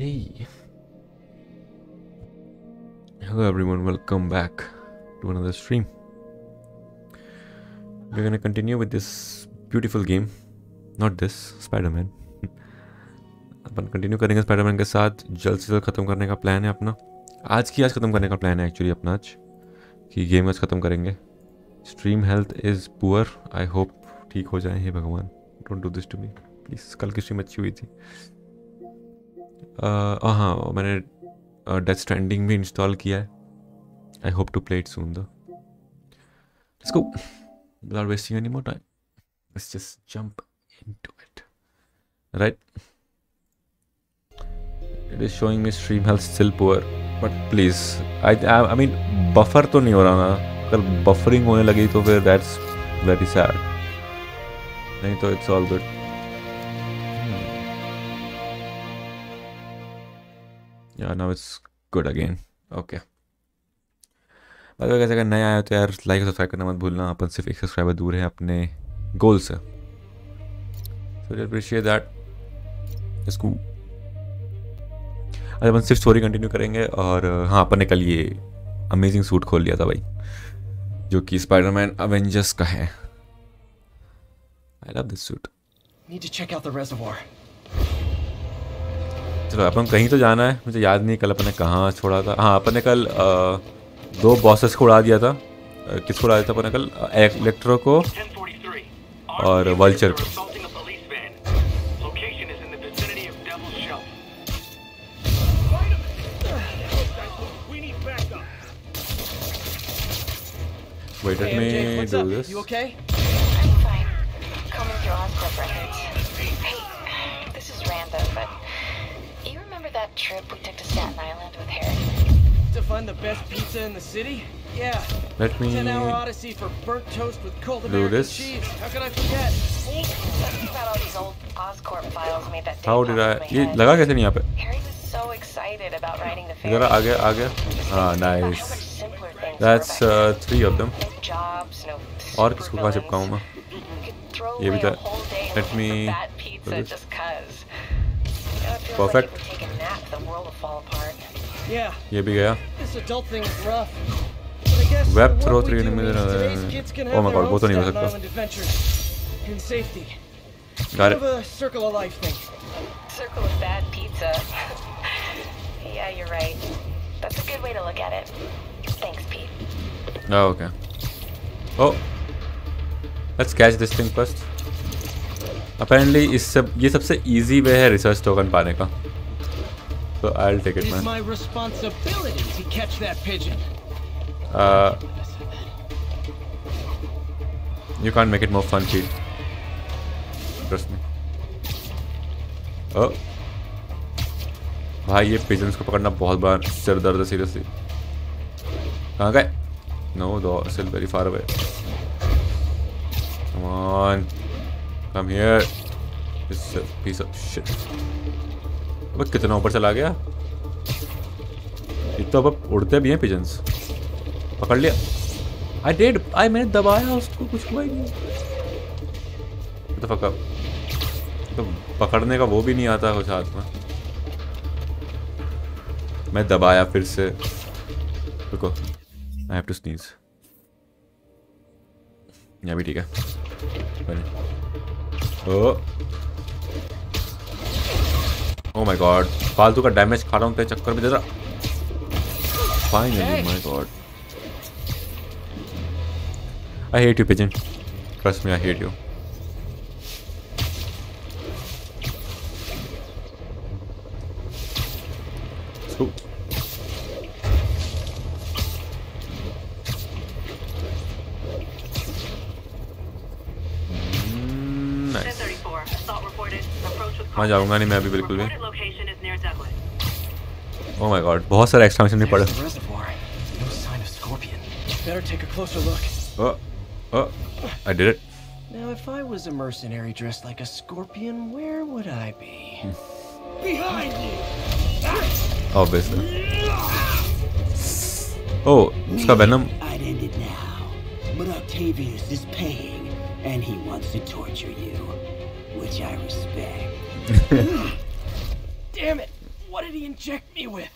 Okay. Hello everyone, welcome back to another stream. We're gonna continue with this beautiful game. Not this, Spider-Man. अपन continue करेंगे Spiderman के साथ. जल्द से जल्द खत्म करने का प्लान है अपना. आज की आज खत्म करने का प्लान है एक्चुअली अपना आज कि गेम आज खत्म करेंगे. Stream health is poor, I hope ठीक हो जाए. हे भगवान, don't do this to me please. कल की स्ट्रीम अच्छी हुई थी. हाँ, मैंने डेथ स्ट्रैंडिंग भी इंस्टॉल किया है. I hope to play it soon दो. Let's go without wasting any more time. Let's just jump into it. Right, it is showing me stream health still poor, but please I mean buffer तो नहीं हो रहा ना. अगर buffering होने लगी तो फिर that's very sad. नहीं तो it's all good. Yeah, now it's good again. Okay. By the way guys, अगर नए आए हो तो यार लाइक और सब्सक्राइब करना मत भूलना. अपन सिर्फ 1 सब्सक्राइबर दूर है अपने गोल से, so I appreciate that. It's cool. आज अपन सिर्फ स्टोरी कंटिन्यू करेंगे. और हाँ, अपन ने कल ये अमेजिंग सूट खोल लिया था भाई, जो कि स्पाइडरमैन अवेंजर्स का है. I love this suit. चलो अपन कहीं तो जाना है. मुझे याद नहीं कल अपन ने कहाँ छोड़ा था. हाँ, अपन ने कल दो बॉसेस को उड़ा दिया था. किसको उड़ा दिया था अपन ने कल? इलेक्ट्रो को और वल्चर को. Wait, let me do this. You okay? I'm fine. Coming through Oscorp records. Hey, this is random, but you remember that trip we took to Staten Island with Harry? To find the best pizza in the city? Yeah. Let me. 10-hour odyssey for burnt toast with cold American cheese. How can I forget? See, talking about all these old Oscorp files made that. How did I? ये लगा कैसे नहीं यहाँ पे? Harry was so excited about writing the fairy. इधर आ गया. हाँ, nice. That's three of them. और किसको कहाँ चिपकाऊँ मैं? ये भी था. Let me. Perfect. ये भी गया. Web throw 3 enemies. Oh my god, वो तो नहीं हो सकता. Got it. Thanks, Pete. Oh, okay. Oh, let's catch this thing first. Apparently, ये सबसे easy way है research token पाने का. So I'll take it, man. It's my responsibility to catch that pigeon. You can't make it more fun, Pete. Trust me. Oh, भाई ये pigeons को पकड़ना बहुत बार सर दर्द है seriously. कहाँ गए? No, they're still very far away. Come on, come here. This piece of shit. अब कितना ऊपर चला गया? ये तो अब उड़ते भी हैं pigeons. पकड़ लिया. I did. मैंने दबाया उसको, कुछ हुआ ही नहीं. तो fuck up. तो पकड़ने का वो भी नहीं आता कुछ हाथ में. मैं दबाया फिर से. रुको. I have to sneeze. Yeah, भी ठीक है. Oh. Oh my god. फालतू का डैमेज खा रहा हूँ तेरे चक्कर में जरा. Finally, my god. I hate you, pigeon. Trust me, I hate you. So. वहाँ जाऊँगा नहीं मैं अभी बिल्कुल भी. Oh my god, बहुत सारे एक्सटेंशन नहीं पड़े. I did it. Now if I was a mercenary dressed like a scorpion, where would I be? Behind you. Obviously. Oh, इसका venom. I did it now, but Octavius is paying, and he wants to torture you, which I respect. Damn it! What did he inject me with?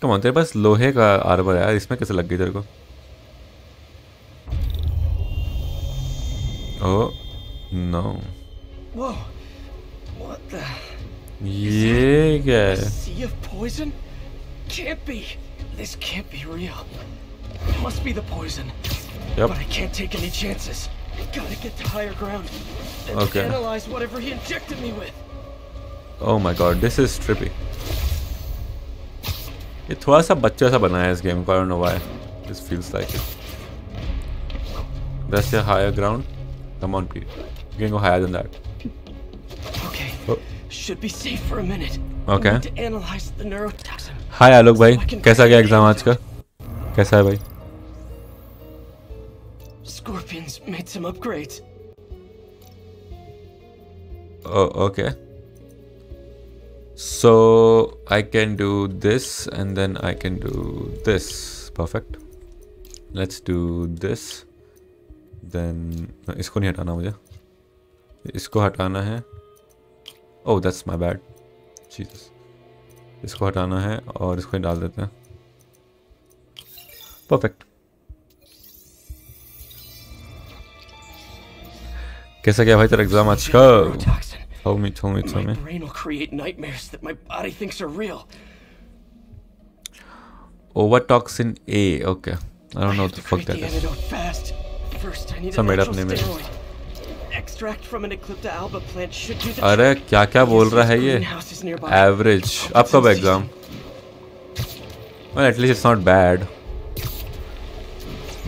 Come on, तेरे पास लोहे का armour है यार, इसमें कैसे लग गई तेरे को? Oh no! Whoa! What the? Yeah. A sea of poison? Can't be. This can't be real. It must be the poison. Yep. But I can't take any chances. Gotta get to higher ground. And okay. Analyze whatever he injected me with. Oh my god, this is trippy. ये थोड़ा सा बच्चा सा बना है इस game को. I don't know why. This feels like it. That's the higher ground. Come on, Pete. You can go higher than that. Okay. Oh. Should be safe for a minute. Okay. Need to analyze the neurotoxin. Hi, Alok bhai. कैसा गया exam आज का? कैसा है भाई? Scorpions made some upgrades. Oh, okay. So I can do this, and then I can do this. Perfect. Let's do this. Then इसको नहीं हटाना मुझे. इसको हटाना है. Oh, that's my bad. Jesus. इसको हटाना है और इसको ही डाल देते हैं. Perfect. कैसा गया भाई तेरा एग्जाम आज का? Tell me. My brain will create nightmares that my body thinks are real. Overtoxin A. Okay. I don't know what the fuck that is. First, I need some made up name. Extract from an Eclipta alba plant should do the. अरे क्या क्या बोल रहा है ये? Average. आपका exam. Well, at least it's not bad.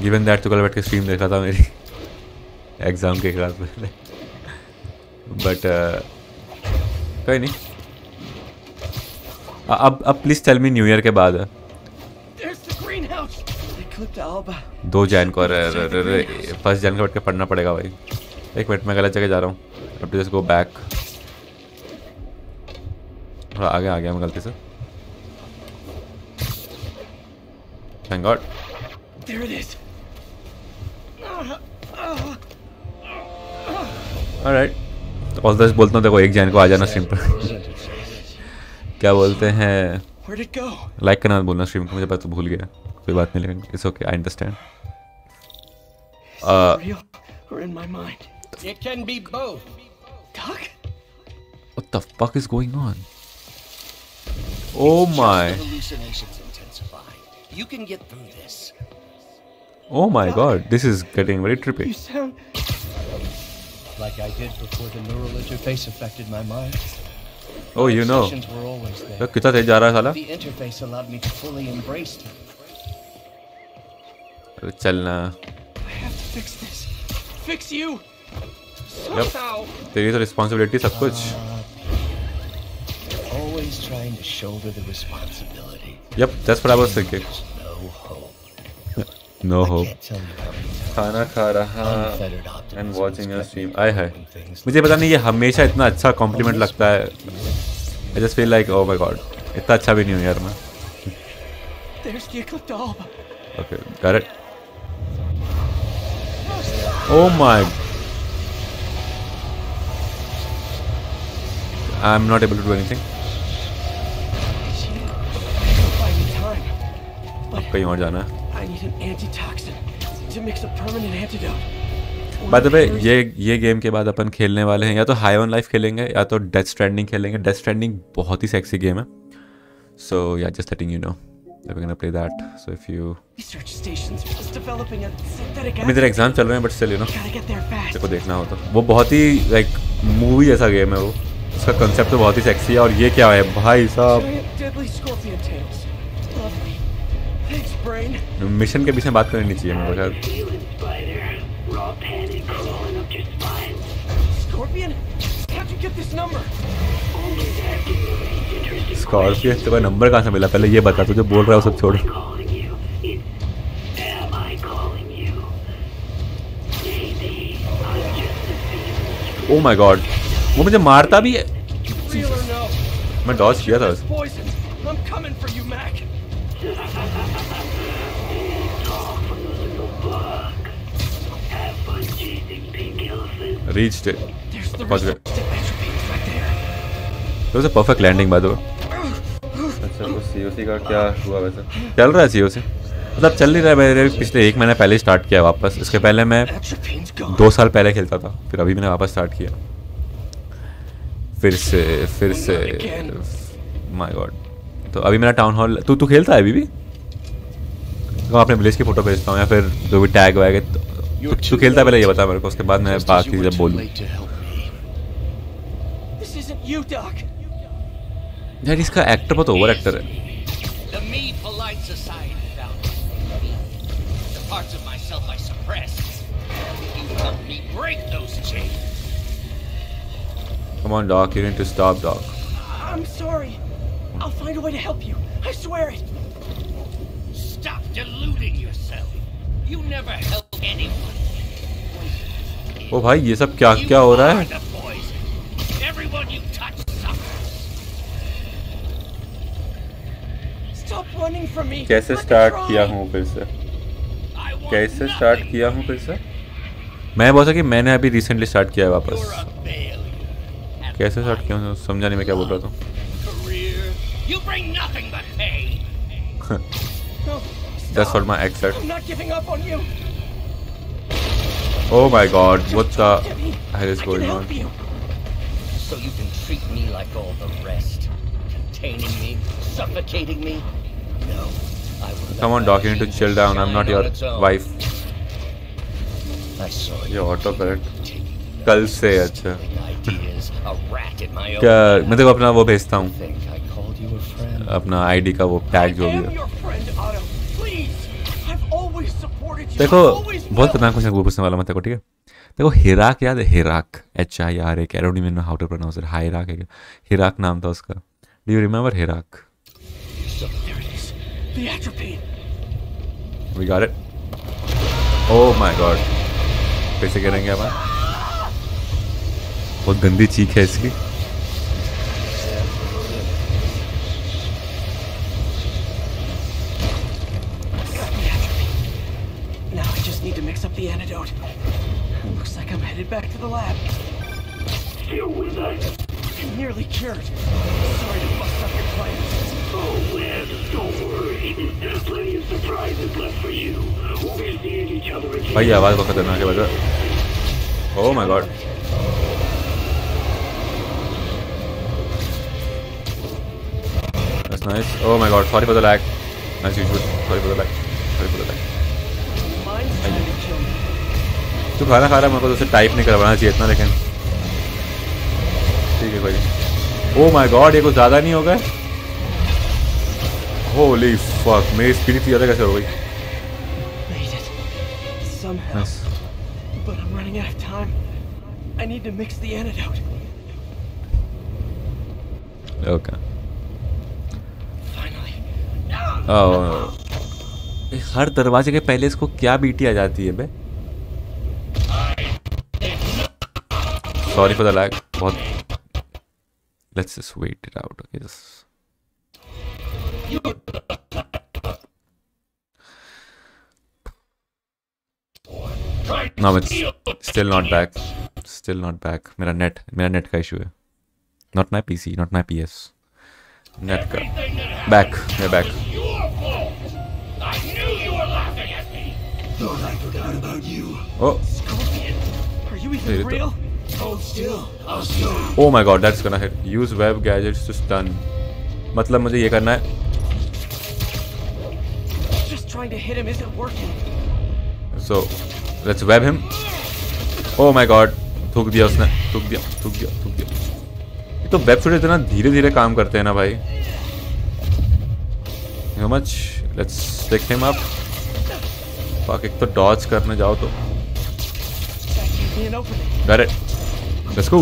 Given that तो कल बैठ के स्ट्रीम देखा था मेरी. एग्जाम के खिलाफ पहले. But कोई नहीं. अब please tell me New Year के बाद है. 2 जैन को अरे 1 जैन को बैठ के पढ़ना पड़ेगा भाई. एक मिनट मैं गलत जगह जा रहा हूँ. अब जस्ट गो बैक. थोड़ा आगे आ गया मैं गलती से. Thank God. ऑलराइट. ऑल दस बोलता हूँ देखो 1 जैन को आ जाना स्ट्रीम पर. क्या बोलते हैं लाइक करना बोलना स्ट्रीम को. मुझे पता भूल गया. कोई बात नहीं लेकिन it's okay. I understand. What the fuck is going on? Oh my. You can get through this. Oh my god, this is getting very trippy. Like I did before the neural interface affected my mind. Oh, you know. कितना तेज जा रहा है साला? The interface allowed me to fully embrace them. चलना. तेरी तो responsibility सब कुछ. That's what I was thinking. No hope. खाना खा रहा and watching your stream. आय हाय. मुझे पता नहीं ये हमेशा इतना अच्छा कॉम्प्लीमेंट लगता है. I just feel like oh my god. इतना अच्छा भी नहीं हूँ यार मैं. Okay, got it. Oh my. I'm not able to do anything. कहीं और जाना है. By the way, ये गेम के बाद अपन खेलने वाले हैं या तो हाई ऑन लाइफ खेलेंगे या तो डेथ स्ट्रैंडिंग खेलेंगे. डेथ स्ट्रैंडिंग बहुत ही सेक्सी गेम है. So yeah, just letting you know. We're gonna play that. So if you मेरे एग्जाम चल रहे हैं but still you know देखो देखना हो तो वो बहुत ही like मूवी जैसा गेम है. वो उसका कंसेप्ट तो बहुत ही सेक्सी है. और ये क्या है भाई साहब. मिशन के बीच में बात करनी नहीं चाहिए मेरे ख्याल. स्कॉर्पियो तेरा नंबर कहाँ से मिला पहले ये बता. तू जो बोल रहा है वो सब छोड़. ओह माय गॉड वो मुझे मारता भी है. मैं डॉज किया था उसे. Reached it. पहुंच गए. It was a perfect landing by the way. COC का क्या हुआ? वैसे चल रहा है सीओसी, मतलब चल नहीं रहा है मेरे, पिछले एक महीना पहले स्टार्ट किया वापस। इसके पहले मैं 2 साल पहले खेलता था, फिर अभी मैंने वापस स्टार्ट किया फिर से माय गॉड। तो अभी मेरा टाउन हॉल तू खेलता है अभी भी? तो आपने विलेज की फोटो भेजता हूँ या फिर जो भी टैग वैग है तू खेलता है पहले ये बता मेरे को, उसके बाद मैं बाकी जब बोलूँ। यार इसका एक्टर बहुत ओवर एक्टर है। Come on, Doc. You need to stop, Doc. I'm sorry. I'll find a way to help you. I swear it. Stop deluding yourself. You never help anyone. ओ भाई ये सब क्या क्या हो रहा है? Everyone you touch suffers. Stop running from me. कैसे स्टार्ट किया हूँ फिर से? मैं बोल सकता कि मैंने अभी रिसेंटली स्टार्ट किया है वापस। कैसे स्टार्ट किया हूँ समझा नहीं मैं क्या बोल रहा था। That's what my ex said. Oh my God, what the hell is going on? So you can treat me like all the rest, containing me, suffocating me. No, I will. Come on, Doc, you need to chill down. I'm not your wife. I saw your autocorrect. कल से अच्छा क्या मैं देखो अपना वो भेजता हूँ, अपना आईडी का वो टैग जो भी है। देखो बहुत खतरनाक क्वेश्चन पूछने वाला मैं तेरे को, ठीक है? देखो हिराक याद है? Hirak HIRAK, I don't even know how to pronounce it. Hirak है क्या? हिराक नाम था उसका। Do you remember Hirak? We got it. Oh my God कैसे करेंगे अपन? बहुत गंदी चीख है इसकी। भाई आवाज बहुत खतरनाक है बजा। Oh my God that's nice. Oh my god, sorry for the lag. As usual, sorry for the lag. तू खाना खा रहा है, मेरे को तो उसे टाइप नहीं करवाना चाहिए इतना, लेकिन ठीक है भाई। Oh my god, ये कुछ ज़्यादा नहीं होगा? Holy fuck, मेरी स्पीड इतनी ज़्यादा कैसे हो गई? Nice. But I'm running out of time. I need to mix the antidote. Okay. हर दरवाजे के पहले इसको क्या बीटी आ जाती है बे। सॉरी फॉर द लैग, बहुत let's just wait it out. Okay just now it's still not back. मेरा नेट का इशू है, not my PC, not my PS, net का। Back Oh my God, that's gonna hit. Use web gadgets to stun. मतलब मुझे ये करना है। So let's web him. Oh my God, थूक दिया उसने। तो वेब शूटर इतना धीरे धीरे काम करते हैं ना भाई। How much? Let's take him up. Fuck, एक तो डॉज करने जाओ तो। Got it. Let's go.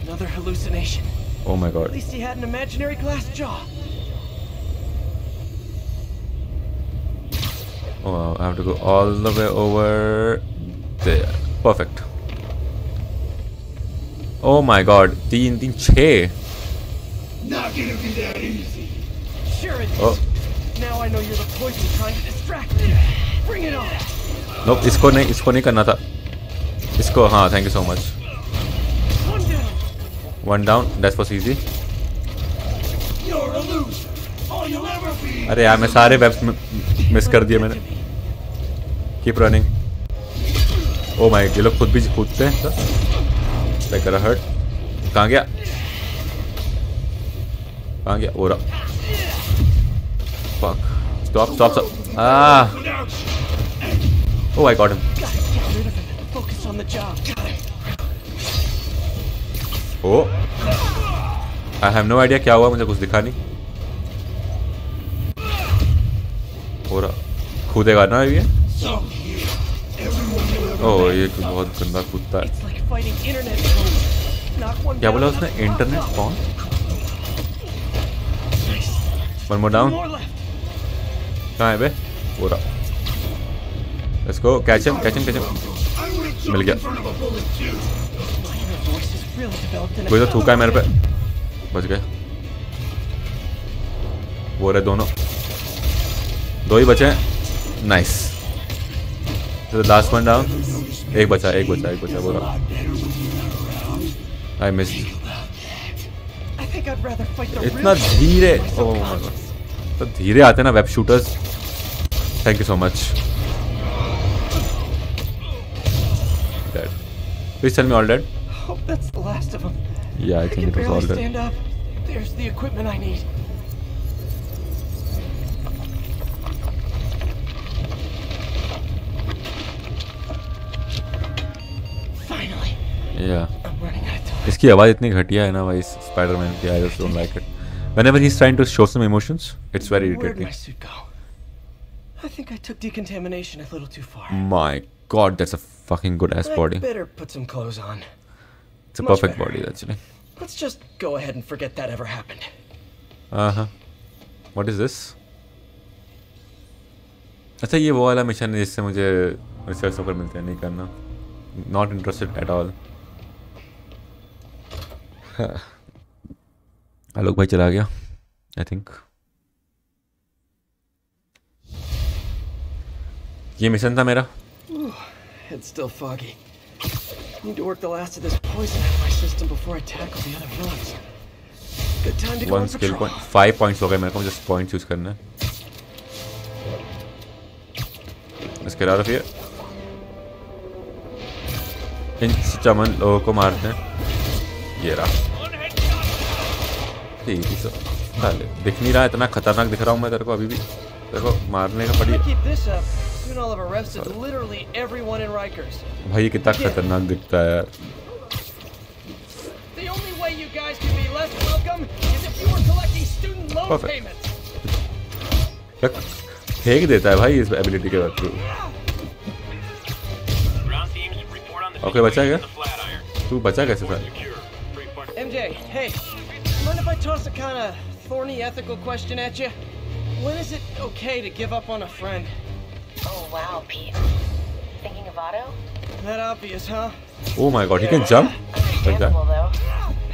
Another hallucination. Oh my God. At least he had an imaginary glass jaw. Oh, I have to go all the way over there. Perfect. Oh my God, 3-6. Not gonna be that easy. Sure it is. Now I know you're the poison trying to distract me. Bring it on. No, इसको नहीं करना था। इसको हाँ, thank you so much. One down. That's was easy. अरे यार मैं सारे वेब्स मिस कर दिए मैंने। Keep running. Oh my God ये लोग खुद भी कूदते हैं सर। लाइक अ हर्ट। कहाँ गया? कहाँ गया? ओरा। Fuck. Stop stop stop. Ah. Oh I got him. Oh. I have no idea क्या हुआ मुझे कुछ दिखा नहीं। कूदेगा ना ये? ओह ये बहुत गंदा कूदता है। क्या बोला उसने? इंटरनेट कौन? One more down। कहाँ है बे? पूरा। Let's go catch him catch him catch him। मिल गया। कोई तो थूका है मेरे पे। बच गए। वो रहे दोनों। दो ही बचे हैं। नाइस। Last one down. एक बचा एक बचा एक बचा बोला। I missed. इतना धीरे। ओह माय गॉड तो धीरे आते हैं ना web shooters. Thank you so much. Please tell me all dead. Yeah I think it was all dead. Yeah. इसकी आवाज़ इतनी घटिया है ना भाई स्पाइडरमैन की। I just don't like it. Whenever he's trying to show some emotions, it's very irritating. I think I took decontamination a little too far. My God, that's a fucking good ass body. Better put some clothes on. It's a perfect body actually. Let's just go ahead and forget that ever happened. What is this? अच्छा ये वो वाला mission है जिससे मुझे research offer मिलते हैं। नहीं करना। Not interested at all. आलोक भाई चला गया आई थिंक। ये मिशन था मेरा। It's still foggy. Need to work the last of this poison out of my system before I tackle the other villains. Good time to go. One skill point 5 points हो गए मेरे को। मुझे points use करना है। Let's get out of here. इन चमन लोगों को मारते हैं। ये रहा ठीक है साले। दिख नहीं रहा इतना खतरनाक दिख रहा हूँ मैं तेरे को अभी भी। तेरे को मारने का पड़ी भाई। कितना खतरनाक दिखता है यार। फेंक देता है भाई इस एबिलिटी के थ्रू। ओके बचा क्या? तू बचा कैसे साले? MJ, hey, mind if I toss a kind of thorny ethical question at you? When is it okay to give up on a friend? Oh wow, Pete. Thinking of auto? That obvious, huh? Oh my God, he can jump like that.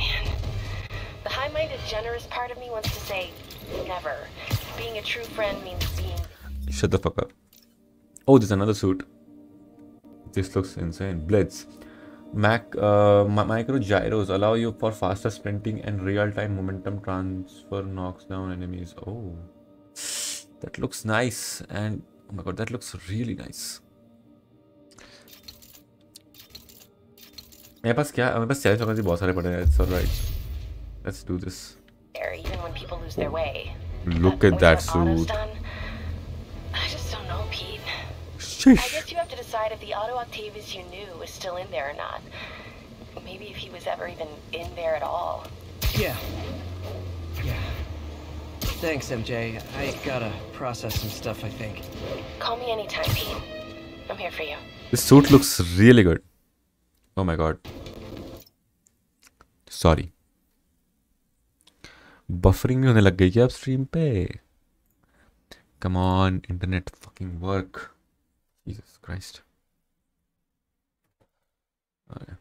Man, the high-minded, generous part of me wants to say never. Being a true friend means being. Shut the fuck up. Oh, there's another suit. This looks insane. Blitz. Micro gyros allow you for faster sprinting and real-time momentum transfer. Knocks down enemies. Oh, that looks nice. And oh my God, that looks really nice. मेरे पास क्या? मेरे पास challenge करने के बहुत सारे पड़े हैं. It's alright. Let's do this. Even when people lose their way. Look at that suit. I just don't know, Pete. I guess you have to decide if the Auto Octavius you knew was still in there or not. Maybe if he was ever even in there at all. Yeah. Yeah. Thanks, MJ. I gotta process some stuff, I think. Call me anytime, Pete. I'm here for you. This suit looks really good. Oh my God. Sorry. Buffering भी होने लग गई क्या आप stream पे? Come on, internet fucking work. Jesus Christ. Oh, yeah.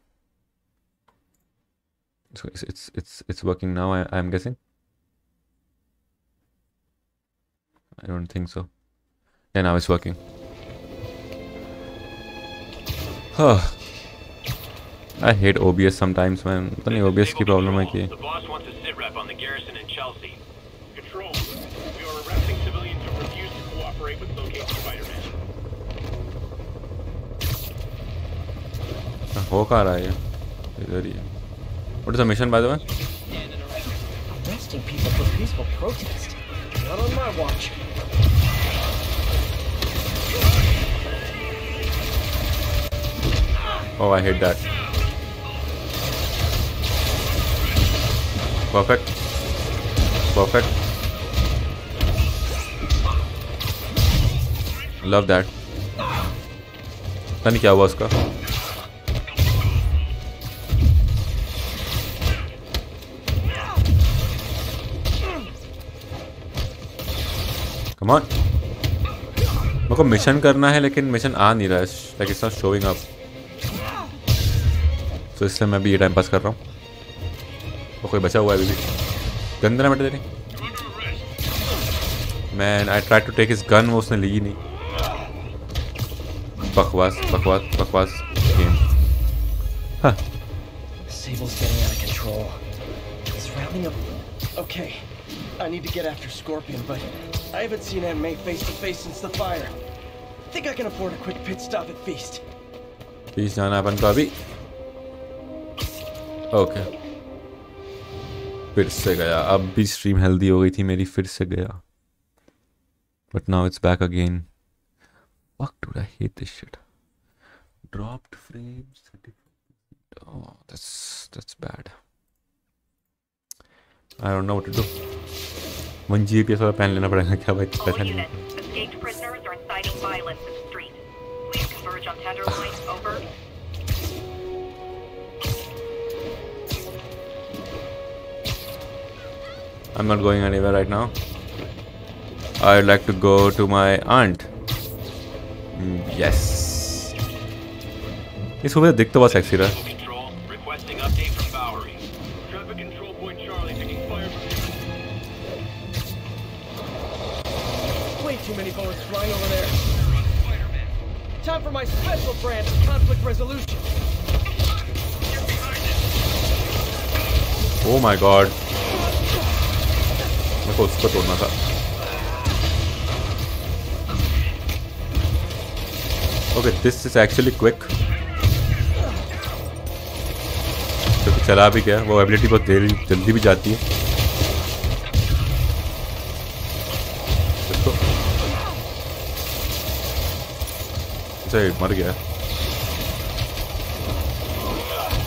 So it's working now. I'm guessing. I don't think so. Yeah, now it's working. Huh. I hate OBS sometimes, man. I don't know OBS ki problem hai ki. The boss wants a sit rep on the garrison in Chelsea. Control. We हो कहाँ रहा है ये? इधर ही है. What is the mission by the way? Arresting people for peaceful protest. Not on my watch. Oh, I hate that. Perfect. Perfect. Love that. पता नहीं क्या हुआ उसका. Come on. मेरे को मिशन करना है लेकिन मिशन आ नहीं रहा है. Like it's not showing up. तो इसलिए मैं भी ये टाइम पास कर रहा हूँ. कोई बचा हुआ है अभी भी. गन देना बेटे तेरी. Man I try to take his gun, वो उसने ली ही नहीं. बकवास बकवास बकवास गेम. हाँ Sable's getting out of control. It's rounding up. Okay, I need to get after Scorpion, but I haven't seen Aunt May face to face since the fire. Think I can afford a quick pit stop at Feast. Feast जाना अपन को अभी. Okay फिर से गया. अब भी stream healthy हो गई थी मेरी. फिर से गया but now it's back again. Fuck do I hate this shit. Dropped frames. Oh that's bad. I don't know what to do. 1 GPS वाला पैन लेना पड़ेगा क्या भाई? पैसा नहीं. I'm not going anywhere right now. I'd like to go to my aunt. Yes. इस सुबह दिख तो बहुत सेक्सी रहा. Way too many bullets flying over there. Time for my special brand of conflict resolution. Oh my God. को उसको तोड़ना था. Okay this is actually quick. तो चला भी गया. वो एबिलिटी बहुत देर जल्दी भी जाती है. सही मर गया.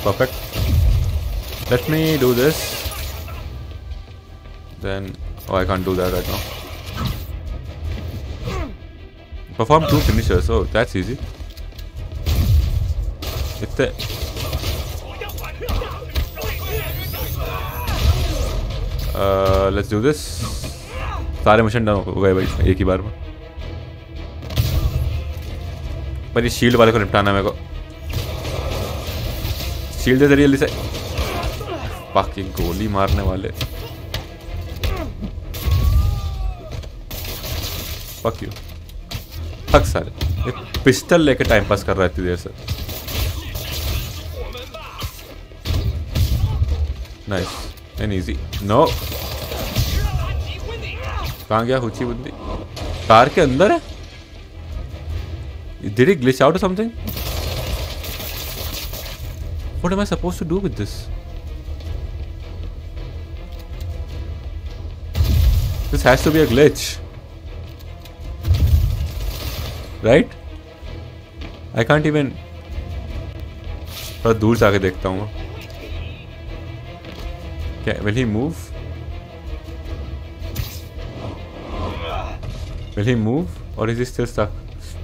Perfect. Let me do this then. Oh, I can't do that right now. Perform 2 finishers. Oh, that's easy. It's a. Let's do this. सारे मिशन डाउन हो गए भाई एक ही बार में. पर ये शील्ड वाले को निपटाना मेरे को. शील्ड दे जल्दी से. बाकी गोली मारने वाले. Fuck you. Fuck सारे. एक पिस्टल लेके टाइम पास कर रहा है इतनी देर से. Nice and easy. No. कहाँ गया हुची बुद्धि? कार के अंदर है? Did he glitch out or something? What am I supposed to do with this? This has to be a glitch. Right. I can't even. थोड़ा दूर से आके देखता हूँ. क्या विल ही मूव और is still stuck.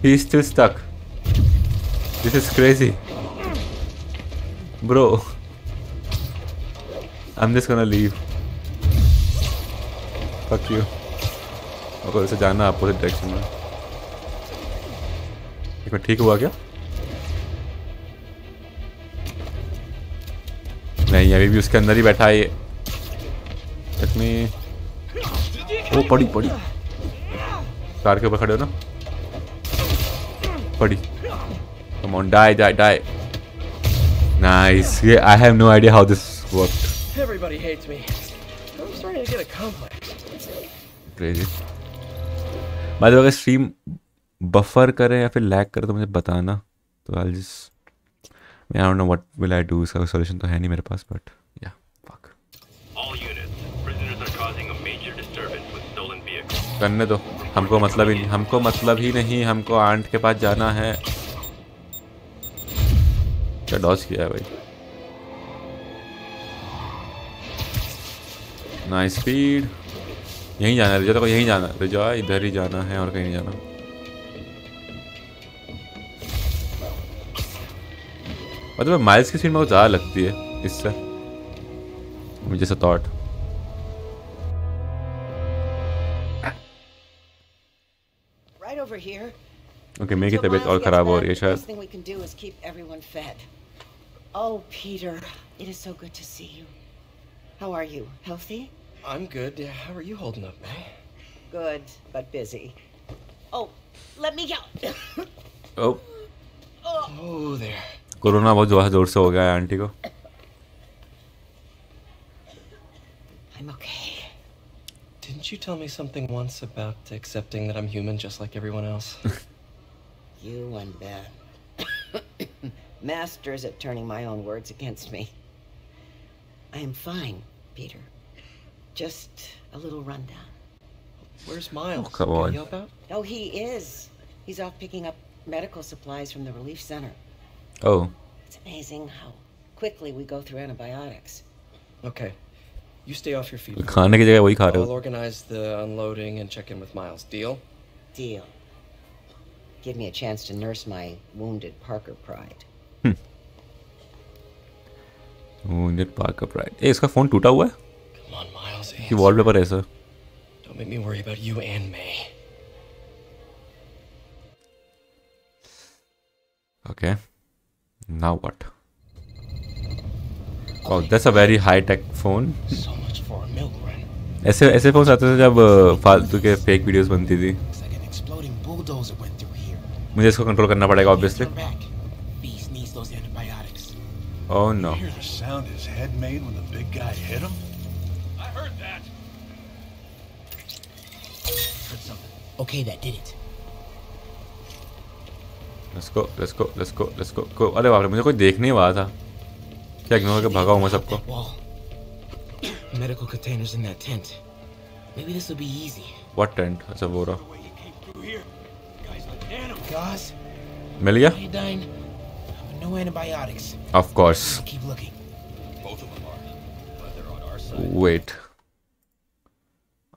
He is still stuck. This is crazy bro. I am just gonna leave. Fuck you. अगर उसे जाना है अपोजिट डायरेक्शन में. ठीक हुआ क्या? नहीं अभी भी उसके अंदर ही बैठा है ये. वो पड़ी कार के ऊपर खड़े हो ना. पड़ी. Come on, die. Nice. Yeah, I have no idea how this worked. Everybody hates me. I'm starting to get a complex. Crazy. By the way, stream buffer करें या फिर लैग करें तो मुझे बताना. तो I just I mean, I don't know what will I do, so solution to hai nahi mere paas, but yeah, fuck. All units, prisoners are causing a major disturbance with stolen vehicles. Karne do, humko matlab hi nahi, humko aunt ke paas jana hai. Kya dodge kiya hai bhai. Nice speed. यहीं जाना है, रिजॉय को यहीं जाना है, रिजॉय इधर ही जाना है और कहीं नहीं जाना. मतलब माइल्स की स्पीड में बहुत ज़्यादा लगती है इससे, मुझे ऐसा थॉट. ओके, मेरी की तबीयत और खराब हो रही है शायद. I'm good. How are you holding up, May? Good, but busy. Oh, let me go. Oh. Oh, there. Corona बहुत जोर से हो गया है आंटी को. I'm okay. Didn't you tell me something once about accepting that I'm human just like everyone else? You and Ben. Masters at turning my own words against me. I am fine, Peter. Just a little rundown. Where's Miles? Oh, come on. Oh, he is. He's off picking up medical supplies from the relief center. Oh. It's amazing how quickly we go through antibiotics. Okay. You stay off your feet. I'll organize the unloading and check in with Miles. Deal? Deal. Give me a chance to nurse my wounded Parker pride. Wounded Parker pride. Hey, his phone टूटा हुआ है? Ki wallpaper hai sir. Don't make me worry about you and May. Okay. Now what? Wow, that's a very high-tech phone. So much for a milk run. ऐसे phones आते थे जब फालतू के fake videos बनती थी. मुझे इसको control करना पड़ेगा obviously. Oh no. Okay, that did it. Let's go. अरे बाप रे, मुझे कोई देखने ही वाला था. क्या इग्नोर करके भागा हूँ मैं सबको. Medical containers in that tent. Maybe this will be easy. What tent? अच्छा वो रहा. मिल गया? No antibiotics. Of course. Keep looking. Both of them are, but they're on our side. Wait.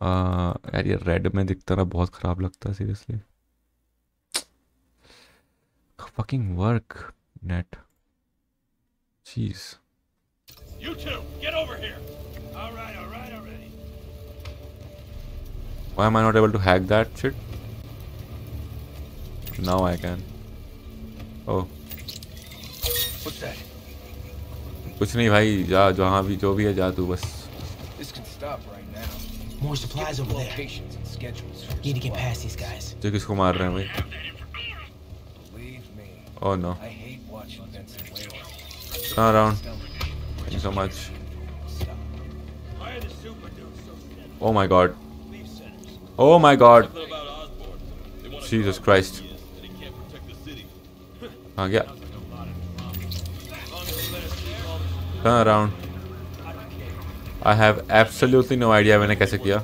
यार ये रेड में दिखता ना बहुत खराब लगता है सीरियसली. फकिंग वर्क नेट चीज. You two get over here. All right already. Why am I not able to hack that shit? Now I can. Oh. What's that? कुछ नहीं भाई, जा जहाँ भी जो भी है जा तू बस. This can stop right now. More supplies over there. Need to get past these guys. They're just going to kill us. Believe me. Oh no. I hate watching Vincent wail. Turn around. Thank you so much. Oh my god. Oh my god. Jesus Christ. Ah yeah. Turn around. I have absolutely no idea when I कैसे किया.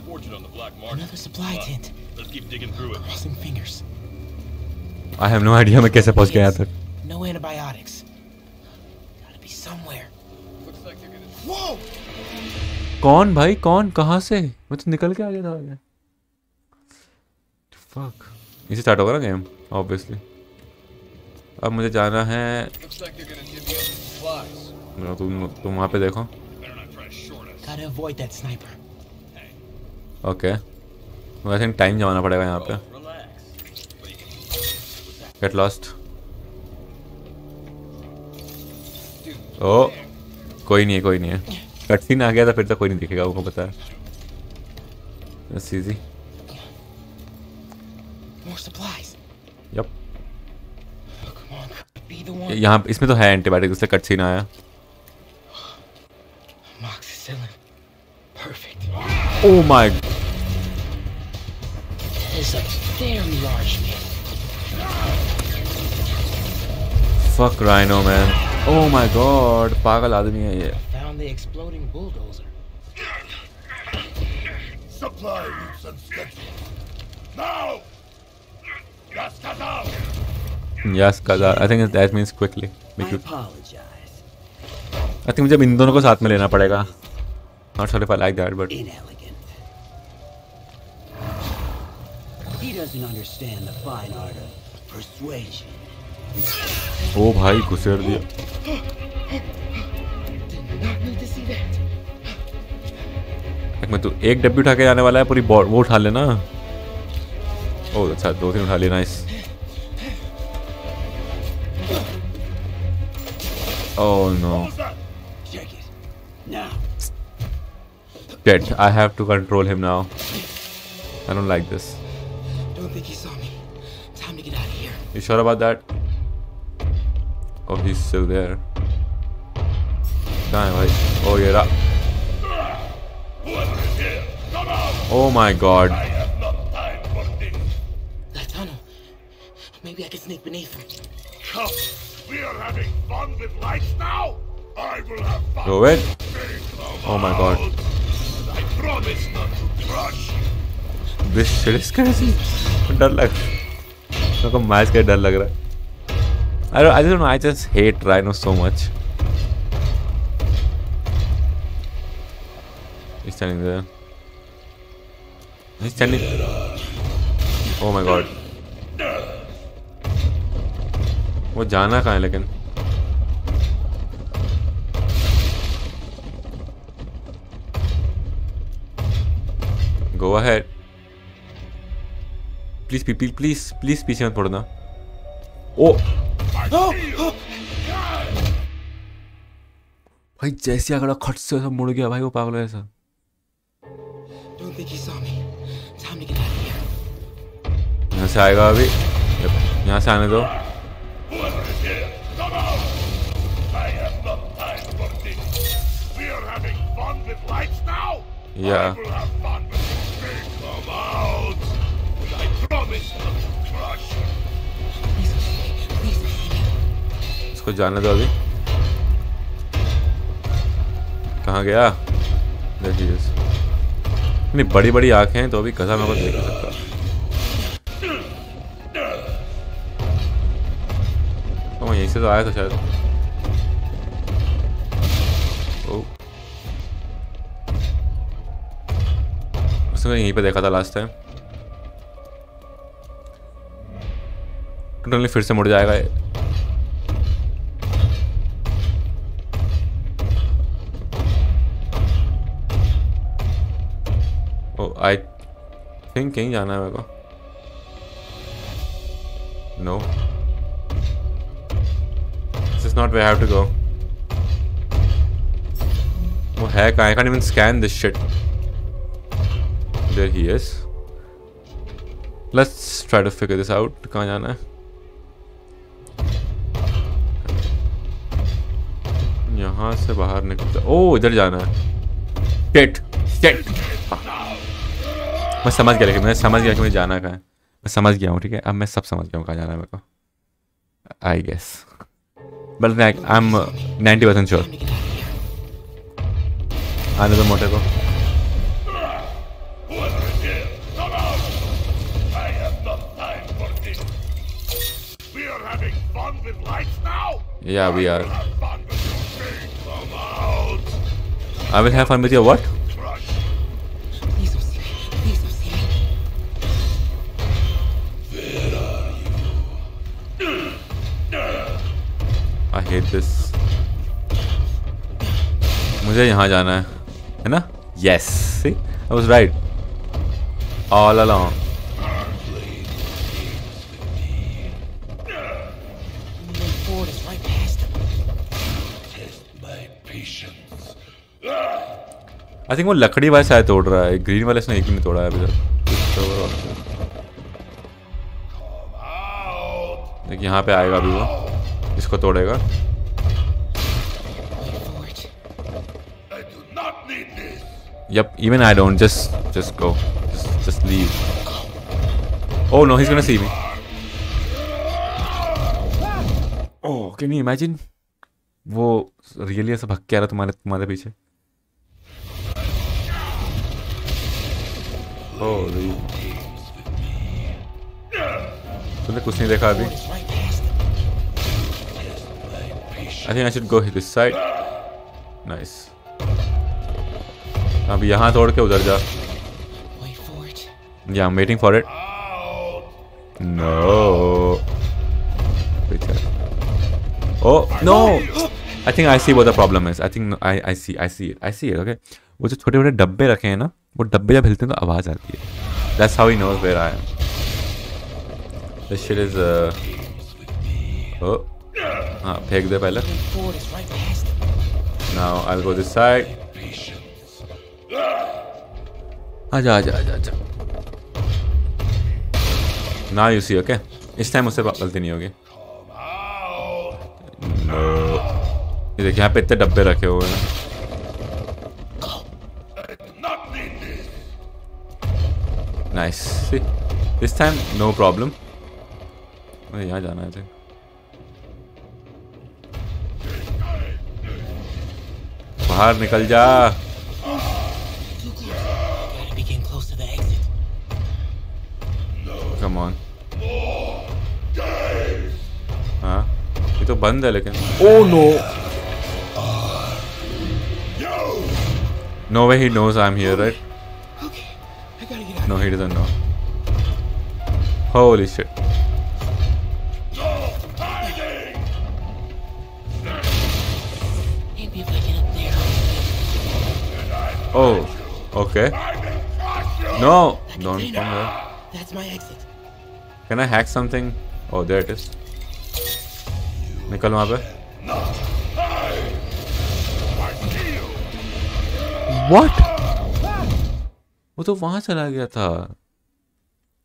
Another supply tent. Let's keep digging through it. Crossing fingers. I have no idea मैं कैसे पहुंच गया तक. No antibiotics. Gotta be somewhere. Looks like they're gonna. Whoa! कौन भाई कौन कहाँ से? मैं तो निकल के आ गया था आगे. Fuck. इसे स्टार्ट होगा ना गेम, obviously. अब मुझे जाना है. तुम वहाँ पे देखो. Gotta avoid that sniper. Okay. I think time जाना पड़ेगा यहाँ पे. Get lost. Oh, कोई नहीं है. कटसीन आ गया था फिर तो कोई नहीं दिखेगा वो को पता है. That's easy. More supplies. Yep. यहाँ इसमें तो है एंटीबायोटिक, उससे कटसीन आया. Oh my! It's a very large man. Fuck Rhino, man. Oh my God, पागल आदमी है ये. Found the exploding bulldozer. Supply routes and schedules. Now. Yes, Kazar. Yes, Kazar. I think that means quickly. I apologize. I think मुझे इन दोनों को साथ में लेना पड़ेगा. Not sure if I like that, but. He doesn't understand the fine art of persuasion. Oh, भाई घुसेड़ दिया. एक मैं तो एक डब्बी उठा के जाने वाला है पूरी बॉड वो उठा लेना. ओह अच्छा दो तीन उठा लेना इस. Oh no. Dead. I have to control him now. I don't like this. Don't think he saw me. Time to get out of here. You sure about that? Oh, he's still there. Damn, bhai. Oh, ye ra. Oh my God. I have no time for this. That tunnel. Maybe I can sneak beneath him. Come. We are having fun with lights now. I will have fun. Go in. Oh my God. I promise not to crush you. This shit is crazy. डर लग. मेरे को match का डर लग रहा है. I don't know, I just hate Rhino so much. He's standing there. He's standing. Oh my God. वो जाना कहाँ है लेकिन? Go ahead. Please people, please, please पीछे मत पड़ना. Oh. भाई जैसे अगला खट से सब मुड़ गया भाई वो पागल है सर. यहाँ से आएगा अभी. यहाँ से आने दो. Yeah. तो जाने दो अभी. कहाँ गया? नहीं बड़ी बड़ी आँखें तो अभी कसम मेरे को देख सकता. तो यहीं से तो आया था शायद. उसने यहीं पे देखा था लास्ट टाइम. टोटली फिर से मुड़ जाएगा. I think कहीं जाना है मेरे को. No, this is not where I have to go. वो है कहाँ? I can't even scan this shit. There he is. Let's try to figure this out. कहाँ जाना है? यहाँ से बाहर निकलता. Oh, इधर जाना है. Shit, shit. मैं समझ गया लेकिन मैं समझ गया कि मुझे जाना कहाँ है. मैं समझ गया हूँ ठीक है. अब मैं सब समझ गया हूँ कहाँ जाना है मेरे को. I guess but I am 90% sure. आने दो मोटे को. या we are I will have fun with your what. I hate this. मुझे यहाँ जाना है ना? Yes, see, I was right all along. I think वो लकड़ी वाला शायद तोड़ रहा है. ग्रीन वाला इसने एक भी नहीं तोड़ा है अभी तक. देखिए यहाँ पे आएगा अभी वो. इसको तोड़ेगा. Yep, even I don't. Just go. Just leave. Oh no, he's gonna see me. Oh, can you imagine? वो रियली ऐसा भग के आ रहा तुम्हारे पीछे। तुमने कुछ नहीं देखा अभी। I think I should go this side. Nice. अब यहाँ तोड़ के उधर जा। Yeah, I'm waiting for it. No. Oh no! I think I see what the problem is. I think no, I see it. Okay. वो जो छोटे-छोटे डब्बे रखे हैं ना, वो डब्बे जब हिलते हैं तो आवाज आती है। That's how he knows where I am. This shit is oh. हाँ फेंक दे पहले। Now I'll go this side. आजा। Now you see, okay? इस टाइम उससे गलती नहीं होगी। No. ये देखिए यहाँ पे इतने डब्बे रखे हुए हैं। Nice. See, this time no problem. अरे यहाँ जाना है तो। बाहर निकल जा। Come on. हाँ ये तो बंद है लेकिन। Oh no. No way he knows I'm here, right? No, he doesn't know. Holy shit. Oh, okay. No, don't come there. That's my exit. Can I hack something? Oh, there it is. निकल वहाँ पे. What? वो तो वहाँ चला गया था.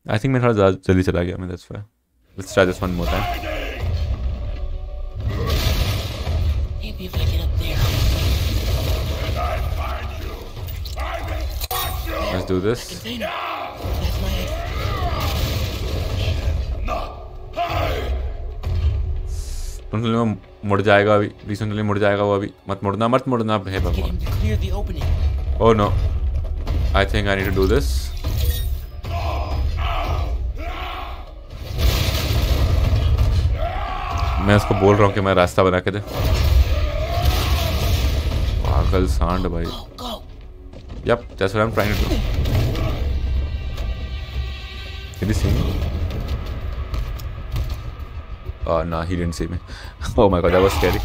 I think मैं थोड़ा ज़्यादा जल्दी चला गया मैं. That's why. Let's try this one more time. Let's do this. मुड़ जाएगा अभी. रिसेंटली मुड़ जाएगा वो अभी. मत मुड़ना हे भगवान. Oh no. I think I need to do this. मैं उसको बोल रहा हूँ कि मैं रास्ता बना के दे. पागल सांड भाई. Yep, that's what I'm trying to do. Did he see me? Oh no, he didn't see me. Oh my god, that was scary.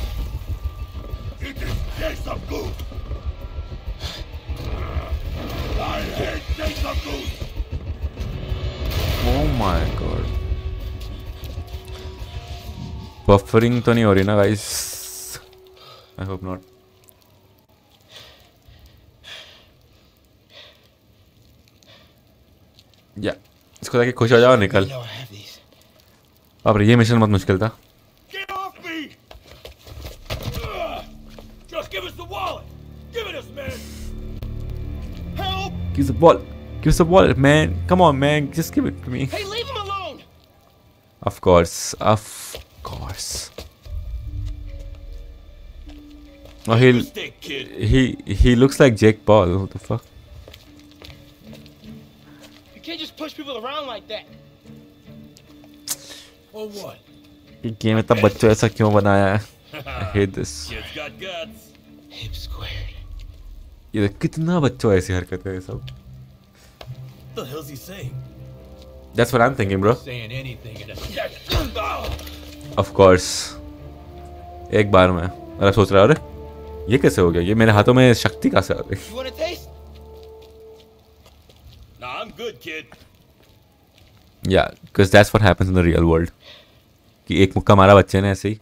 Oh my god. Buffering to nahi ho rahi na guys. I hope not. या इसको जाके खुश हो जाओ निकल. अब ये mission बहुत मुश्किल था. Give us the wallet, man. Come on, man. Just give it to me. Hey, leave him alone. Of course. Oh, he looks like Jake Paul. What the fuck? You can't just push people around like that. Or what? This game इतना बच्चों ऐसा क्यों बनाया है? I hate this. Kids got guts. Hip squared. ये देख कितना बच्चों ऐसी हरकतें हैं सब. What the hell is he saying? That's what I'm thinking, bro. Saying anything. Of course. एक बार मैं अरे सोच रहा हूँ अरे ये कैसे हो गया? ये मेरे हाथों में शक्ति कहाँ से आ रही? I'm good, kid. Yeah, because that's what happens in the real world. कि एक मुक्का मारा बच्चे ने ऐसे ही.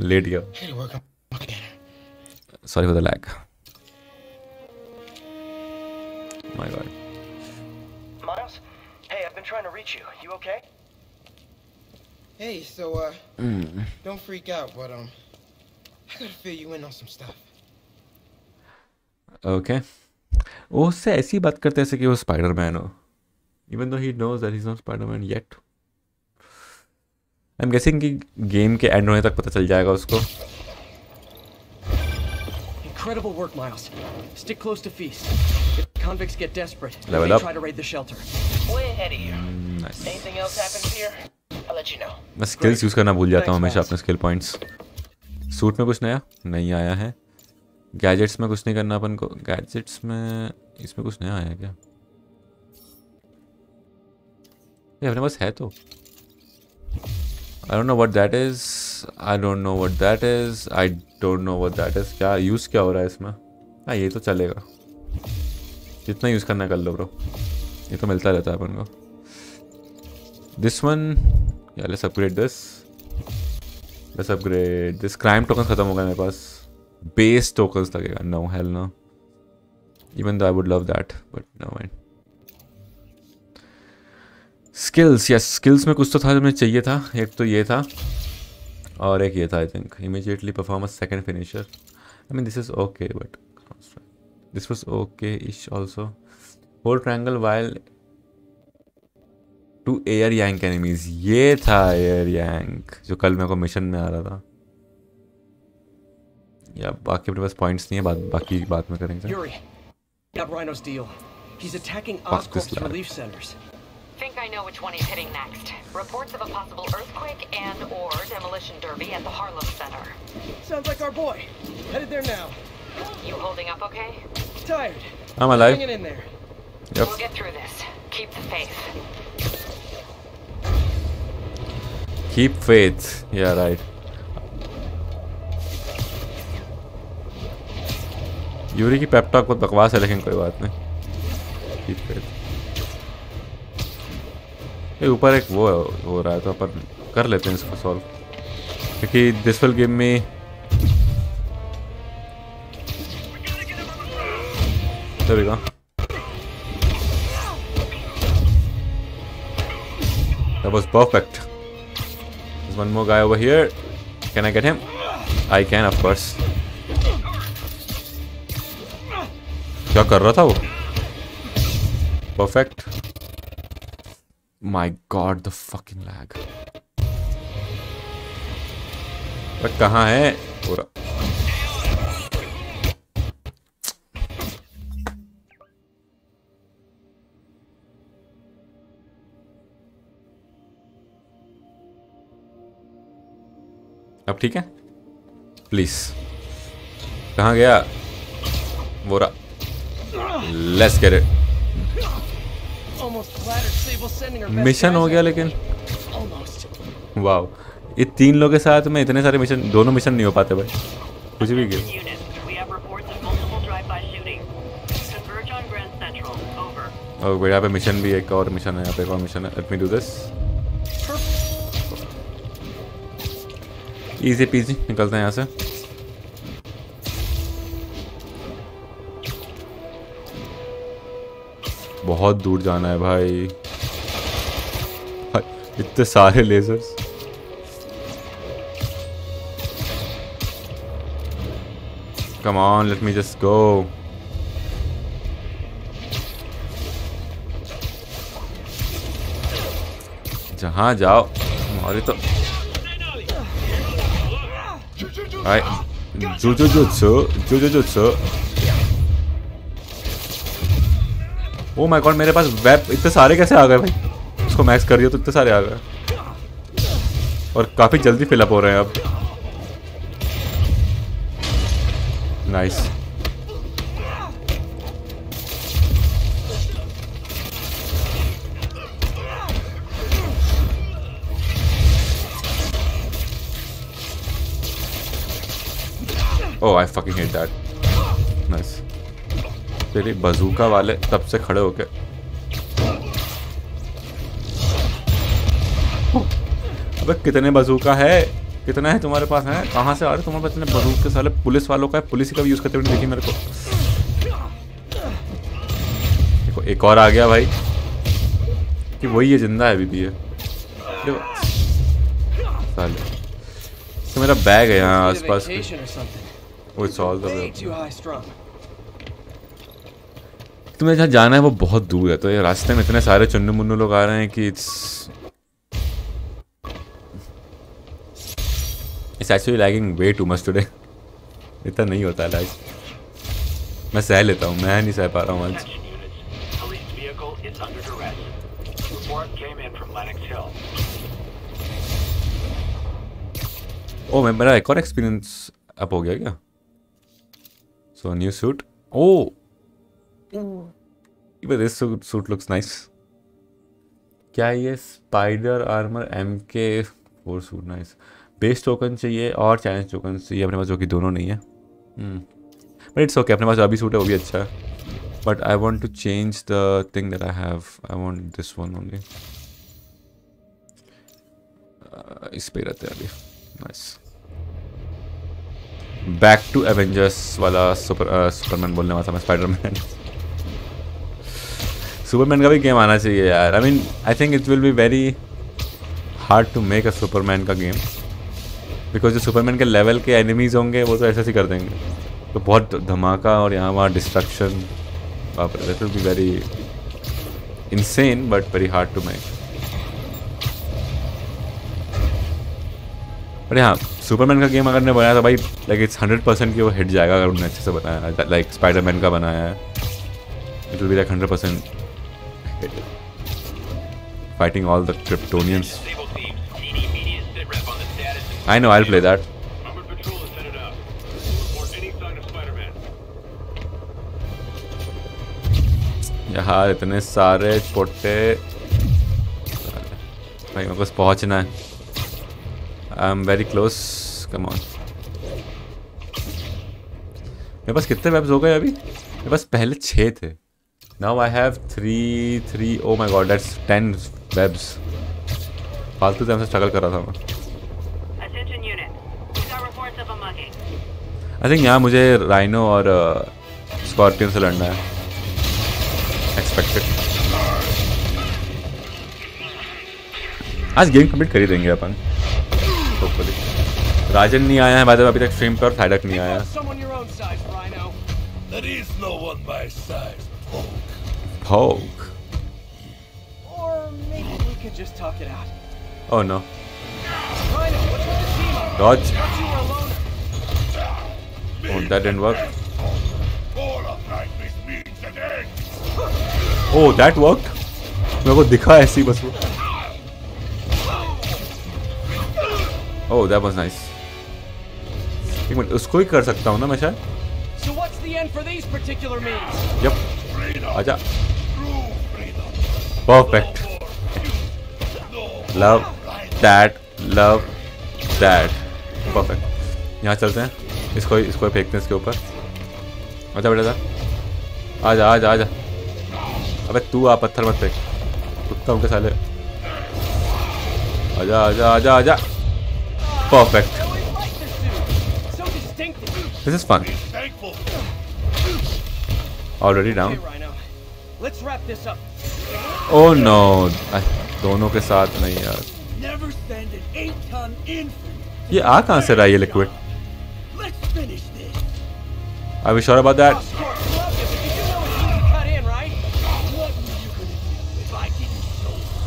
लेट गया. Sorry for the lag. My God. Miles, hey, I've been trying to reach you. You okay? Hey, so don't freak out, but I gotta fill you in on some stuff. Okay. वो उससे ऐसी बात करते हैं कि वो Spiderman हो, even though he knows that he's not Spider-Man yet. I'm guessing कि game के end होने तक पता चल जाएगा उसको. Incredible work, Miles. Stick close to Feast. If convicts get desperate, they try to raid the shelter. Way ahead of you. Nice. Anything else happens here? I'll let you know. मैं skills use करना भूल जाता हूँ हमेशा अपने skill points. Suit में कुछ नया नहीं आया है. Gadgets में कुछ नहीं करना अपन को. Gadgets में इसमें कुछ नया आया क्या? ये अपने पास है तो. I don't know what that is. I don't know what that is. I don't know what that is. क्या use क्या हो रहा है इसमें? हाँ ये तो चलेगा. जितना use करना कर लो bro. ये तो मिलता रहता है अपन को. This one, yeah, let's upgrade this. Let's upgrade this. Crime tokens खत्म हो गए मेरे पास. Base tokens लगेगा. No hell no. Even though I would love that, but no mind. Skills, yes, skills में कुछ तो था जो मुझे चाहिए था. एक तो ये था और एक ये था. I think immediately perform a second finisher. I mean this is okay, but this was okay-ish also. Hold triangle while to air yank enemies. ये था air yank जो कल मेरे को मिशन में आ रहा था. या बाकी अपने पास पॉइंट्स नहीं है. बाकी बात में करेंगे. Yuri, got Rhino's deal. He's attacking Oscorp's relief centers. Think I know which one he's hitting next. Reports of a possible earthquake and/or demolition derby at the Harlem Center. Sounds like our boy. Headed there now. You holding up okay? Tired. I'm alive. Hanging in there. Yep. We'll get through this. Keep the faith. Keep faith. Yeah, right. Yuri ki pep talk बहुत बकवास है लेकिन कोई बात नहीं. Keep faith. ये ऊपर एक वो हो रहा है तो अपन कर लेते हैं इसको सॉल्व क्योंकि दिस विल गिव मी देखेगा. That was perfect. There's one more guy over here. Can I get him? I can, of course. क्या कर रहा था वो? Perfect. My God, the fucking lag. पर कहाँ है? पूरा. अब ठीक है? Please. कहाँ गया? बोरा. Let's get it. मिशन हो गया लेकिन वाव ये तीन लोगों के साथ में इतने सारे मिशन दोनों मिशन नहीं हो पाते भाई कुछ भी गए. और भाई यहाँ पे मिशन भी एक और मिशन है यहाँ पे एक और मिशन है. Let me do this. Easy peasy निकलते हैं यहाँ से. बहुत दूर जाना है भाई. इतने सारे lasers. Come on, let me just go. जहाँ जाओ मारे तो भाई जुजुजुत्सु. ओ माय गॉड मेरे पास वेब इतने सारे कैसे आ गए भाई. इसको मैक्स कर दिया तो इतने सारे आ गए और काफ़ी जल्दी फिलअप हो रहे हैं अब. Nice. Oh I fucking hate that. Nice. तेरे बजूका वाले तब से खड़े होके अबे कितने बजूका है कितना है तुम्हारे पास है कहाँ से आ रहे तुम्हारे पास इतने बजूके साले. पुलिस वालों का है पुलिस का भी यूज करते हुए देखी मेरे को. देखो एक और आ गया भाई कि वही ये जिंदा है अभी भी है साले. तो मेरा बैग है यहाँ आसपास. It's all the way. तुम्हें जहाँ जाना है वो बहुत दूर है तो ये रास्ते में इतने सारे चुन्नू मुन्नू लोग आ रहे हैं कि it's It's actually lagging way too much today. इतना नहीं होता है लाइज. मैं सह लेता हूँ, मैं नहीं सह पा रहा हूँ आज. Oh, मेरा एक और एक्सपीरियंस अप हो गया क्या? So new suit. Oh, but this suit looks nice. क्या ये spider armor MK4 suit nice. Base token चाहिए और चैलेंज टोकन चाहिए अपने पास, जो कि दोनों नहीं है. बट इट्स ओके, अपने पास अभी सूट है वो भी अच्छा है. But I want to change the thing that I have. I want this one only. इस पे रहते हैं अभी. नाइस. बैक टू एवेंजर्स वाला सुपरमैन बोलने वाला था मैं, स्पाइडरमैन. सुपरमैन का भी गेम आना चाहिए यार. I mean I think it will be very hard to make a Superman का गेम, बिकॉज जो सुपरमैन के लेवल के एनिमीज़ होंगे वो तो ऐसे ही कर देंगे. तो बहुत धमाका और यहाँ वहाँ डिस्ट्रक्शन. बाप रे, that will be very insane but very hard to make. अरे हाँ, सुपरमैन का गेम अगर ने बनाया तो भाई लाइक इट्स 100% कि वो हिट जाएगा अगर उन्होंने अच्छे से बनाया. लाइक स्पाइडरमैन का बनाया है, it will be like 100% hit. Fighting all the Kryptonians. I know, I'll play that. यार इतने सारे छोटे भाई, मेरे को पहुँचना है. I am very close. Come on. मेरे पास कितने वेब्स हो गए अभी? मेरे पास पहले 6 थे. Now I have 3. Oh my god, that's 10 waves. फालतू से हमसे स्ट्रगल कर रहा था मैं. आई थिंक यहाँ मुझे राइनो और स्कॉर्पियन से लड़ना है. एक्सपेक्टेड. आज गेम कंप्लीट कर ही देंगे अपन. राजन नहीं आया है बाद में अभी तक स्ट्रीम पर. थाइडक नहीं आया. भोग. Oh no. Dodge. Oh, that didn't work. Oh, that worked. मेरे को दिखा ऐसी बस वो. Oh, that was nice. एक मिनट, उसको ही कर सकता हूँ ना मैं शायद. Yep. आजा. Perfect. Love that. Love that. Perfect. यहाँ चलते हैं. इसको फेंकते हैं इसके ऊपर. अच्छा बेटा, आजा. अबे तू आ, पत्थर मत फेंक. कुत्ता उनके साले. आजा. Perfect. This is fun. Already down. Oh no, दोनों के साथ नहीं यार. ये आ कहाँ से रहा है ये liquid? Are we sure about that?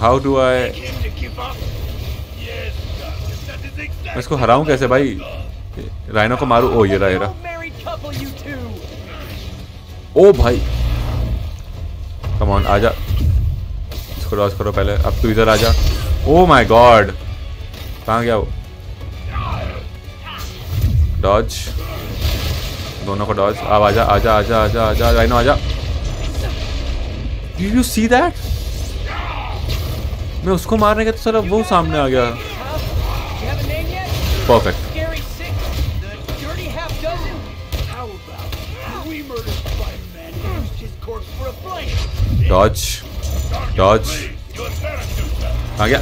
How do I? मैं इसको हराऊं कैसे भाई? राइनो को मारूं. ओ ये राइरा. ओ भाई. Come on, आजा. इसको डॉज करो पहले. अब तू इधर आजा. Oh my God. कहाँ गया वो? डॉज. दोनों को डॉज. अब आजा. राइनो आजा. Do you see that? मैं उसको मारने के तो साला वो सामने आ गया. परफेक्ट. डॉज. आ गया.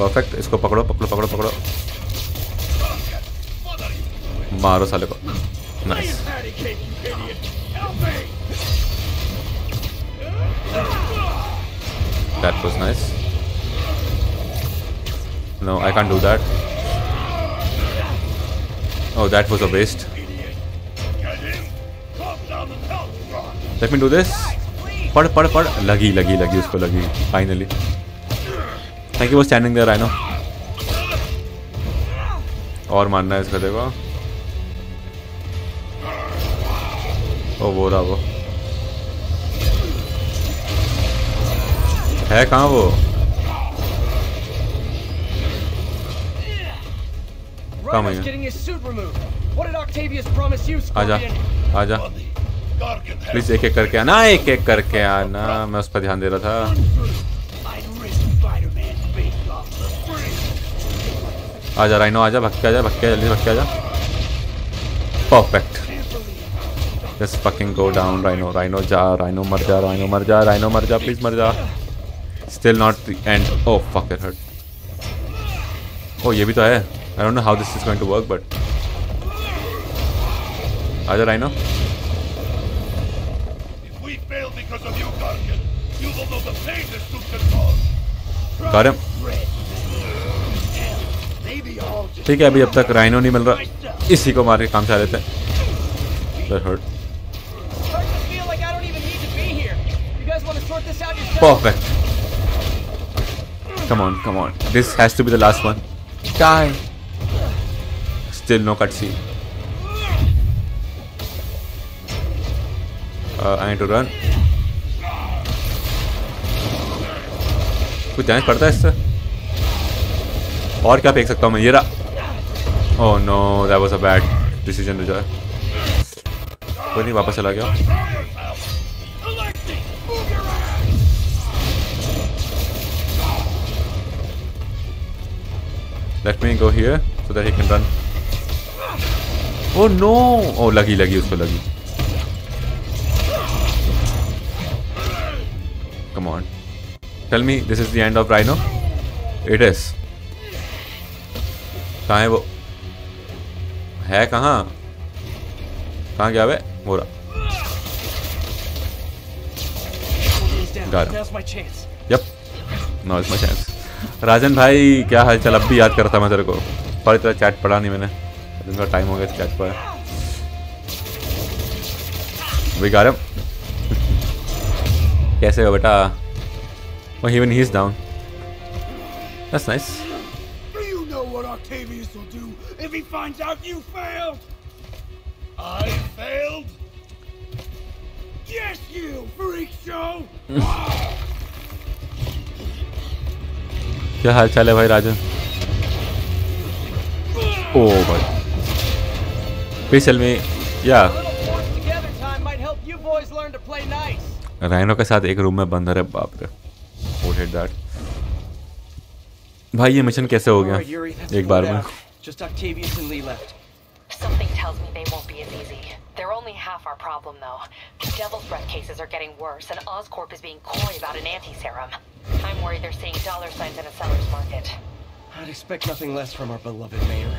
परफेक्ट. इसको पकड़ो. मारो साले को. Nice. That was nice. No, I can't do that. Oh, that was a waste. Let me do this. पढ़. लगी उसको. Finally. Thank you for standing there. I know. और मारना है इस गधे को। ओ वो रहा वो है, कहाँ वो? कहाँ है? आजा आजा प्लीज, एक एक करके आना, एक एक करके आना। मैं उस पर ध्यान दे रहा था। आजा राइनो आजा, भक्के आजा, भक्के आजा, जल्दी भक्के आजा। Perfect, Let's fucking go down, Rhino. Rhino ja, Rhino mar ja, Rhino mar ja, Rhino mar ja, please mar ja. Still not the end. Oh fuck, it hurt. Oh ये भी तो है. I don't know how this is going to work, but. आजा Rhino. Got him. ठीक है, अभी अब तक Rhino नहीं मिल रहा, इसी को मार के काम चला लेते हैं. That hurt. Perfect. Come on, come on. This has to be the last one. Die. Still no cutscene. I need to run. कुछ डैमेज पड़ता है इससे? और क्या फेंक सकता हूँ मैं? ये रहा. Oh no, that was a bad decision, Rajah. कोई नहीं, वापस चला गया. Let me go here so that he can run. Oh no! Oh lagi lagi usko lagi. Come on. Tell me this is the end of Rhino. It is. कहाँ है वो? है कहाँ? कहाँ गया वे? मोरा. Got him. Yep. Now it's my chance. राजन भाई क्या हाल चाल? अब भी याद करता मैं तेरे को, पर इतना चैट पढ़ा नहीं मैंने, इतना टाइम हो गया चैट पढ़ा. We got him. कैसे हो बेटा? Oh even he is down. That's nice. Do you know what Octavius will do if he finds out you failed? I failed? Yes you freak show. क्या हाल चाल है भाई राजन? ओ भाई प्लीज टेल मी. या राइनो के साथ एक रूम में बंद है. बाप रे, व्हाट हिट दैट भाई. ये मिशन कैसे हो गया एक बार में? Something tells me they won't be as easy. They're only half our problem though. The Devil's Breath cases are getting worse and Oscorp is being coy about an anti-serum. I'm worried they're seeing dollar signs in a seller's market. I'd expect nothing less from our beloved mayor.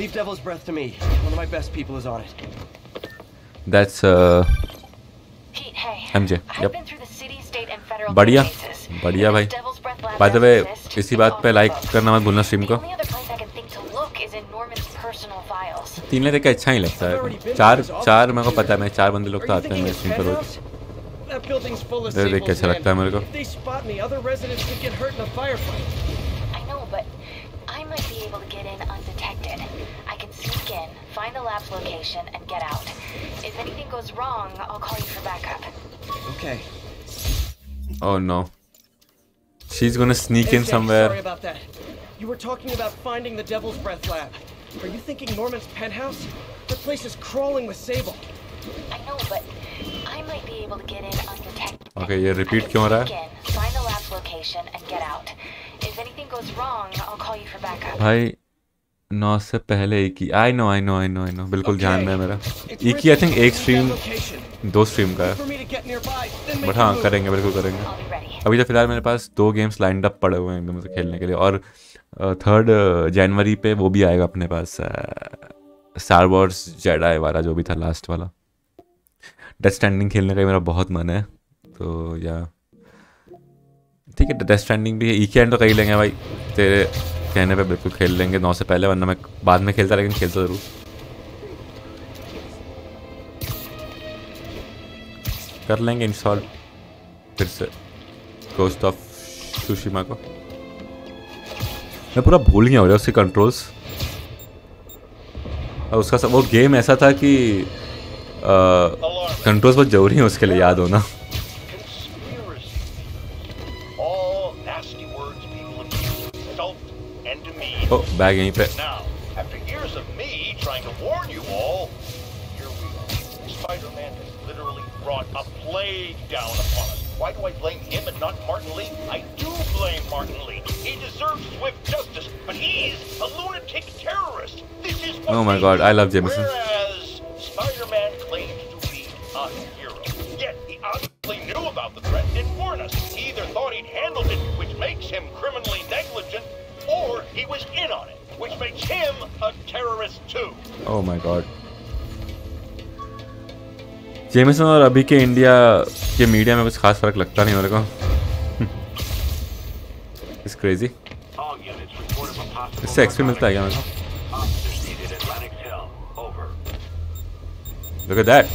Leave Devil's Breath to me. One of my best people is on it. That's Pete, hey. MJ. Yep. Been through the city, state and federal cases. बढ़िया भाई. By the way, इसी बात पे like करना मत भूलना stream को. तीन लेते क्या अच्छा ही लगता है. चार चार मेरे को पता है, मैं चार बंदे लोग तो आते हैं मेरे स्ट्रीम पर रोज. देख देख के अच्छा लगता है मेरे को. Oh no, she is gonna sneak in somewhere. You were talking about finding the Devil's Breath lab. Are you thinking Norman's penthouse? The place is crawling with Sable. I know, but I might be able to get in undetected. Okay, ये repeat क्यों हो रहा है? Find the lab's location and get out. If anything goes wrong, I'll call you for backup. भाई 9 से पहले एक ही. I know. बिल्कुल ध्यान में है मेरा. एक ही I think एक stream, दो stream का है. But हाँ करेंगे, बिल्कुल करेंगे. अभी तो फिलहाल मेरे पास 2 games lined up पड़े हुए हैं एकदम से खेलने के लिए, और 3 जनवरी पे वो भी आएगा अपने पास, स्टार वॉर्स जेडाई वाला जो भी था लास्ट वाला. डेथ स्ट्रैंडिंग खेलने का मेरा बहुत मन है, तो या ठीक है डेथ स्ट्रैंडिंग भी है. एक एंड तो कहीं लेंगे भाई, तेरे कहने पे बिल्कुल खेल लेंगे 9 से पहले, वरना मैं बाद में खेलता, लेकिन खेलता ज़रूर. कर लेंगे इंस्टॉल फिर से कोस्ट ऑफ सुशिमा को. मैं पूरा भूल गया हो रहा है उसके कंट्रोल्स. उसका वो गेम ऐसा था कि कंट्रोल्स बहुत जरूरी है उसके लिए याद होना. ओ बैग यहीं पे. Why do I blame him and not Martin Lee? I do blame Martin Lee. He deserves swift justice, but he's a lunatic terrorist. This is what oh my God, I love Jameson. Whereas Spider-Man claims to be a hero, yet he obviously knew about the threat and didn't warn us. He either thought he'd handled it, which makes him criminally negligent, or he was in on it, which makes him a terrorist too. Oh my God. Jamieson और अभी के India के media में कुछ खास फर्क लगता नहीं मेरे को. It's crazy. इससे एक्सपी मिलता है क्या मेरे को? Look at that.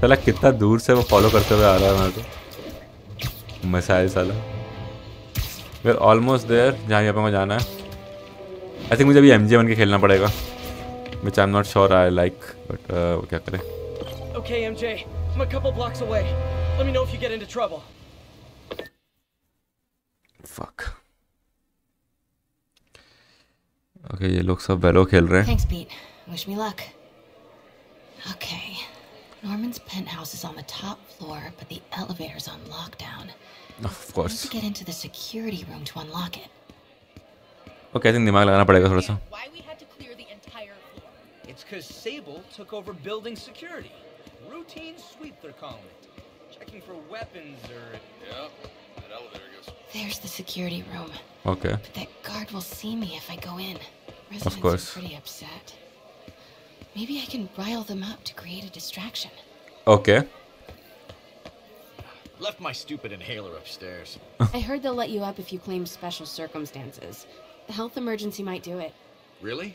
साला कितना दूर से वो फॉलो करते हुए आ रहा है मेरे को. मसाइल साला. वी आर ऑलमोस्ट देयर जहाँ यहाँ पे मुझे जाना है. आई थिंक मुझे अभी एमजे बन के खेलना पड़ेगा. Which I'm not sure I like, but क्या करें? Okay, MJ, I'm a couple blocks away. Let me know if you get into trouble. Fuck. Okay, ये लोग सब वेलो खेल रहे हैं. Thanks, Pete. Wish me luck. Okay, Norman's penthouse is on the top floor, but the elevator's on lockdown. Of course. I need to get into the security room to unlock it. Okay, I think दिमाग लगाना पड़ेगा थोड़ा सा. It's because Sable took over building security. Routine sweep, they're calling it. Checking for weapons or... Yeah, that elevator goes... There's the security room. Okay. But that guard will see me if I go in. Residents of course. Are pretty upset. Maybe I can rile them up to create a distraction. Okay. Left my stupid inhaler upstairs. I heard they'll let you up if you claim special circumstances. The health emergency might do it. Really?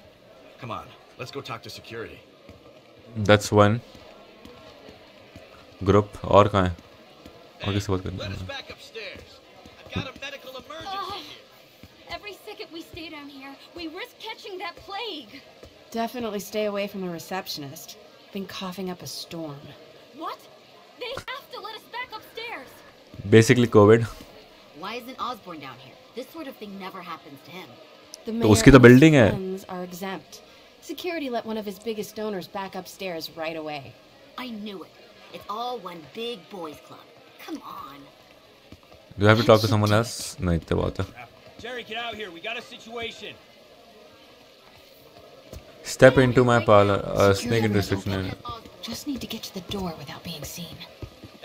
Come on. Let's go talk to security. That's one group. और कहाँ है? और किससे बात करनी है? Let us back upstairs. I've got a medical emergency here. Every second we stay down here, we risk catching that plague. Definitely stay away from the receptionist. Been coughing up a storm. What? They have to let us back upstairs. Basically, COVID. Why isn't Osborn down here? This sort of thing never happens to him. The mayor and his friends are exempt. Security let one of his biggest donors back upstairs right away. I knew it. It's all one big boys club. Come on. Do I have to talk to someone else? No, it's about it. Jerry, get out here. We got a situation. Step into my parlor. Sneak into reception. Just need to get to the door without being seen.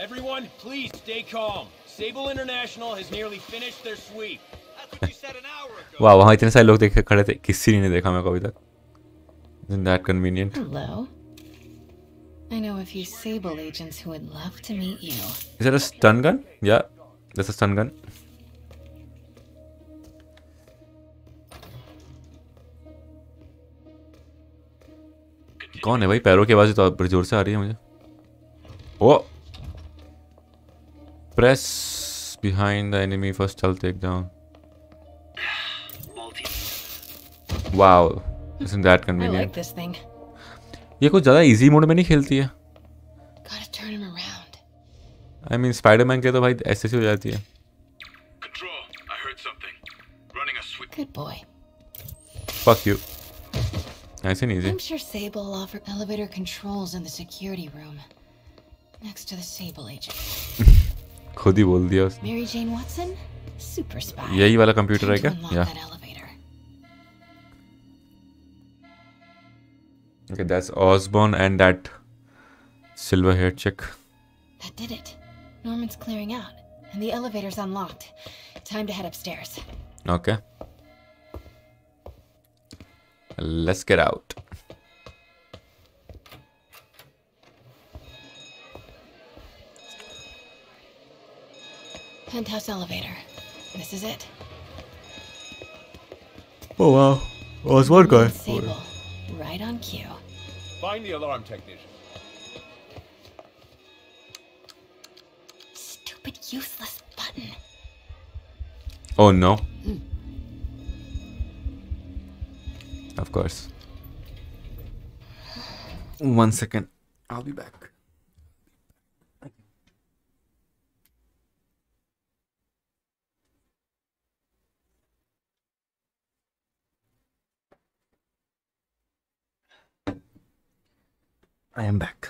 Everyone, please stay calm. Sable International has nearly finished their sweep. That's what you said an hour ago. Wow, वहाँ इतने सारे लोग देख के खड़े थे. किसी ने नहीं देखा मेरे को अभी तक. Isn't that convenient? Hello. I know a few Sable agents who would love to meet you. Is that a stun gun? Yeah, that's a stun gun. कौन है भाई? पैरों की आवाज़ तो बड़ी जोर से आ रही है मुझे. Oh. Press behind the enemy for stealth takedown. Wow. Isn't that convenient? I like this thing. ये कुछ ज़्यादा easy mode में नहीं खेलती है. Gotta turn him around. I mean, Spider-Man के तो भाई ऐसे ही हो जाती है. Control, I heard something. Running a sweep. Good boy. Fuck you. Nice and easy. I'm sure Sable will offer elevator controls in the security room, next to the Sable agent. खुद ही बोल दिया उसने. Mary Jane Watson, super spy. यही वाला computer है क्या? Yeah. Okay, that's Osborn and that silver hair chick. That did it. Norman's clearing out, and the elevator's unlocked. Time to head upstairs. Okay. Let's get out. Penthouse elevator. This is it. Oh wow, Osborn guy. Right on cue. Find the alarm technician. Stupid useless button. Oh no. Of course. 1 second. I'll be back. I am back.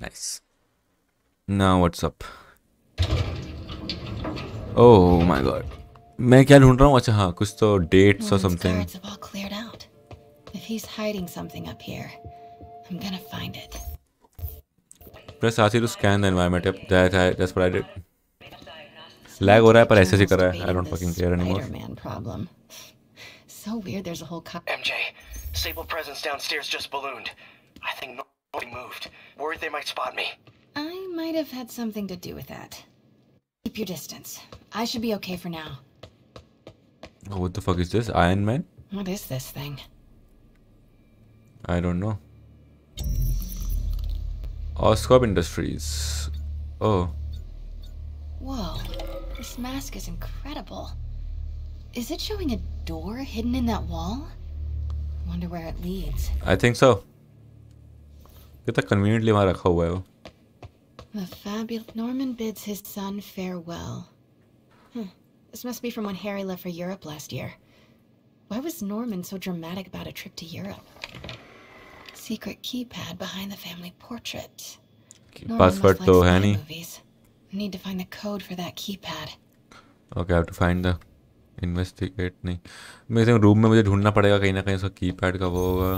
Nice. Now what's up? Oh my God. मैं क्या ढूंढ रहा हूँ? अच्छा हाँ, कुछ तो dates or something. Guards have all cleared out. If he's hiding something up here, I'm gonna find it. Press RC to scan the environment. Yep, that's what I did. Lag हो रहा है पर ऐसे ही कर रहा है. I don't fucking care anymore. Spider-Man problem. So weird. There's a whole MJ. Sable presence downstairs just ballooned. I think nobody moved. Worried they might spot me. I might have had something to do with that. Keep your distance. I should be okay for now. Oh, what the fuck is this? Iron Man? What is this thing? I don't know. Oscorp Industries. Oh. Whoa. This mask is incredible. Is it showing a door hidden in that wall? Wonder where it leads. I think so. It's conveniently rakha hua hai wo. The fabulous Norman bids his son farewell. Huh. This must be from when Harry left for Europe last year. Why was Norman so dramatic about a trip to Europe? Secret keypad behind the family portrait. Password to Hanny. Need to find the code for that keypad. Okay, I have to find the investigate. नहीं मेरे को room में मुझे ढूंढना पड़ेगा कहीं ना कहीं उसका कीपैड का वो होगा.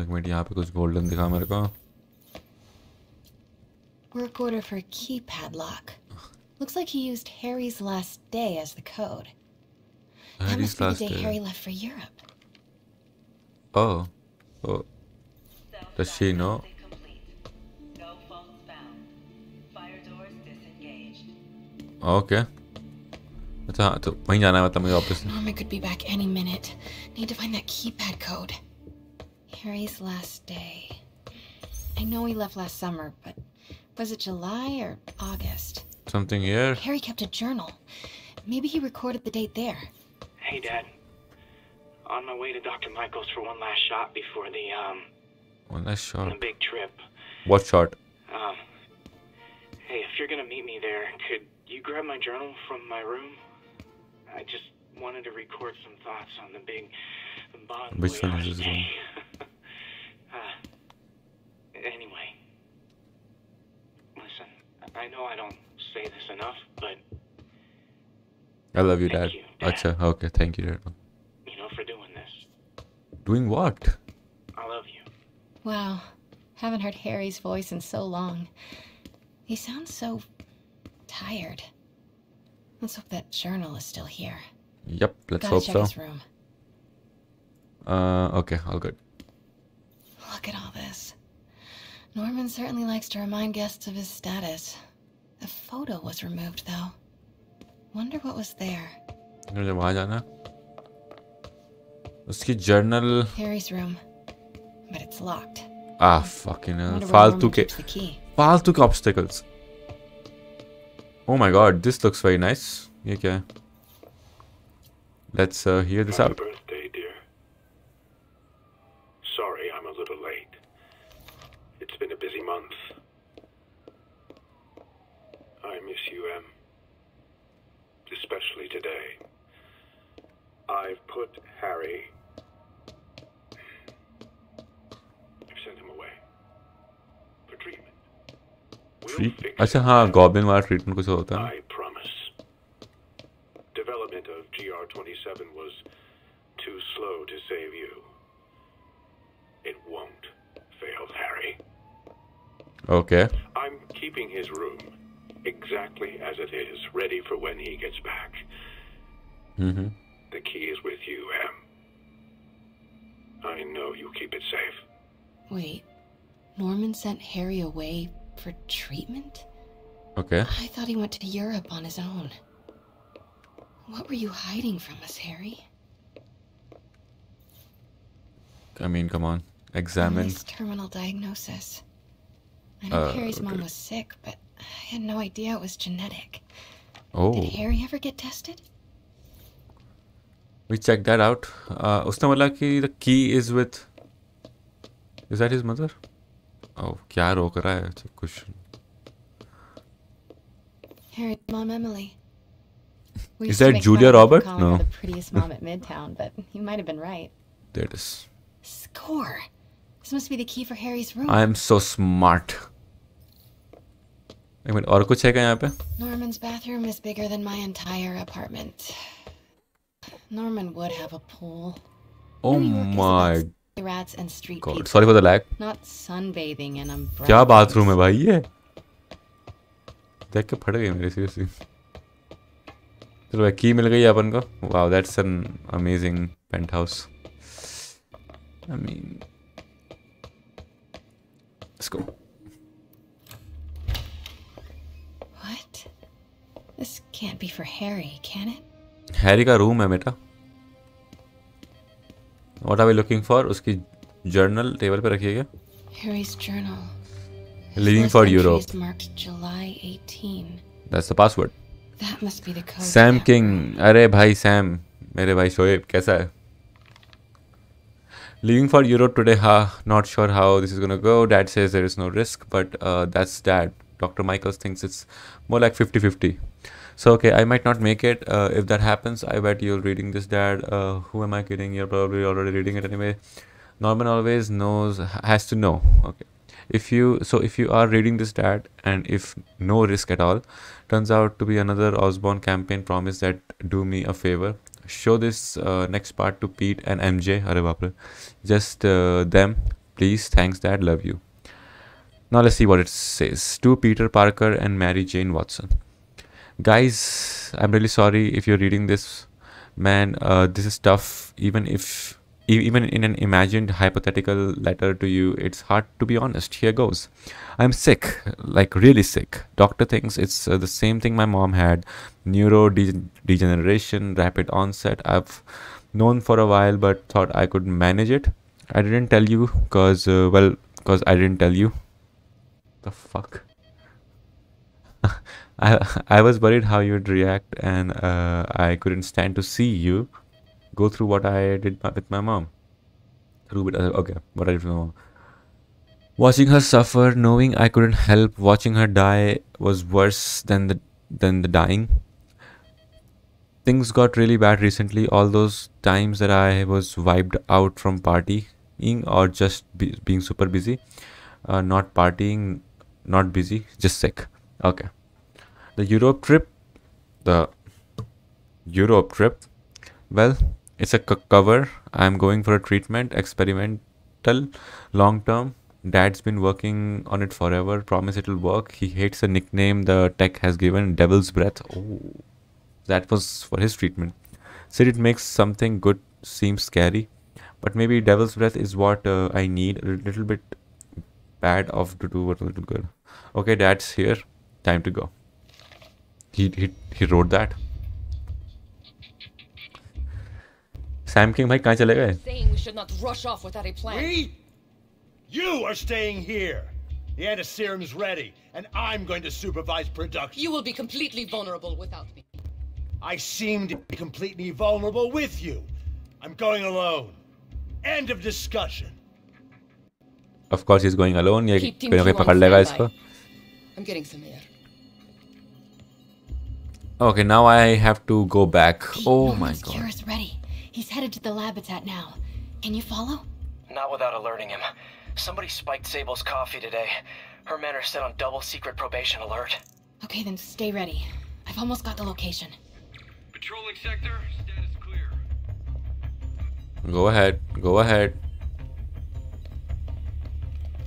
एक मिनट यहाँ पे कुछ गोल्डन दिखा मेरे को. Work order for a keypad lock. Looks like he used Harry's last day as the code. That must be the day Harry left for Europe. Oh, oh. Does she know? Okay. अच्छा तो वहीं जाना है मतलब मुझे वापस. Norman could be back any minute. Need to find that keypad code. Harry's last day. I know he left last summer, but was it July or August? Something here. Harry kept a journal. Maybe he recorded the date there. Hey, Dad. On my way to Dr. Michaels for one last shot before the One last shot. The big trip. What shot? Hey, if you're gonna meet me there, could you grab my journal from my room? I just wanted to record some thoughts on the big bond. Which one is this one? Anyway, listen, I know I don't say this enough, but I love you, Dad. Acha, okay, thank you, Dad. You know, for doing this. Doing what? I love you. Wow, haven't heard Harry's voice in so long. He sounds so tired. Let's hope that journal is still here. Yep, let's hope so. Gotta check his room. Okay, all good. Look at all this. Norman certainly likes to remind guests of his status. The photo was removed, though. Wonder what was there. मुझे वहाँ जाना. उसकी journal. Harry's room, but it's locked. Ah, fucking hell. फालतू के obstacles. Oh my God, this looks very nice. Okay. Let's hear this out. Happy birthday, dear. Sorry, I'm a little late. It's been a busy month. I miss you, Em. Especially today. I've put Harry. I've sent him away for treatment. अच्छा हाँ goblin वाला treatment कुछ होता है. I promise. Development of GR27 was too slow to save you. It won't fail, Harry. Okay. I'm keeping his room exactly as it is, ready for when he gets back. Mm-hmm. The key is with you, Em. I know you keep it safe. Wait, Norman sent Harry away for treatment? Okay. I thought he went to Europe on his own. What were you hiding from us, Harry? I mean, come on. Examine. Terminal diagnosis. I know Harry's mom was sick, but I had no idea it was genetic. Oh. Did Harry ever get tested? We check that out. उसने बोला कि the key is with. Is that his mother? Oh, क्या रोक रहा है? Question. Harry's mom, Emily. Is that Julia Roberts? No. The prettiest mom at Midtown, but you might have been right. There it is. Score. This must be the key for Harry's room. I am so smart. I mean, और कुछ है क्या यहाँ पे? Norman's bathroom is bigger than my entire apartment. Norman would have a pool. Oh my rats and street God. People. Sorry for the lag. Not sunbathing and umbrellas. क्या bathroom है भाई ये? देख के फट गई मेरी सीरियसली. चलो की मिल गई अपन को. Wow, that's an amazing penthouse. I mean, let's go. What? This can't be for Harry, can it? Harry का room है बेटा. What are we looking for? उसकी journal table पे रखिएगा. Harry's journal. Leaving for Europe. Marked July 18. That's the password. That must be the code. Sam King. अरे भाई Sam, मेरे भाई शोएब कैसा है? Leaving for Europe today. Ha, not sure how this is gonna go. Dad says there is no risk, but that's Dad. Dr. Michaels thinks it's more like 50-50. So okay, I might not make it. If that happens, I bet you're reading this, Dad. Who am I kidding? You're probably already reading it anyway. Norman always knows, has to know. Okay, if you are reading this, Dad, and if no risk at all turns out to be another Osborn campaign promise, that do me a favor. Show this next part to Pete and MJ. Arre baapre. Just them, please. Thanks, Dad. Love you. Now let's see what it says. To Peter Parker and Mary Jane Watson. Guys, I'm really sorry if you're reading this. Man, this is tough. Even in an imagined hypothetical letter to you, it's hard to be honest. Here goes. I'm sick, like really sick. Doctor thinks it's the same thing my mom had. Neurodegeneration, rapid onset. I've known for a while but thought I could manage it. I didn't tell you because, well, because I didn't tell you. The fuck? I was worried how you'd react and I couldn't stand to see you go through what I did with my mom. Okay, what I did with my mom. Watching her suffer, knowing I couldn't help, watching her die was worse than the dying. Things got really bad recently. All those times that I was wiped out from partying or just being super busy. Not partying, not busy, just sick. Okay. The Europe trip. Well, it's a cover. I'm going for a treatment, experimental, long term. Dad's been working on it forever. Promise it'll work. He hates the nickname the tech has given, Devil's Breath. Oh, that was for his treatment. Said it makes something good seem scary, but maybe Devil's Breath is what I need. A little bit bad off to do what a little good. Okay, Dad's here. Time to go. He wrote that. Sam King, bhai, kahan chale gaye? Saying we should not rush off without a plan. You are staying here. The antiserum's ready, and I'm going to supervise production. You will be completely vulnerable without me. I seem to be completely vulnerable with you. I'm going alone. End of discussion. Of course, he's going alone. Ye koi pakad lega isko. I'm getting some air. Okay, now I have to go back. Oh my God. Cure is ready. He's headed to the lab it's at now. Can you follow? Not without alerting him. Somebody spiked Sable's coffee today. Her men are set on double secret probation alert. Okay, then stay ready. I've almost got the location. Patrolling sector, status clear. Go ahead. Go ahead.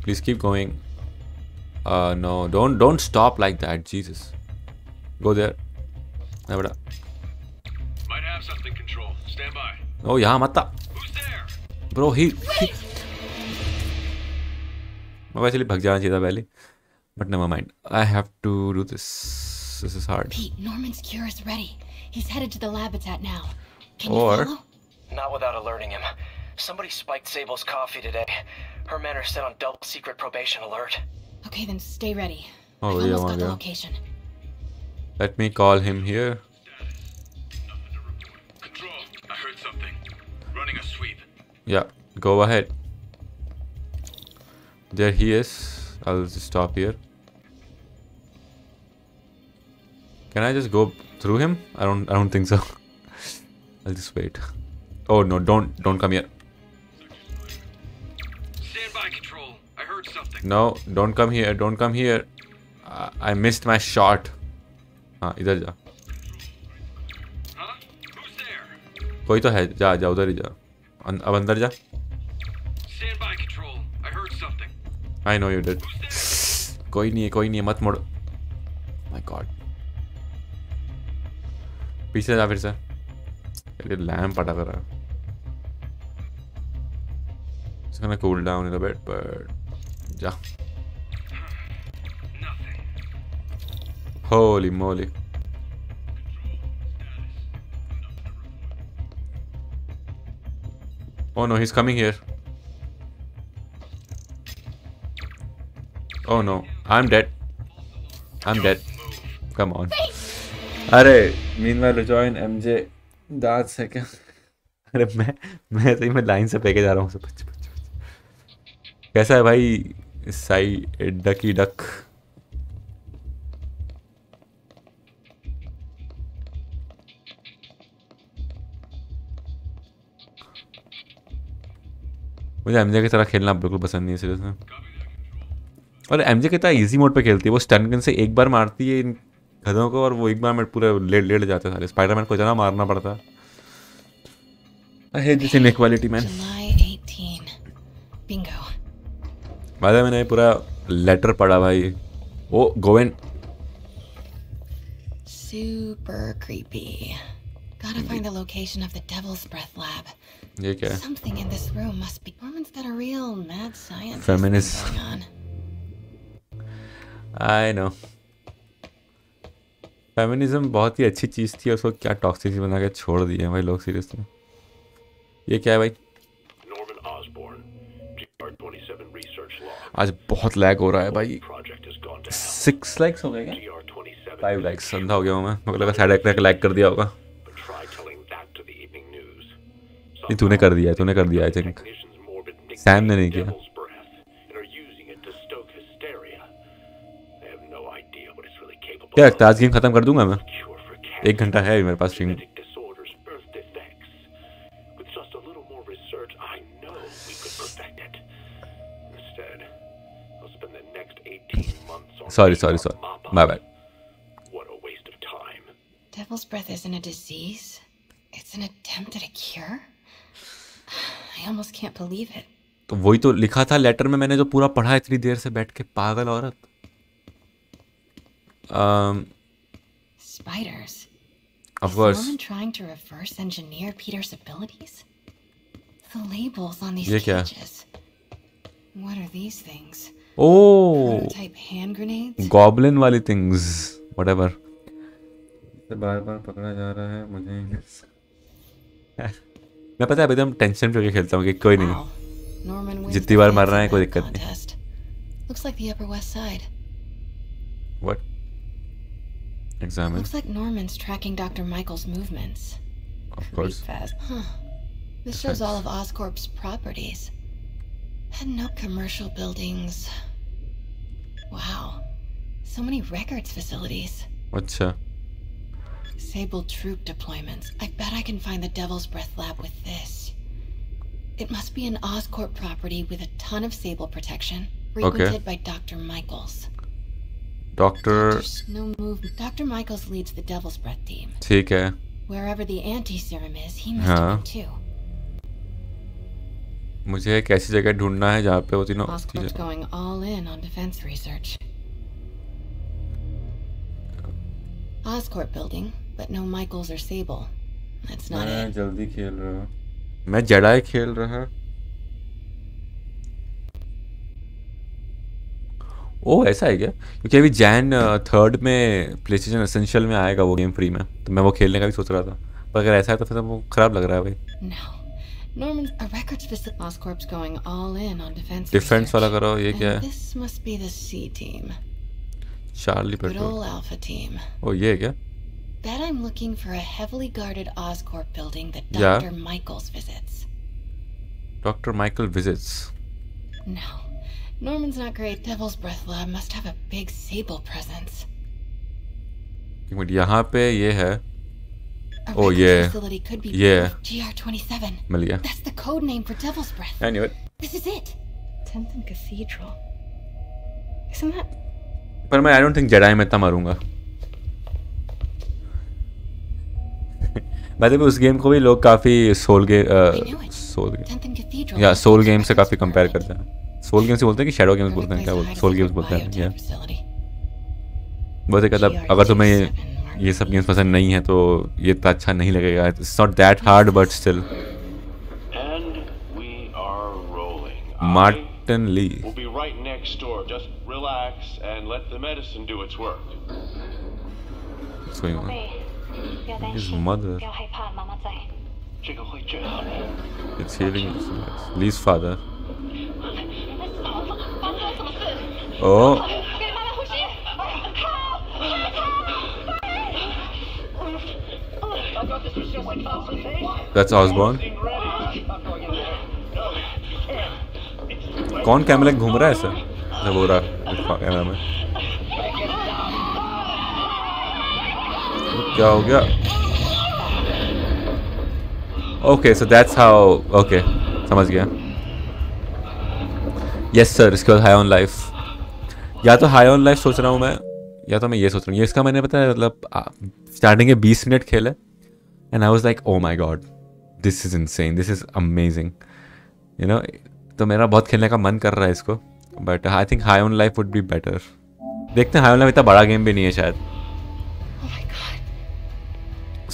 Please keep going. No, don't stop like that, Jesus. Go there. Might have something control. Stand by. Oh, yeah, mata. Who's there? Bro, he I actually bhag jana chahiye tha pehle. But never mind. I have to do this. This is hard. Pete, Norman's cure is ready. He's headed to the lab it's at now. Can you follow? Not without alerting him. Somebody spiked Sable's coffee today. Her men are set on double secret probation alert. Okay, then stay ready. Oh, we don't want to go. Let me call him here. Control, I heard something. Running a sweep. Yeah, go ahead. There he is. I'll just stop here. Can I just go through him? I don't think so. I'll just wait. Oh no, don't come here. Stand by, Control. I heard something. No, don't come here. Don't come here. I missed my shot. हाँ इधर जा. कोई तो है. जा जा उधर ही जा. अब अंदर जा. Stand by, Control. I heard something. I know you did. कोई नहीं है मत मोड़. My God. पीछे जा फिर से. ये लैंप पटा कर रहा है. It's gonna cool down a little bit, but जा. Holy moly. Oh no, he's coming here. Oh no, I'm dead. I'm dead. Come on. Arey, meanwhile rejoin MJ. That second. अरे मैं सही में लाइन से फेंके जा रहा हूँ सब बच्चे. कैसा है भाई साई डकी डक? मुझे एमजे की तरह खेलना बिल्कुल पसंद नहीं है सीरियस में. और एमजे कितना इजी मोड पे खेलती है. वो स्टन गन से एक बार मारती है इन गधों को और वो एक बार में पूरा लेट जाते हैं सारे. स्पाइडरमैन को इतना मारना पड़ता है. I hate this inequality man. Bingo. बाद में मैंने पूरा लेटर पढ़ा भाई. ओ गोवेन super creepy. Got to find the location of the Devil's Breath lab. Okay. Something in this room must be. Norman's got a real mad science. Feminist. I know. Feminism बहुत ही अच्छी चीज थी और उसको क्या टॉक्सिसिटी बना के छोड़ दिए हैं भाई लोग सीरियसली. ये क्या है भाई? Norman Osborn, GR27 research log. आज बहुत लैग हो रहा है भाई. 6 लाइक्स हो गए क्या? 5 लाइक्स अंधा हो गया हूँ मैं. मुझे लगा साइड एक्टर ने लैग कर दिया होगा. ये तूने कर दिया आई थिंक. सैम ने नहीं किया. क्या लगता है आज गेम खत्म कर दूंगा मैं? 1 घंटा है मेरे पास stream. Sorry my bad. Devil's breath isn't a disease. It's an attempt at a cure. I almost can't believe it. तो वही तो लिखा था लेटर में. मैंने जो पूरा पढ़ा इतनी देर से बैठ के पागल औरत. Spiders. Of course. Someone trying to reverse engineer Peter's abilities. The labels on these cages. What are these things? Oh. Type hand grenades. Goblin वाली things. Whatever. बार-बार पकड़ा जा रहा है मुझे. मैं पता है एकदम टेंशन करके खेलता हूँ कि कोई नहीं जितनी बार मर रहा है कोई दिक्कत नहीं. What? Examine. Looks like Norman's tracking Dr. Michaels' movements. Of course. This shows all of Oscorp's properties. And no commercial buildings. Wow. So many records facilities. अच्छा. Sable troop deployments. I bet I can find the Devil's Breath lab with this. It must be an Oscorp property with a ton of Sable protection, frequented by Dr. Michaels. Dr. Michaels leads the Devil's Breath team. ठीक है. Wherever the anti-serum is, he must be too. मुझे एक ऐसी जगह ढूंढना है जहाँ पे वो तीनों. Oscorp's going all in on defense research. Oscorp building. But no Michaels or Sable. That's not it. जल्दी खेल रहा हूँ. मैं जड़ाई खेल रहा. ओ ऐसा है क्या? क्योंकि अभी Jan 3 में PlayStation Essential में आएगा वो गेम फ्री में. तो मैं वो खेलने का भी सोच रहा था. पर अगर ऐसा है तो फिर वो खराब लग रहा है भाई. No. Norman's a records visit. Oscorp's going all in on defense. Defense वाला करो. ये क्या है? This must be the C team. Charlie Pepper. Good old Alpha Team. Oh yeah, yeah. That I'm looking for a heavily guarded Oscorp building that Dr. Yeah. Michaels visits. Dr. Michaels visits. No, Norman's not great. Devil's Breath Lab must have a big Sable presence. But यहाँ पे ये है. Oh yeah. Facility could be yeah. GR27. Malia. That's the code name for Devil's Breath. I knew it. This is it. 10th and Cathedral. Isn't that? But I don't think Jedi में इतना मारूंगा. वैसे भी उस game को भी लोग काफी सोल गेम या सोल गेम से काफी कंपेयर करते हैं. सोल गेम से बोलते हैं कि शैडो गेम्स बोलते हैं, क्या बोलते हैं, सोल गेम्स बोलते हैं. या बहुत एक अगर तुम्हें ये सब गेम्स पसंद नहीं है तो ये तो अच्छा नहीं लगेगा. It's not that hard but still. Martin Li. His mother. It's healing. Lee's father. Oh. That's Osborn. कौन कैमरे घूम रहा है ऐसा? जब हो रहा कैमरा में. क्या हो गया? Okay, so that's how. Okay, समझ गया. Yes sir, इसके बाद High on Life. या तो High on Life सोच रहा हूँ मैं, या तो मैं ये सोच रहा हूँ. ये इसका मैंने पता है मतलब स्टार्टिंग के 20 मिनट खेला, and I was like, oh my god, this is insane, this is amazing, you know. तो मेरा बहुत खेलने का मन कर रहा है इसको, but I think High on Life would be better. देखते हैं, High on Life इतना बड़ा गेम भी नहीं है शायद.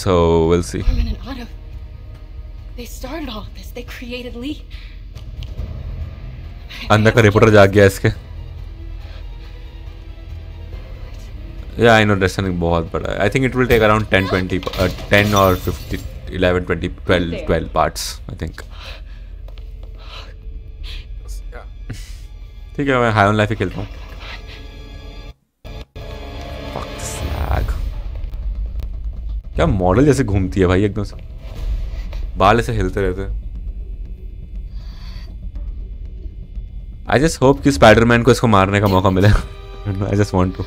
So we'll see. Norman and Otto. They started all of this. They created Lee. अंदर का रिपोर्टर जाग गया इसके. Yeah, I know that's something बहुत बड़ा है. I think it will take around 10 or 12 parts. I think. ठीक है मैं High on Life ही खेलता हूँ. Fuck this lag. क्या मॉडल जैसे घूमती है भाई एकदम से. बाल ऐसे हिलते रहते हैं. I just hope कि स्पाइडरमैन को इसको मारने का मौका मिले. I just want to.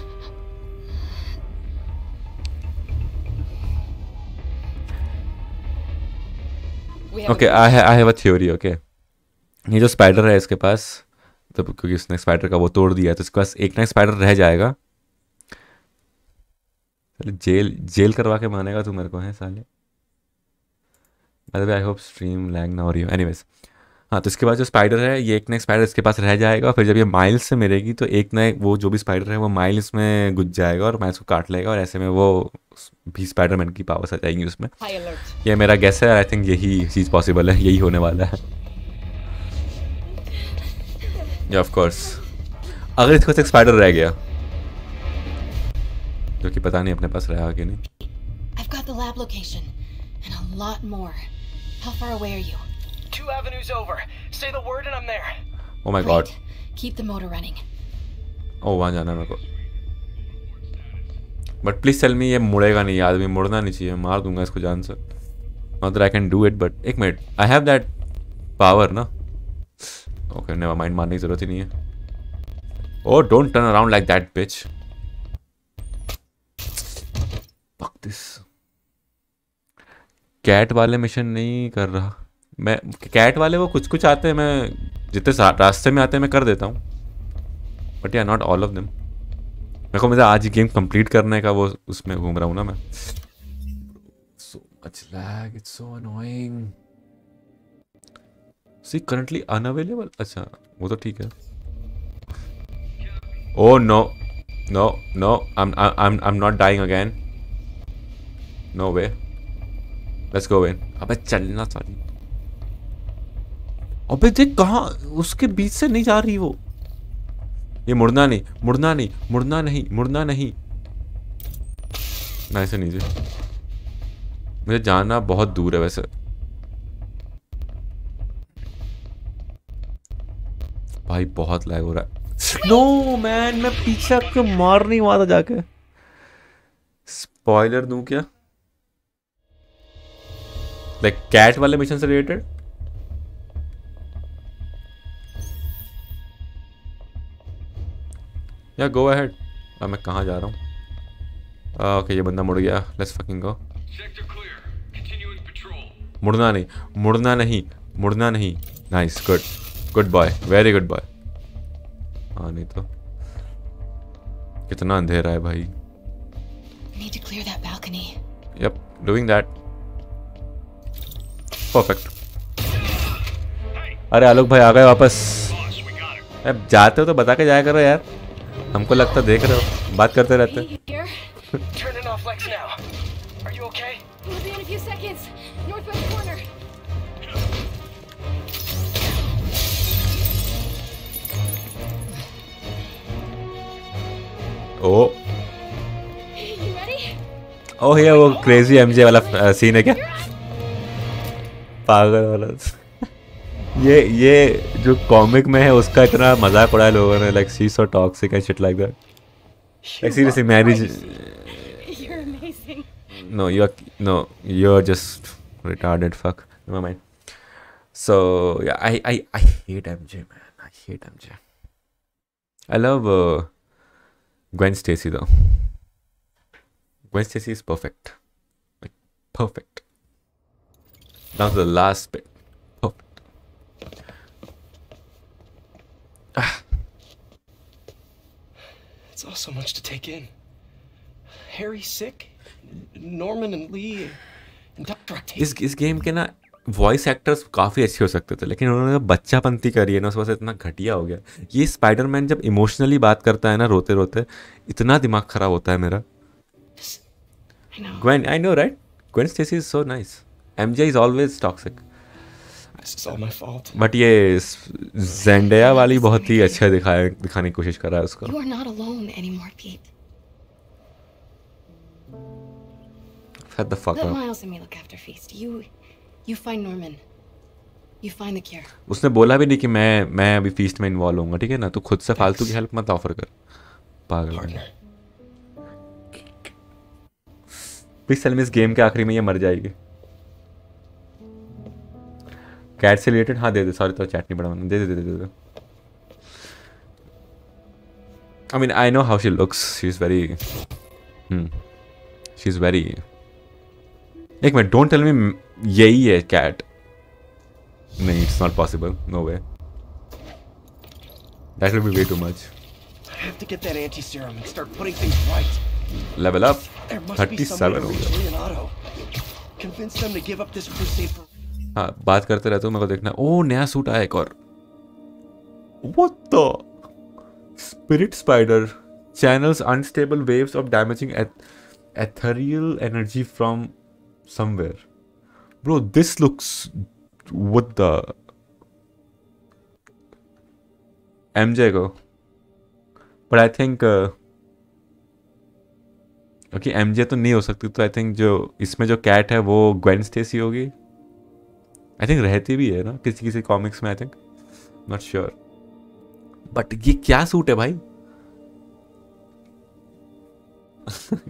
Okay, I have a theory. Okay, ये जो स्पाइडर है इसके पास, तो क्योंकि इसने स्पाइडर का वो तोड़ दिया तो इसके पास एक ना स्पाइडर रह जाएगा. जेल करवा के मानेगा तू मेरे को है साले. मतलब आई होप स्ट्रीम लैग ना हो रही हो. एनीवेज हाँ, तो इसके बाद जो स्पाइडर है ये एक नए स्पाइडर इसके पास रह जाएगा. फिर जब ये माइल्स से मिलेगी तो एक नए वो जो भी स्पाइडर है वो माइल्स में घुस जाएगा और माइल्स को काट लेगा और ऐसे में वो भी स्पाइडरमैन की पावर्स आ जाएंगी उसमें. ये मेरा गेस है. आई थिंक यही चीज़ पॉसिबल है, यही होने वाला है. या ऑफकोर्स अगर इसके पास एक स्पाइडर रह गया जो कि पता नहीं अपने पास रहा कि नहीं. I've got the lab location and a lot more. How far away are you? 2 avenues over. Say the word and I'm there. Oh my god. Keep the motor running. Oh वहाँ जाना मेरे को. But please tell me ये मुड़ेगा नहीं. आदमी मुड़ना नहीं चाहिए. मार दूंगा इसको जान से. Not that I can do it but एक minute. I have that power ना. Okay never mind, मारने की जरूरत ही नहीं है. Oh don't turn around like that bitch. Fuck this. Cat वाले मिशन नहीं कर रहा मैं. कैट वाले वो कुछ कुछ आते हैं, मैं जितने रास्ते में आते हैं मैं कर देता हूँ बट या नॉट ऑल ऑफ देम. मेरे को मतलब आज ही गेम कंप्लीट करने का वो उसमें घूम रहा हूँ ना मैं. So much lag, it's so annoying. See currently unavailable. अच्छा वो तो ठीक है. Oh no no no, I am not dying again. No way. Let's go in. अबे चलना सॉरी. अबे देख कहाँ उसके बीच से नहीं जा रही वो. ये मुड़ना नहीं, मुड़ना नहीं, मुड़ना नहीं, मुड़ना नहीं. ना ऐसे नीचे मुझे जाना बहुत दूर है वैसे. भाई बहुत लैग हो रहा है. No man, मैं पीछे आपके मार नहीं वाला जाके. Spoiler दूँ क्या? Like cat वाले मिशन से related? Yeah, go ahead. मैं कहाँ जा रहा हूँ? Okay, ये बंदा मुड़ गया. Let's fucking go. मुड़ना नहीं, मुड़ना नहीं, मुड़ना नहीं. Nice, good, good boy, very good boy. हाँ नहीं तो कितना अंधेरा है भाई. Need to clear that balcony. Yep, doing that. Perfect. अरे आलोक भाई आ गए वापस. अब जाते हो तो बता के जाया करो यार. हमको लगता देख रहे हो, बात करते रहते. Oh. Oh, yeah, वो crazy MJ वाला scene है क्या? पागल वाला. ये जो comic में है उसका इतना मजाक उड़ाया लोगों ने, like she's so toxic and shit like that. Like seriously, Mary. You're amazing. No, you're just retarded. Fuck. Never mind. So yeah, I hate MJ, man. I hate MJ. I love. Gwen Stacy though. Gwen Stacy is perfect. Like, perfect. Now the last bit. Perfect. Ah. It's all so much to take in. Harry sick, Norman and Lee and Dr. Octavius. This game के ना voice actors काफी अच्छे हो सकते थे, लेकिन उन्होंने बच्चापंती करी है ना, उसके बाद इतना घटिया हो गया. ये स्पाइडरमैन जब इमोशनली बात करता है ना रोते रोते, इतना दिमाग खराब होता है मेरा. Gwen, I know right? Gwen Stacy is so nice. MJ is always toxic. It's all my fault. But ये ज़ेंडेया वाली बहुत ही अच्छा दिखाने की कोशिश कर रहा है उसको. You are not alone anymore, Pete. Shut the fuck up. Let Miles and me look after Feast. You find Norman. You find the cure. उसने बोला भी नहीं कि मैं अभी फीस्ट में इन्वॉल्व होऊंगा, ठीक है ना? तो खुद से फालतू की हेल्प मत ऑफर कर. पागल. पिक्सल में इस गेम के आखिरी में ये मर जाएगी. कैट से रिलेटेड हाँ दे दे. सॉरी तो चैट नहीं पड़ा. दे. I mean I know how she looks. She's very. She's very. एक मिनट, डोंट टेल मी यही है कैट. नहीं, it's not possible, no way, that will be way too much. I have to get that anti serum and start putting things right. Level up 37 हो गया. Convince them to give up this crusade for. हां बात करते रहते हो, मेरे को देखना. ओ नया सूट आया एक और. What the spirit spider channels unstable waves of damaging ethereal energy from somewhere. Bro, this looks what the MJ go. But I think okay, MJ तो नहीं हो सकती, तो I think जो इसमें जो cat है वो Gwen Stacy होगी. I think रहती भी है ना किसी किसी कॉमिक्स में, I think, not sure. But ये क्या सूट है भाई?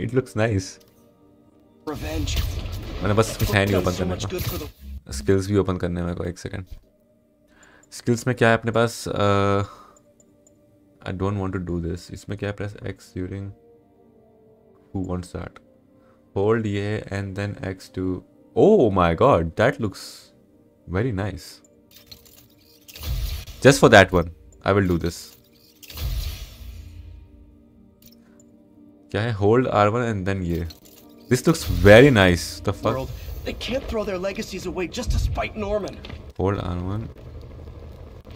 It looks nice. Revenge. मैंने बस कुछ है नहीं ओपन करने का. स्किल्स भी ओपन करने में को एक सेकंड. स्किल्स में क्या है अपने पास? I don't want to do this. इसमें क्या है? Press X during. Who wants that? Hold ये and then X too. Oh my god, that looks very nice. Just for that one I will do this. क्या है? Hold R1 and then ये. This looks very nice. The fuck? World, they can't throw their legacies away just to spite Norman. Hold on one.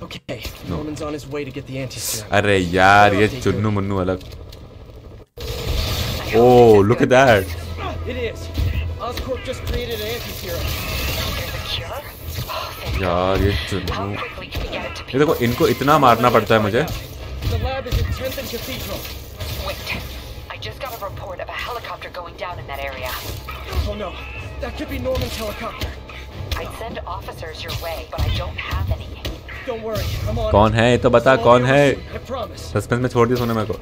Okay. No. Norman's on his way to get the anti-serum. अरे यार ये चुन्नू मुन्नू अलग. Oh, look at that. It is. Oscorp just created an anti-serum. यार ये चुन्नू. ये देखो इनको इतना मारना पड़ता है मुझे. The lab is in 10th and Cathedral. Wait. Just got a report of a helicopter going down in that area. Oh no, that could be Norman's helicopter. I'd send officers your way, but I don't have any. कौन है ये तो बता, कौन है? Suspense में छोड़ दिया सोने मेरे को।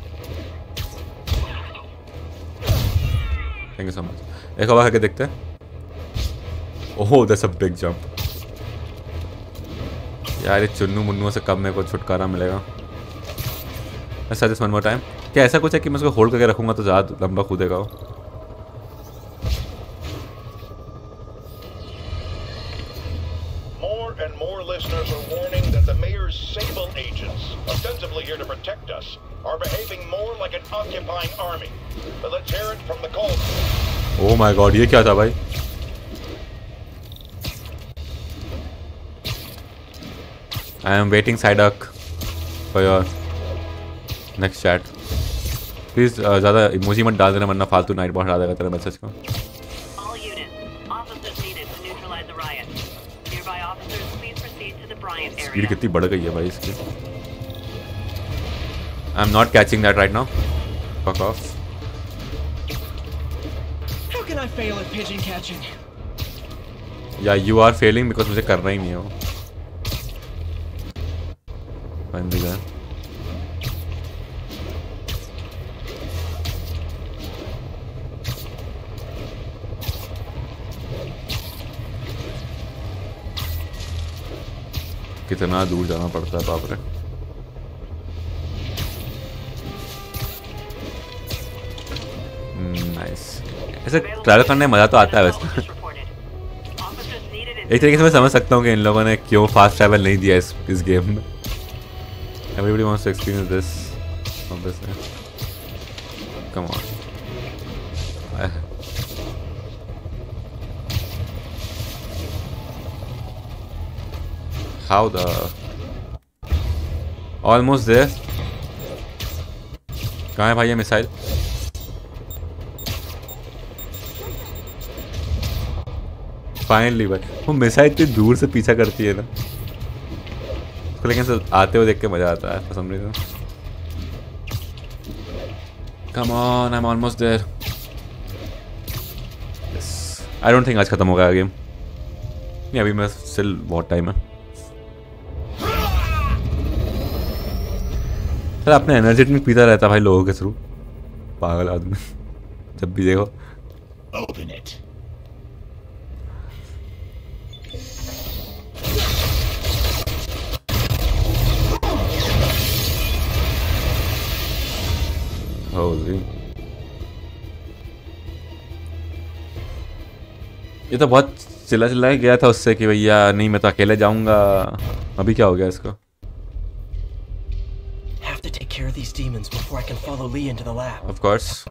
Thank you so much. एक बार देखते हैं। Oh that's a big jump यार। ये चुन्नू मुन्नुओं से कब मेरे को छुटकारा मिलेगा। अच्छा जस्ट वन मोर टाइम। क्या ऐसा कुछ है कि मैं उसको होल्ड करके रखूंगा तो ज़्यादा लंबा कूदेगा वो? ओह माय गॉड ये क्या था भाई? I am waiting Psyduck for your next chat. Please ज़्यादा इमोजी मत डाल देना वरना फालतू नाइट बॉट डाल देगा तेरे मैसेज को। स्पीड कितनी बढ़ गई है भाई इसकी। I am not catching that right now. Fuck off. How can I fail at pigeon catching? Yeah, you are failing because मुझे करना ही नहीं है वो। बंद गया। कितना दूर जाना पड़ता है बाप रे। ऐसे ट्रैवल करने में मज़ा तो आता है वैसे। एक तरीके से मैं समझ सकता हूँ कि इन लोगों ने क्यों फास्ट ट्रैवल नहीं दिया इस गेम में। Everybody wants to experience this obviously. Come on. How the almost there. कहाँ है भाई ये मिसाइल? फाइनली भाई वो मिसाइल इतनी दूर से पीछा करती है ना उसको, लेकिन सब आते हुए देख के मज़ा आता है। समझ रहे हो? Come on I am almost there. I don't think आज खत्म हो गया गेम। नहीं अभी मैं स्टिल बहुत टाइम है। सर अपने एनर्जेटिक पीता रहता भाई लोगों के थ्रू, पागल आदमी। जब भी देखो ये तो बहुत चिल्ला चिल्ला गया था उससे कि भैया नहीं मैं तो अकेले जाऊंगा। अभी क्या हो गया इसको? Of course.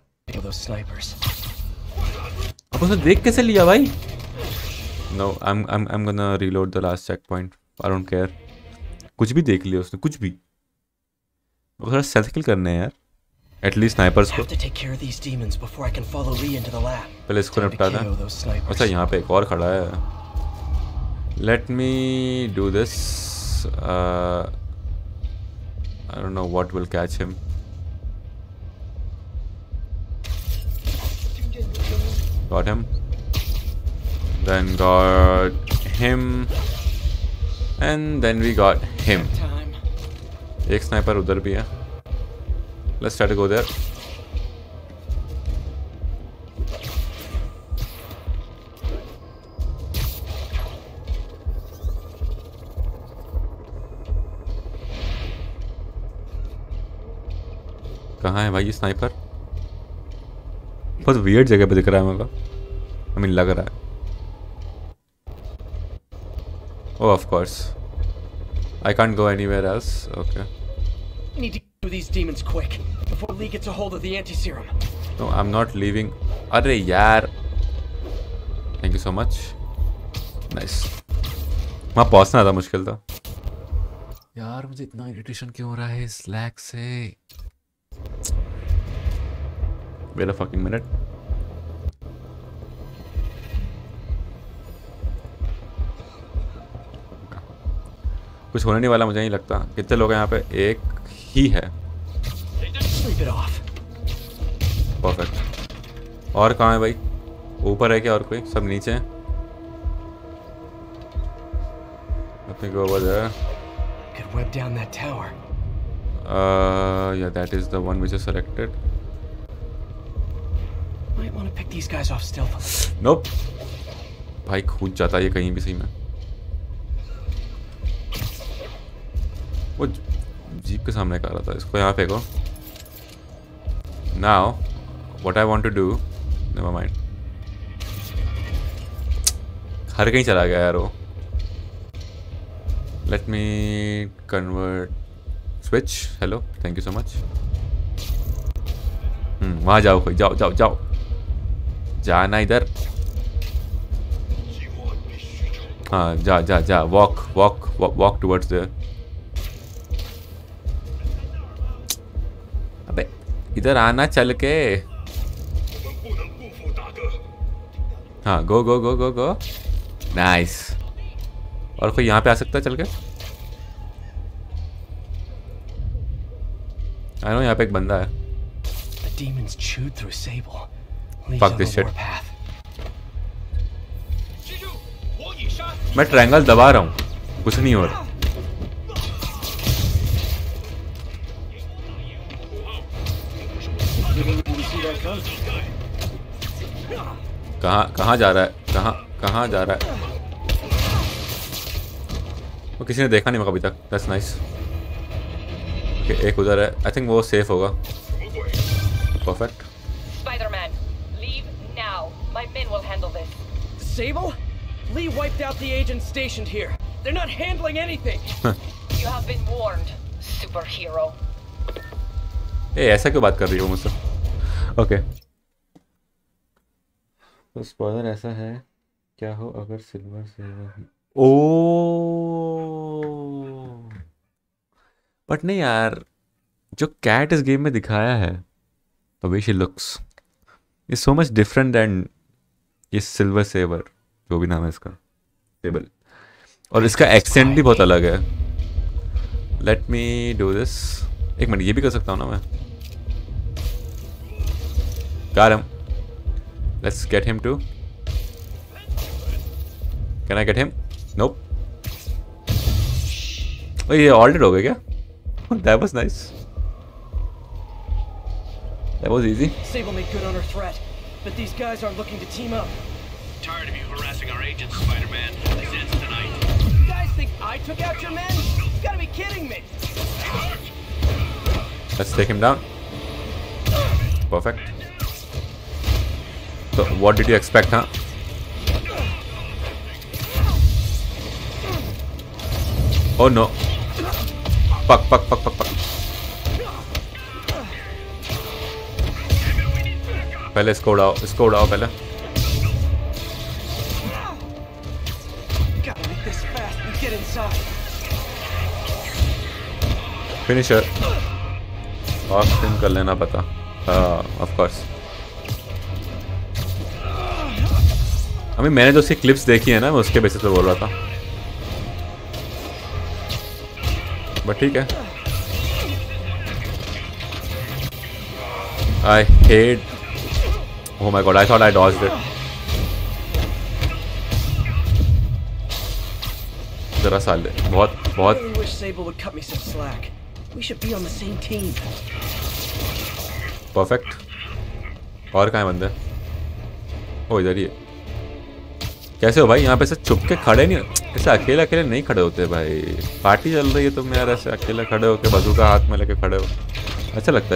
अब उसने देख कैसे लिया भाई? No, I'm gonna reload the last checkpoint. I don't care. कुछ भी देख लिया उसने, कुछ भी। वो थोड़ा सर्जिकल करने हैं यार। एटलीस्ट स्नाइपर्स को पहले इसको निपटा था। अच्छा यहाँ पे एक और खड़ा है। Let me do this. I don't know what will catch him. Got him then got him and then we got him. एक स्नाइपर उधर भी है। Let's try to go there. कहाँ है भाई ये स्नाइपर? बहुत वियर्ड जगह पे दिख रहा है मेरे को। I mean लग रहा है। Oh of course. I can't go anywhere else. Okay. Need to do these demons quick before Lee gets a hold of the anti-serum. No, I'm not leaving. अरे यार, thank you so much. Nice. वहाँ पहुँचना था, मुश्किल था। यार मुझे इतना इरिटेशन क्यों हो रहा है इस लैग से? Wait a fucking minute. कुछ होने नहीं वाला मुझे नहीं लगता। कितने लोग हैं यहाँ पे? एक ही है। परफेक्ट। और कहाँ है भाई? ऊपर है क्या और कोई? सब नीचे हैं। could web down that tower. Yeah, that is the one which is selected. Might want to pick these guys off stealthily. Nope. भाई खुद जाता है ये कहीं भी सही में. वो जीप के सामने का रहा था. इसको यहाँ फेंको. Now, what I want to do? Never mind. हर कहीं चला गया यार वो. Let me convert. Switch. Hello. Thank you so much. वहाँ जाओ कोई जाओ जाओ जाओ. जाना इधर. हाँ जा जा जा. Walk walk walk towards there. अबे इधर आना चल के. हाँ go go go go go. Nice. और कोई यहाँ पे आ सकता है चल के? I know यहाँ पे एक बंदा है. The demons chewed through Sable. Fuck this shit. मैं ट्रायंगल दबा रहा हूँ, कुछ नहीं हो रहा. कहाँ जा रहा है? कहाँ जा रहा है? वो किसी ने देखा नहीं मेरे को अभी तक. That's nice. Okay, एक उधर है. I think वो safe होगा. Perfect. Spider-Man, leave now. My men will handle this. Sable? Lee wiped out the agents stationed here. They're not handling anything. You have been warned, superhero. Hey, ऐसा क्यों बात कर रही हो मुझसे? Okay. तो spoiler ऐसा है क्या हो अगर Silver Sable. ओह बट नहीं यार, जो कैट इस गेम में दिखाया है the way she looks is so much different than ये सिल्वर सेबर जो भी नाम है इसका टेबल, और इसका एक्सेंट भी बहुत अलग है. Let me do this. एक मिनट, ये भी कर सकता हूँ ना मैं. Got him. Let's get him too. Can I get him? Nope. Oh, ये ऑल्टेड हो गया क्या? That was nice. That was easy. Sable made good on her threat, but these guys are looking to team up. Tired of you harassing our agents, Spider-Man. This ends tonight. You guys think I took out your men? You gotta be kidding me. Let's take him down. Perfect. So, what did you expect, huh? Oh no. Fuck, fuck, fuck, fuck, fuck. पहले इसको उड़ाओ, इसको उड़ाओ पहले. Finisher option कर लेना पता. Of course. अभी मैंने जो उसकी क्लिप्स देखी है ना, मैं उसके बेसिस पे बोल रहा था. ठीक है. I hate. Oh my god! I thought I dodged it. जरा साल दे. बहुत बहुत. I wish Sable would cut me some slack. We should be on the same team. Perfect. और कहाँ बंदे? ओ इधर ही है. कैसे हो भाई? यहाँ पे ऐसे चुप के खड़े नहीं, ऐसे अकेले अकेले नहीं खड़े होते भाई. पार्टी चल रही है तुम यार, ऐसे अकेले खड़े होके बंदूक हाथ में लेके खड़े हो, अच्छा लगता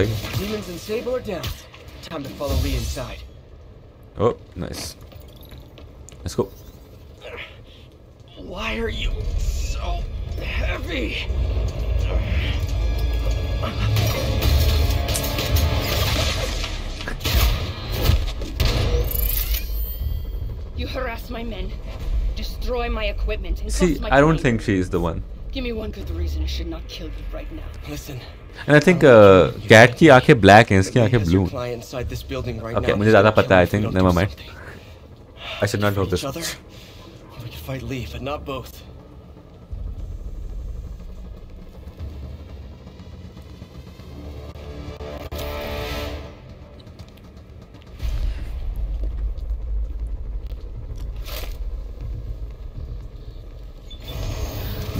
है. Oh, nice. Let's go. Why are you so heavy? You harass my men, destroy my equipment, and see, my I don't think she is the one. Give me one good reason I should not kill you right now. Listen. And I think cat ki aankhein black hain, iski aankhein blue. Okay, mujhe zyada pata hai. I think never mind. I should not know this. We can fight Lee, but not both.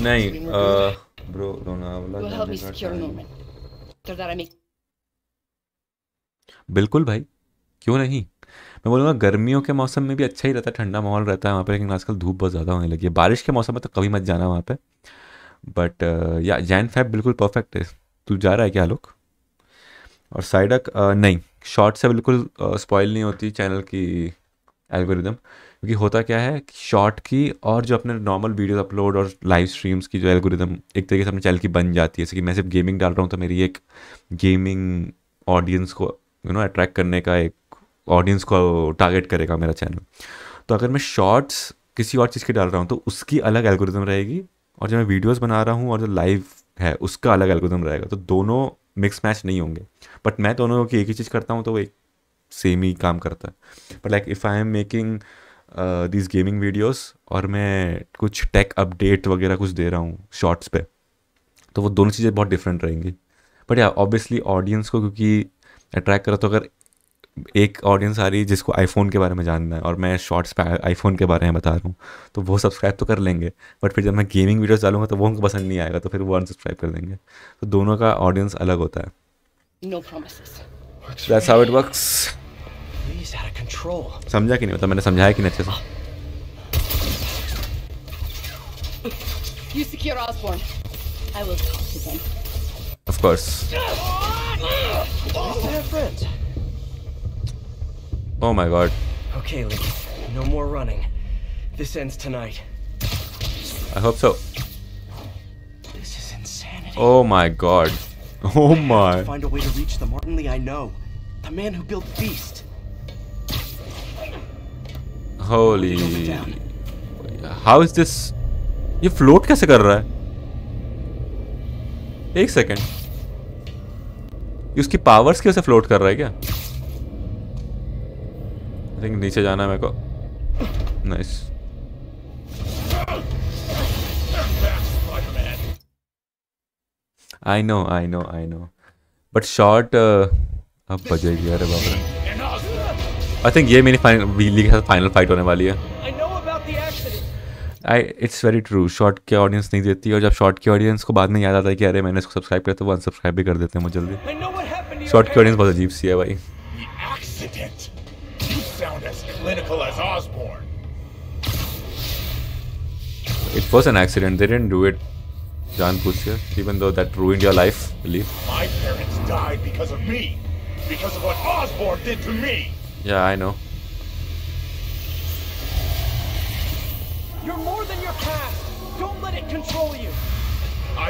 नहीं bro will help me secure Norman. After that I make. बिल्कुल भाई, क्यों नहीं. मैं बोलूँगा गर्मियों के मौसम में भी अच्छा ही रहता है, ठंडा माहौल रहता है वहाँ पे, लेकिन आजकल धूप बहुत ज़्यादा होने लगी है. बारिश के मौसम में तो कभी मत जाना वहाँ पे. बट या जैन फैब बिल्कुल परफेक्ट है. तू जा रहा है क्या आलोक? और साइडक नहीं, शॉर्ट से बिल्कुल स्पॉइल नहीं होती चैनल की एल्गोरिदम, क्योंकि होता क्या है शॉर्ट की और जो अपने नॉर्मल वीडियोस अपलोड और लाइव स्ट्रीम्स की जो एल्गोरिदम एक तरीके से अपने चैनल की बन जाती है. जैसे कि मैं सिर्फ गेमिंग डाल रहा हूँ तो मेरी एक गेमिंग ऑडियंस को अट्रैक्ट करने का, एक ऑडियंस को टारगेट करेगा मेरा चैनल. तो अगर मैं शॉर्ट्स किसी और चीज़ की डाल रहा हूँ तो उसकी अलग एल्गोरिदम रहेगी, और जब मैं वीडियोस बना रहा हूँ और जो लाइव है उसका अलग एल्गोरिदम रहेगा. तो दोनों मिक्स मैच नहीं होंगे. बट मैं दोनों की एक ही चीज़ करता हूँ तो वो एक सेम ही काम करता है. But like if I am making this gaming videos और मैं कुछ टेक अपडेट वगैरह कुछ दे रहा हूँ शॉर्ट्स पर, तो वो दोनों चीज़ें बहुत डिफरेंट रहेंगी. बट या ऑब्वियसली ऑडियंस को क्योंकि अट्रैक्ट करा, तो अगर एक ऑडियंस आ रही है जिसको आईफोन के बारे में जानना है और मैं शॉर्ट्स पे आईफोन के बारे में बता रहा हूँ, तो वो सब्सक्राइब तो कर लेंगे. बट फिर जब मैं गेमिंग वीडियोस डालूंगा तो वो उनको पसंद नहीं आएगा, तो फिर वो अनसब्सक्राइब कर देंगे. तो दोनों का ऑडियंस अलग होता है. No promises. That's how it works. He's out of control. समझा कि नहीं, मतलब मैंने समझाया कि नहीं अच्छे से. You secure Osborn. I will talk to them. Of course. Oh my god. Okay, Lee. No more running. This ends tonight. I hope so. This is insanity. Oh my god. Oh my. I have to find a way to reach the Martin Lee I know. The man who built Feast. Holy. How is this? ये float कैसे कर रहा है? एक second. ये उसकी powers की वजह से float कर रहा है क्या? नीचे जाना है मेरे को. Nice. I know but short अब बजेगी. अरे बाप रे. आई थिंक ये मेरी वीली के साथ फाइनल फाइट होने वाली है. It's very true. शॉर्ट की ऑडियंस नहीं देती, और जब शॉर्ट की ऑडियंस को बाद में याद आता है कि अरे मैंने इसको सब्सक्राइब किया, तो वो अनसब्सक्राइब भी कर देते हैं मुझे जल्दी. शॉर्ट की ऑडियंस बहुत अजीब सी है भाई. As Osborn. It was an accident. They didn't do it, John Pushya, even though that ruined your life, believe. My parents died because of me, because of what Osborn did to me. Yeah, I know. You're more than your past. Don't let it control you.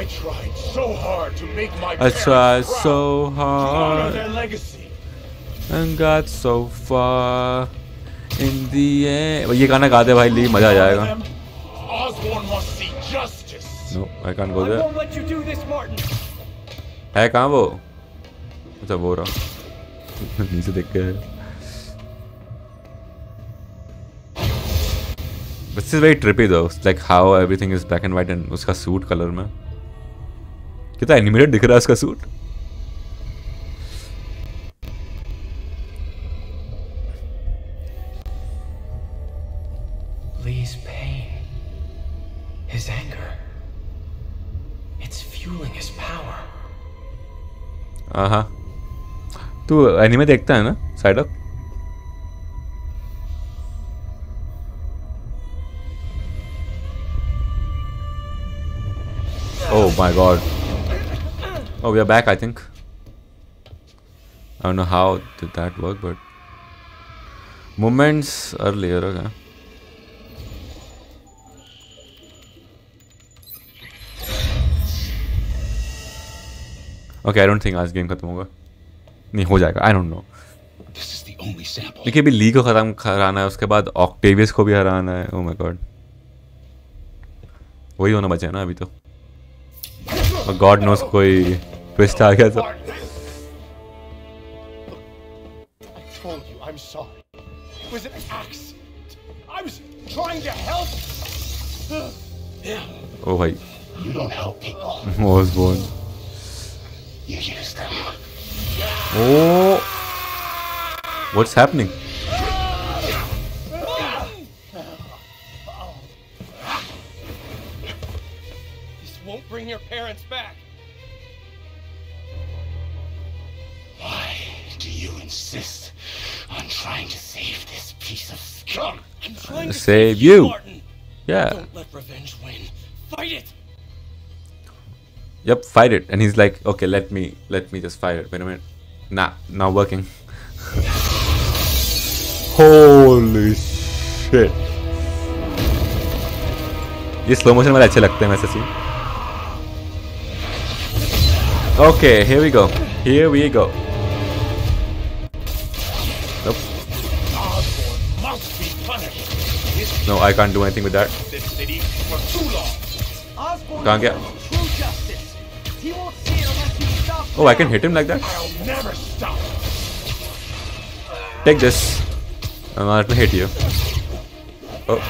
I tried so hard to make my parents proud, so hard to honor their legacy, and got so far. In the end, ये गाना गा दे भाई ली, मजा आ जाएगा. No, I can't go there. है कहाँ वो? अच्छा वो रहा. नीचे देख के. This is very trippy though, like how everything is black and white and उसका suit color में. कितना animated दिख रहा है उसका suit. Lee's pain, his anger, it's fueling his power. Aha. तू एनीमे देखता है ना side up? Oh my god. Oh, we are back, I think. I don't know how did that work, but moments earlier, okay. Okay I don't think आज game खत्म होगा. नहीं हो जाएगा, आई डोंट नो. देखिए अभी ली को खत्म कराना है, उसके बाद ऑक्टेवियस को भी हराना है. ओह माय गॉड, वही होना बचा है ना अभी तो. और गॉड नोस कोई ट्विस्ट आ गया तो. ओह भाई, Osborn. You used them. Oh, what's happening? This won't bring your parents back. insist on trying to save this piece of scum. I'm trying to save you, Martin. Yeah. Don't let revenge win. Fight it. Yep, fight it. And he's like, okay, let me just fight it. Wait a minute. Nah, not working. Holy shit. This slow motion वाला अच्छे लगते हैं वैसे scene. Okay, here we go. Here we go. Nope. No, I can't do anything with that. Can't get. Oh, I can hit him like that? Take this. I'm not gonna hit you. Oh.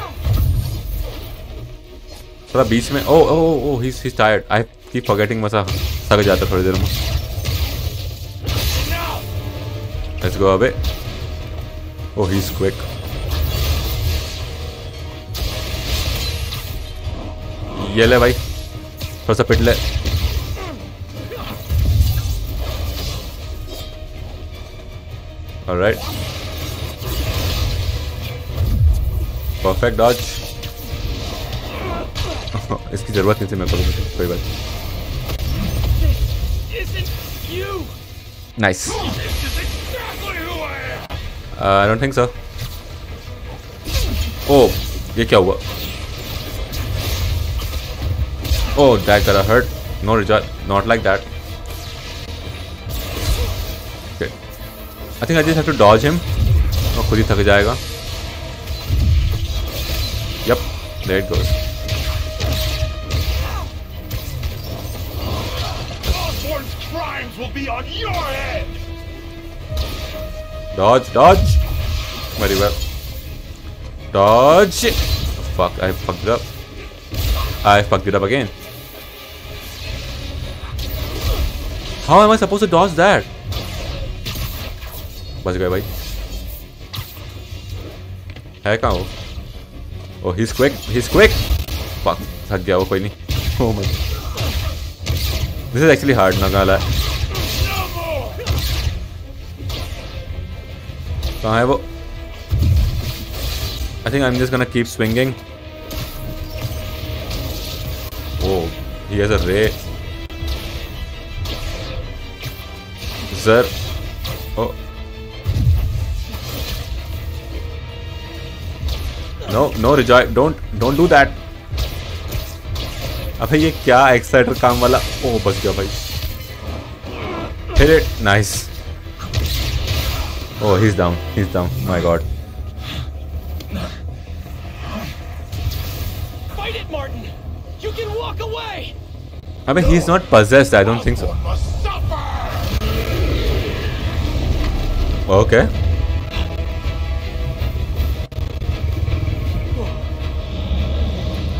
थोड़ा बीच में. Oh, oh, oh, he's tired. I keep forgetting myself. थक जाता थोड़ी देर में. Let's go away. Oh, he's quick. ये ले भाई. थोड़ा सा पिट ले. All right. Perfect dodge. इसकी जरूरत नहीं थी मेरे को कोई बात. Nice. I don't think so. Oh, ये क्या हुआ? Oh, that got a hurt. No, not like that. Okay. I think I just have to dodge him. वो खुद ही थक जाएगा. Yep, there it goes. Osborn's crimes will be on your head. Dodge, dodge. Very well. Dodge. Fuck, I fucked it up. I fucked it up again. How am I supposed to dodge that? बच गए भाई. है कहाँ वो? Oh, he's quick. He's quick. Fuck. थक गया वो कोई नहीं. Oh my. This is actually hard नगाला. कहाँ है वो? I think I'm just gonna keep swinging. Oh, he has a ray. Sir. Oh. No, no, Rejoice. Don't do that. अबे ये क्या एक्साइटर काम वाला? Oh, बच गया भाई. Hit it, nice. Oh, he's down. He's down. My God. Fight it, Martin. You can walk away. अबे he's not possessed. I don't think so. Okay.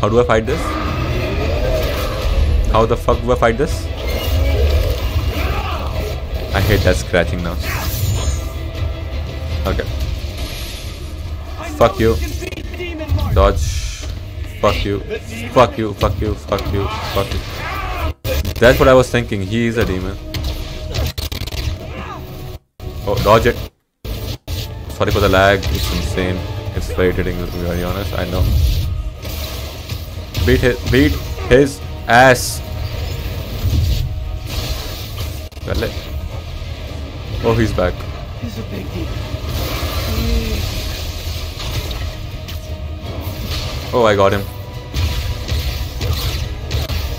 How do I fight this? How the fuck do I fight this? I hate that scratching now. Okay. Fuck you. Dodge. Fuck you. Fuck you. Fuck you. Fuck you. Fuck you. That's what I was thinking. He is a demon. Oh, dodge it. Sorry for the lag. It's insane. It's very irritating to be very honest. I know. Beat his ass. Oh, he's back. He's a big deal. Oh, I got him.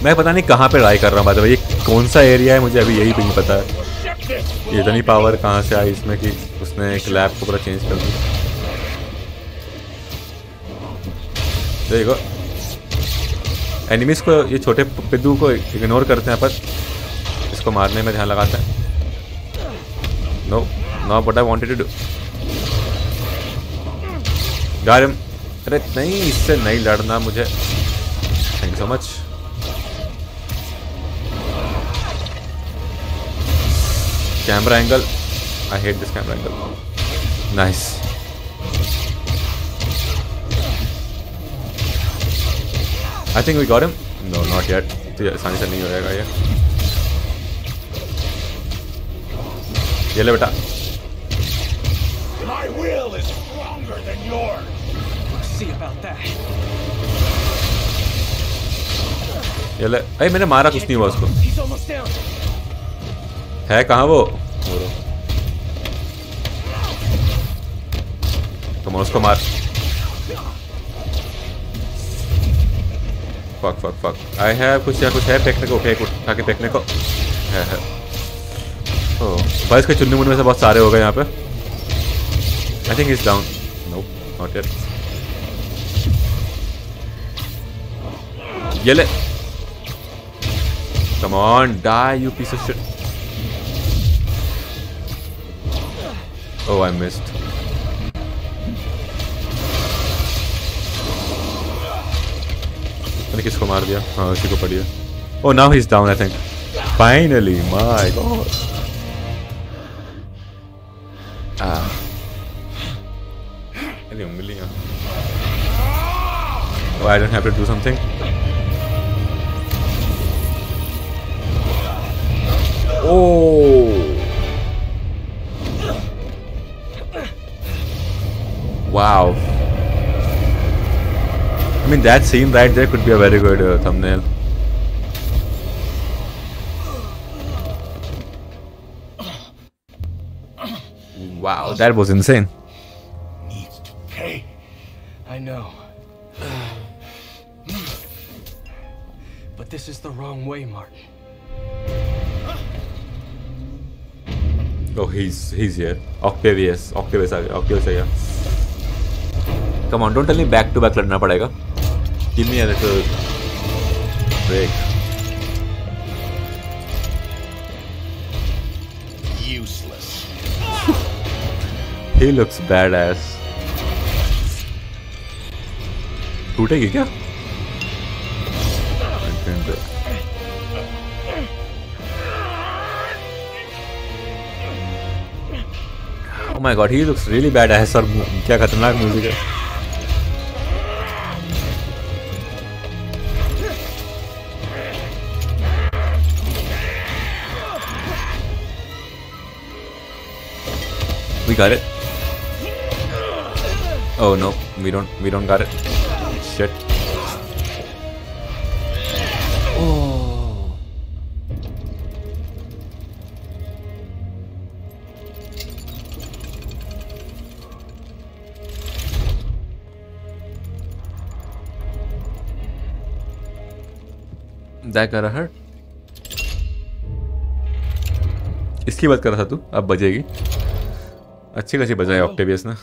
मैं पता नहीं कहाँ पे राय कर रहा हूँ बात है भाई. ये कौन सा एरिया है मुझे अभी यही भी नहीं पता है. ये इतनी पावर कहाँ से आई इसमें कि उसने एक लैब को पूरा चेंज कर दिया. देखो एनिमीज को ये छोटे पिद्दू को इग्नोर करते हैं पर इसको मारने में ध्यान लगाते हैं. No no but I wanted to do. गारम. अरे नहीं इससे नहीं लड़ना मुझे. Thank you so much. Camera angle. I hate this camera angle. Nice. I think we got him. No, not yet. आसानी से नहीं हो जाएगा ये. ये ले बेटा. yours. We'll see about that. ये ले, अरे मैंने मारा कुछ नहीं हुआ उसको। है कहाँ वो? तो मैं उसको मार। Fuck, fuck, fuck. I have कुछ या कुछ है फेंकने को, फेंक उठा के फेंकने को। है। ओ, भाई इसके चुन्नी मुन्नी में से बहुत सारे हो गए यहाँ पे। I think he's down. Nope, not yet. Yell it. Come on, die, you piece of shit. Oh, I missed. I think he's marred. हाँ, उसी को पड़ी है. Oh, now he's down. I think. Finally, my God. Ah. Oh, I don't have to do something. Oh! Wow. I mean, that scene right there could be a very good thumbnail. Wow, that was insane. I know. But this is the wrong way, Martin. Oh, he's here. Octavius आ गया. Come on, don't tell me back to back लड़ना पड़ेगा. Give me a little break. Useless. He looks badass. टूटेगी क्या? Oh my God, he looks really badass. और क्या खतरनाक music है? We got it. Oh no, we don't got it. Shit. Oh. That gotta hurt. इसकी बात कर रहा था तू, अब बजेगी। अच्छी खासी बजाए ऑक्टेवियस ना।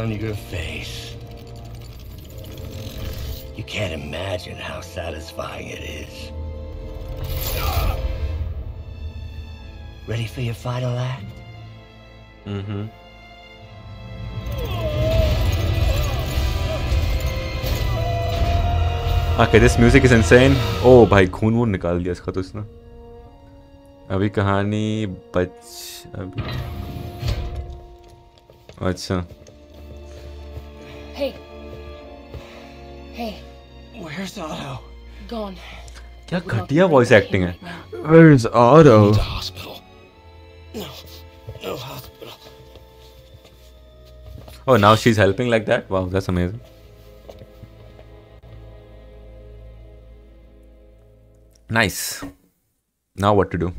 On your face. You can't imagine how satisfying it is. Ready for your final act? Mm-hmm. Okay, this music is insane. Oh, भाई खून वून निकाल दिया इसका तो इसने. अभी कहानी बच अभी. अच्छा. Hey. Where's Otto? Gone. क्या घटिया voice acting है? Where's Otto? We need a hospital. No hospital. Oh, now she's helping like that? Wow, that's amazing. Nice. Now what to do?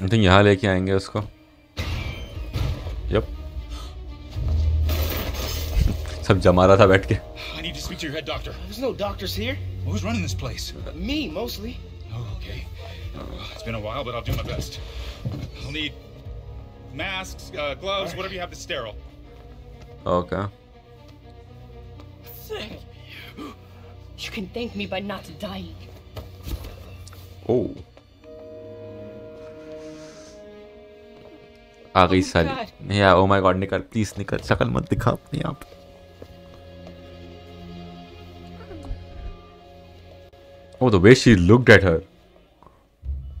I think यहाँ लेके आएंगे उसको. Yep. सब जमा रहा था बैठ के. I need to speak to your head doctor. There's no doctors here. Well, who's running this place? Me mostly. Oh, okay. It's been a while, but I'll do my best. I'll need masks, gloves, whatever you have that's sterile. Okay. Thank you. You can thank me by not dying. Oh. आ गई सारी. या oh my god निकल please निकल, शक्ल मत दिखा अपनी आप. Oh, the way she looked at her.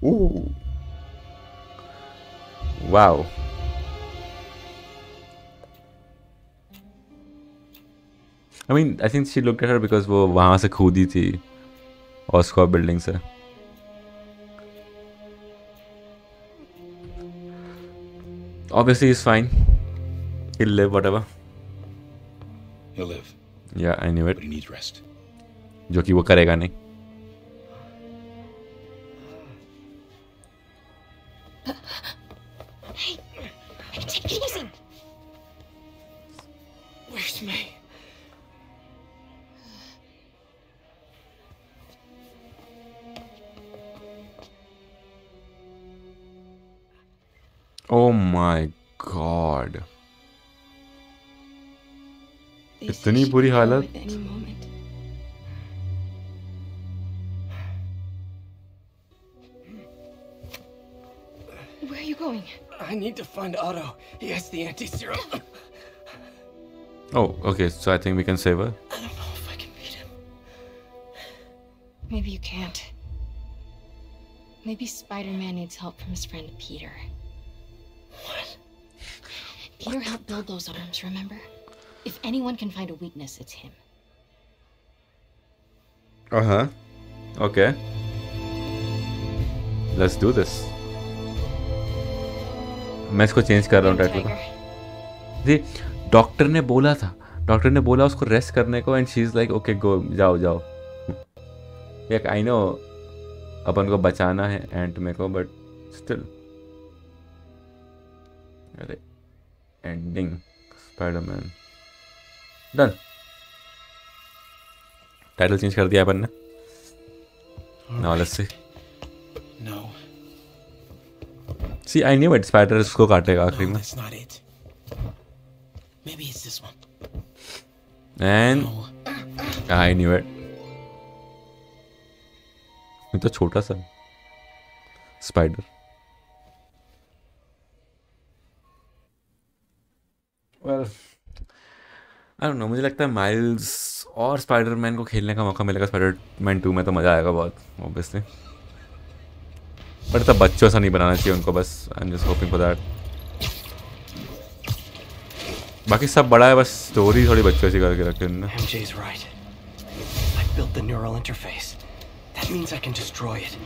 Ooh. Wow. I mean, I think she looked at her because वो वहाँ से खुदी थी Oscorp building से. Obviously, he's fine. He'll live, whatever. He'll live. Yeah, I knew it. But he needs rest. जो कि वो करेगा नहीं. Hey, take it easy. Where's May? Oh my God! इतनी बुरी हालत. Where are you going? I need to find Otto. He has the anti-serum. Oh, okay. So I think we can save her. I don't know if I can beat him. Maybe you can't. Maybe Spider-Man needs help from his friend Peter. What? Peter helped build those arms, remember? If anyone can find a weakness, it's him. Uh-huh. Okay. Let's do this. मैं इसको change कर रहा हूँ title. जी, doctor ने बोला था। Doctor ने बोला उसको रेस्ट करने को, and she's like, okay, go, जाओ जाओ। Like I know, अपन को बचाना है एंट में को, but still. Ending Spider-Man done. Title change कर दिया अपन ने. Now let's see. No. See, I knew it. Spider इसको काटेगा आखिरी में. That's not it. Maybe it's this one. And I knew it. ये तो छोटा सा spider. Well, I don't know. मुझे लगता है माइल्स और स्पाइडरमैन को खेलने का मौका मिलेगा स्पाइडरमैन 2 में तो मजा आएगा बहुत obviously. पर तब बच्चों सा नहीं बनाना चाहिए उनको बस. I'm just hoping for that. बाकी सब बड़ा है बस स्टोरी थोड़ी बच्चों सी करके रखी उन्होंने. MJ's right. I built the neural interface. That means I can destroy it.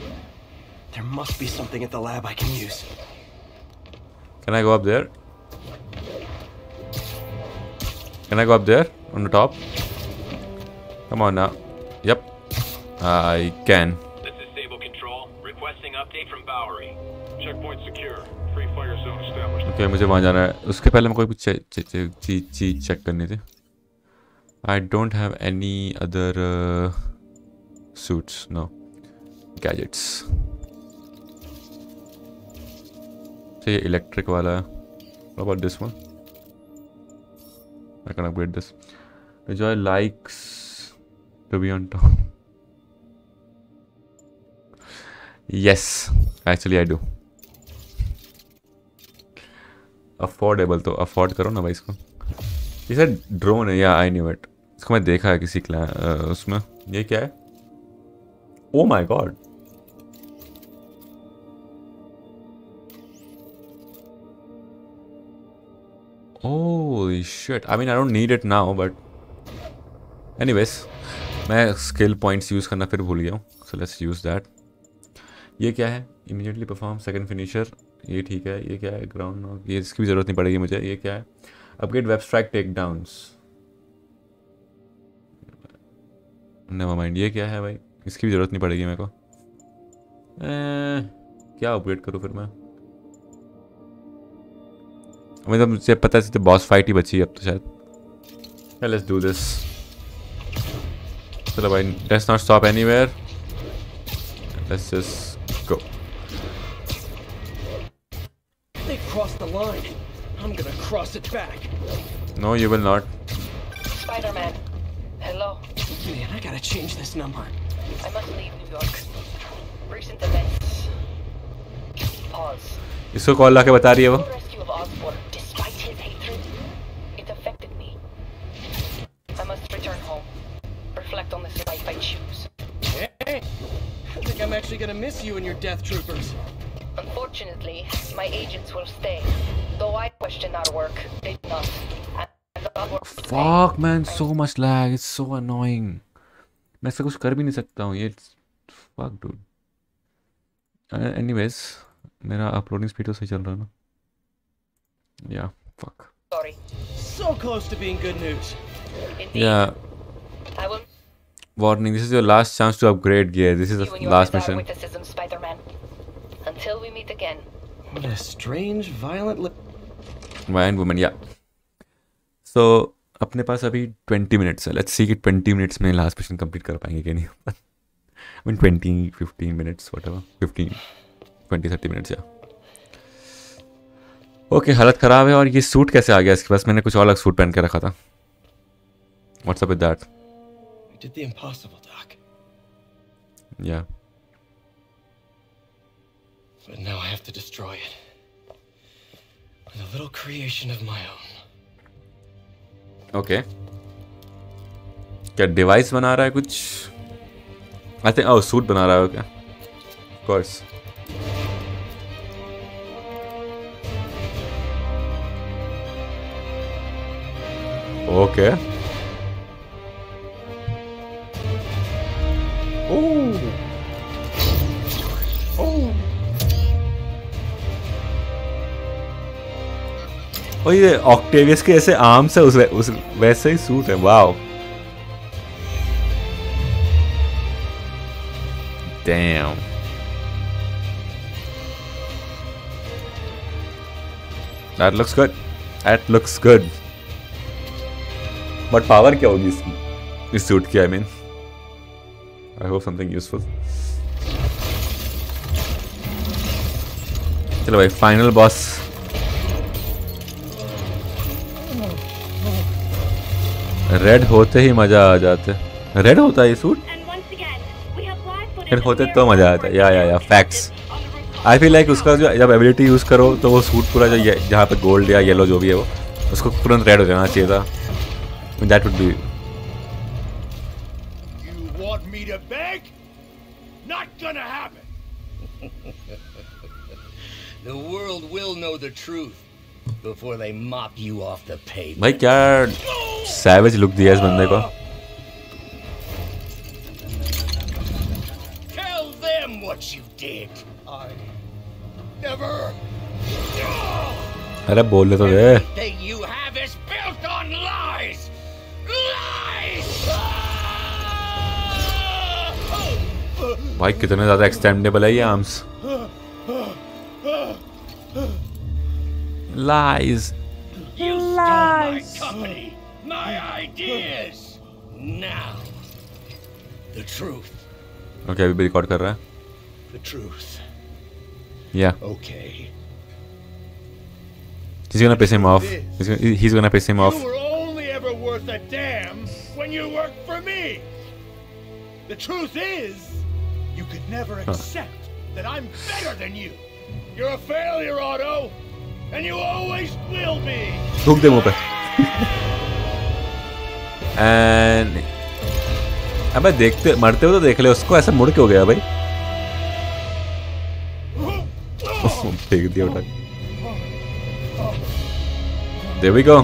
There must be something at the lab I can use. Can I go up there? Can I go up there on the top? Come on now. Yep, I can. This is Sable Control requesting update from Bowery. Checkpoint secure. Free fire zone established. Okay, मुझे वहाँ जाना है. उसके पहले मैं कोई कुछ चीज चेक करनी थी. I don't have any other suits. No gadgets. ये इलेक्ट्रिक वाला. What about this one? I can upgrade this. The Joy likes to be on top. Yes, actually I do. Affordable तो afford करो ना भाई इसको. He said drone है. Yeah, I knew it. इसको मैं देखा है किसी उसमें. ये क्या है? Oh my God. Holy shit. I mean, I don't need it now, but anyways, मैं skill points use करना फिर भूल गया हूँ. So let's use that. ये क्या है? Immediately perform second finisher. ये ठीक है. ये क्या है? Ground knock. ये इसकी भी ज़रूरत नहीं पड़ेगी मुझे. ये क्या है? Upgrade web strike takedowns. Never mind. ये क्या है भाई? इसकी भी ज़रूरत नहीं पड़ेगी मेरे को. क्या upgrade करूँ फिर मैं? I mean, मुझे पता है बॉस फाइट ही बची है अब तो शायद. Let's do this. चलो भाई, let's not stop anywhere. Let's just go. They crossed the line. I'm going to cross it back. No, you will not. Spider-Man. Hello. Man, I got to change this number. I must leave New York. Recent events. Pause. इसको call लाके बता रही है वो. Osborn, despite his hatred, it affected me. I must return home. Reflect on the life I choose. actually gonna miss you and your death troopers. Unfortunately, my agents will stay. Though I question our work, they do not. Fuck man, so much lag. It's so annoying. मैं ऐसा कुछ कर भी नहीं सकता हूँ ये. Fuck dude. Anyways, मेरा uploading speed तो सही चल रहा है ना? Yeah. Fuck. Sorry. So close to being good news. Indeed. Yeah. I will. Warning: this is your last chance to upgrade gear. This is the last mission. Witticism, Spider-Man. Until we meet again. What a strange, violent woman. Yeah. So, अपने पास अभी 20 minutes है. Let's see कि 20 minutes में last mission complete कर पाएंगे कि नहीं. I mean 20, 15 minutes, whatever. 15, 20, 30 minutes. Yeah. Okay, हालत खराब है और ये सूट कैसे आ गया इसके पास? मैंने कुछ और अलग सूट पहन के रखा था. What's up with that? We did the impossible, Doc. Yeah. But now I have to destroy it with a little creation of my own. Okay. क्या डिवाइस बना रहा है कुछ? I think oh सूट बना रहा है क्या? Of course. Okay. Oh. Oh. Oh, ये ऑक्टेवियस के ऐसे आर्म्स है उस वैसे ही सूट है. Wow. Damn. That looks good. That looks good. But power क्या होगी इसकी इस सूट की? I mean I hope something useful. चलो भाई फाइनल बॉस. रेड होते ही मजा आ जाते. रेड होता है ये सूट. रेड होते तो मजा आता है. या फैक्ट्स. आई फील लाइक उसका जो जब एबिलिटी यूज करो तो वो सूट पूरा जो जहाँ पे गोल्ड या येलो जो भी है वो उसको तुरंत रेड हो जाना चाहिए था. That would be. You want me to beg? Not gonna happen. The world will know the truth before they mop you off the pavement. भाई क्या savage look दिया इस बंदे को. Tell them what you did. I never. अरे बोल ले तो दे. You have is built on lies. भाई कितने ज्यादा एक्सटेंडेबल है ये आर्म्स. Lies lies. ओके अभी भी रिकॉर्ड कर रहा है. या okay he's going to piss him off. He's going to piss him off. You were only ever worth a damn when you worked for me. The truth is, you could never accept that I'm better than you. You're a failure, Otto, and you always will be. Hook them up. And अब देखते मरते हो तो देख ले उसको. ऐसा मुड़ के हो गया भाई. फेंक दिया उठा. There we go.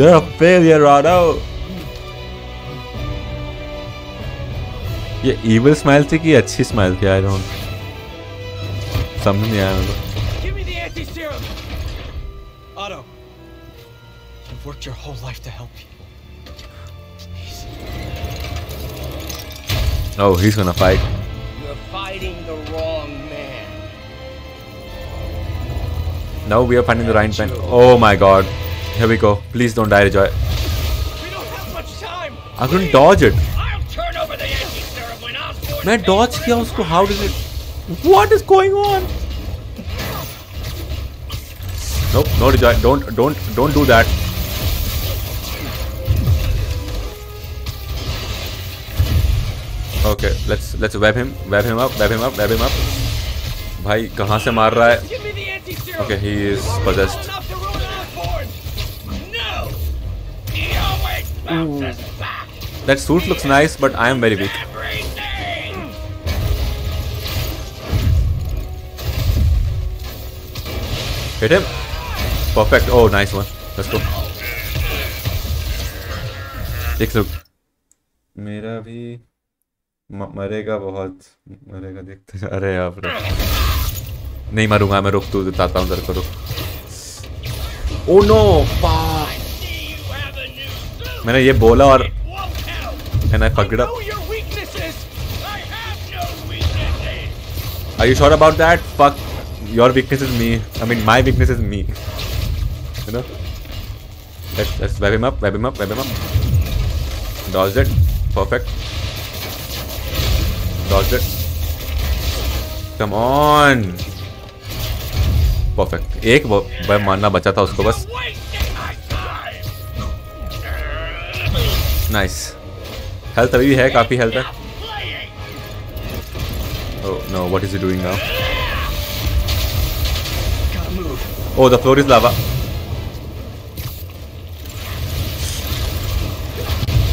You're a failure, Rado. ये evil smile थी कि अच्छी smile थी? I don't. समझ नहीं आया मुझे. Give me the anti-serum. Otto, you've worked your whole life to help people. Please. Oh, he's gonna fight. You're fighting the wrong man. Now we are finding the right man. Oh my god. Here we go. Please don't die, Joy. We don't have much time. I couldn't dodge it. I'll turn over the anti-serum when Osborn. मैं dodge किया उसको. How did it? What is going on? Nope, no Joy. Don't do that. Okay, let's web him up. भाई कहाँ से मार रहा है? Okay, he is possessed. No, he always bounces back. That suit looks nice, but I am very weak. Hit him. Perfect. Oh, nice one. Let's go. Take a look. मेरा भी मरेगा बहुत मरेगा देखते हैं अरे यार नहीं मरूंगा मैं रुक तू दिखाता हूँ जरा करो oh no fuck मैंने ये बोला और and I fucked it up are you sure about that fuck your weakness is me I mean my weakness is me you know let's web him up web him up web him up dodge it perfect Dodge it. Come on. Perfect. एक बार मारना बचा था उसको बस. Nice. Health अभी भी है काफी health है. Oh no, what is he doing now? Oh, the floor is lava.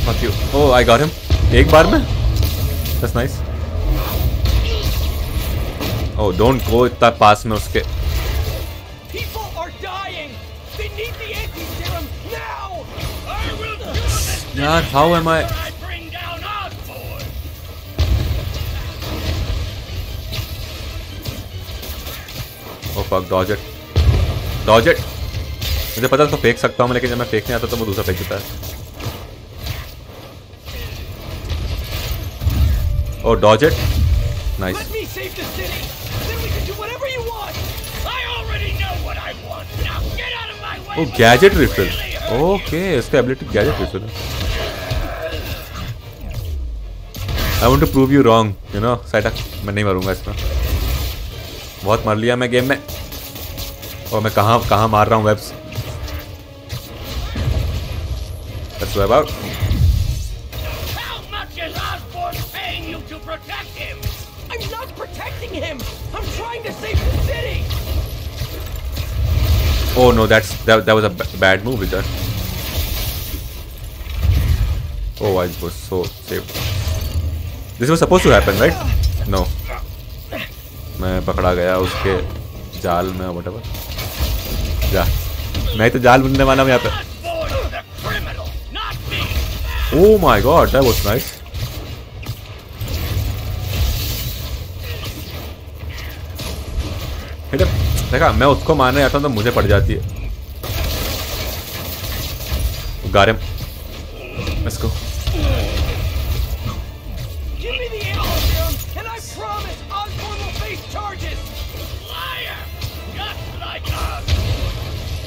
Fuck you. Oh, I got him. एक बार में. That's nice. Oh, don't go इतना पास में उसके. People are dying. They need the anti-serum now. I will do this. यार, how am I? Oh fuck, dodge it. Dodge it. मुझे पता है तो फेंक सकता हूँ लेकिन जब मैं फेंकने आता तो वो दूसरा फेंक देता है. Oh, dodge it. Nice. Let me save the city. Then we can do whatever you want. I already know what I want. Now get out of my way. Oh, gadget refill. Okay, his ability gadget refill. I want to prove you wrong. You know, साइटा मैं नहीं मारूंगा इसमें. बहुत मार लिया मैं game में. और मैं कहाँ मार रहा हूँ webs. Let's web out. Him. I'm trying to save the city. Oh no, that was a bad move, Richard. Oh, I was so saved. This was supposed to happen, right? No. मैं पकड़ा गया उसके जाल में whatever. जा. मैं तो जाल बुनने वाला हूँ यहाँ पे. Oh my God, that was nice. देखा मैं उसको मारने जाता हूँ तो मुझे पड़ जाती है Got him. Let's go. Give me the antiserum and I promise Osborn will face charges. Liar, just like us.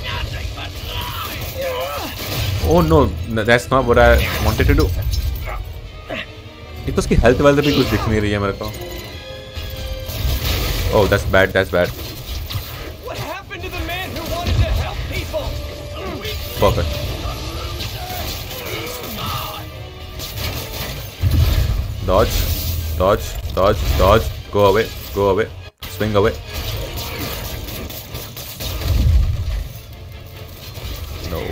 Nothing but lies. Oh no, that's not what I wanted to do. ये तो उसकी health वाले भी कुछ दिख नहीं रही है मेरे को. Oh, that's bad. That's bad. What happened to the man who wanted to help people? Perfect. Dodge, dodge, dodge, dodge. Go away. Go away. Swing away. No.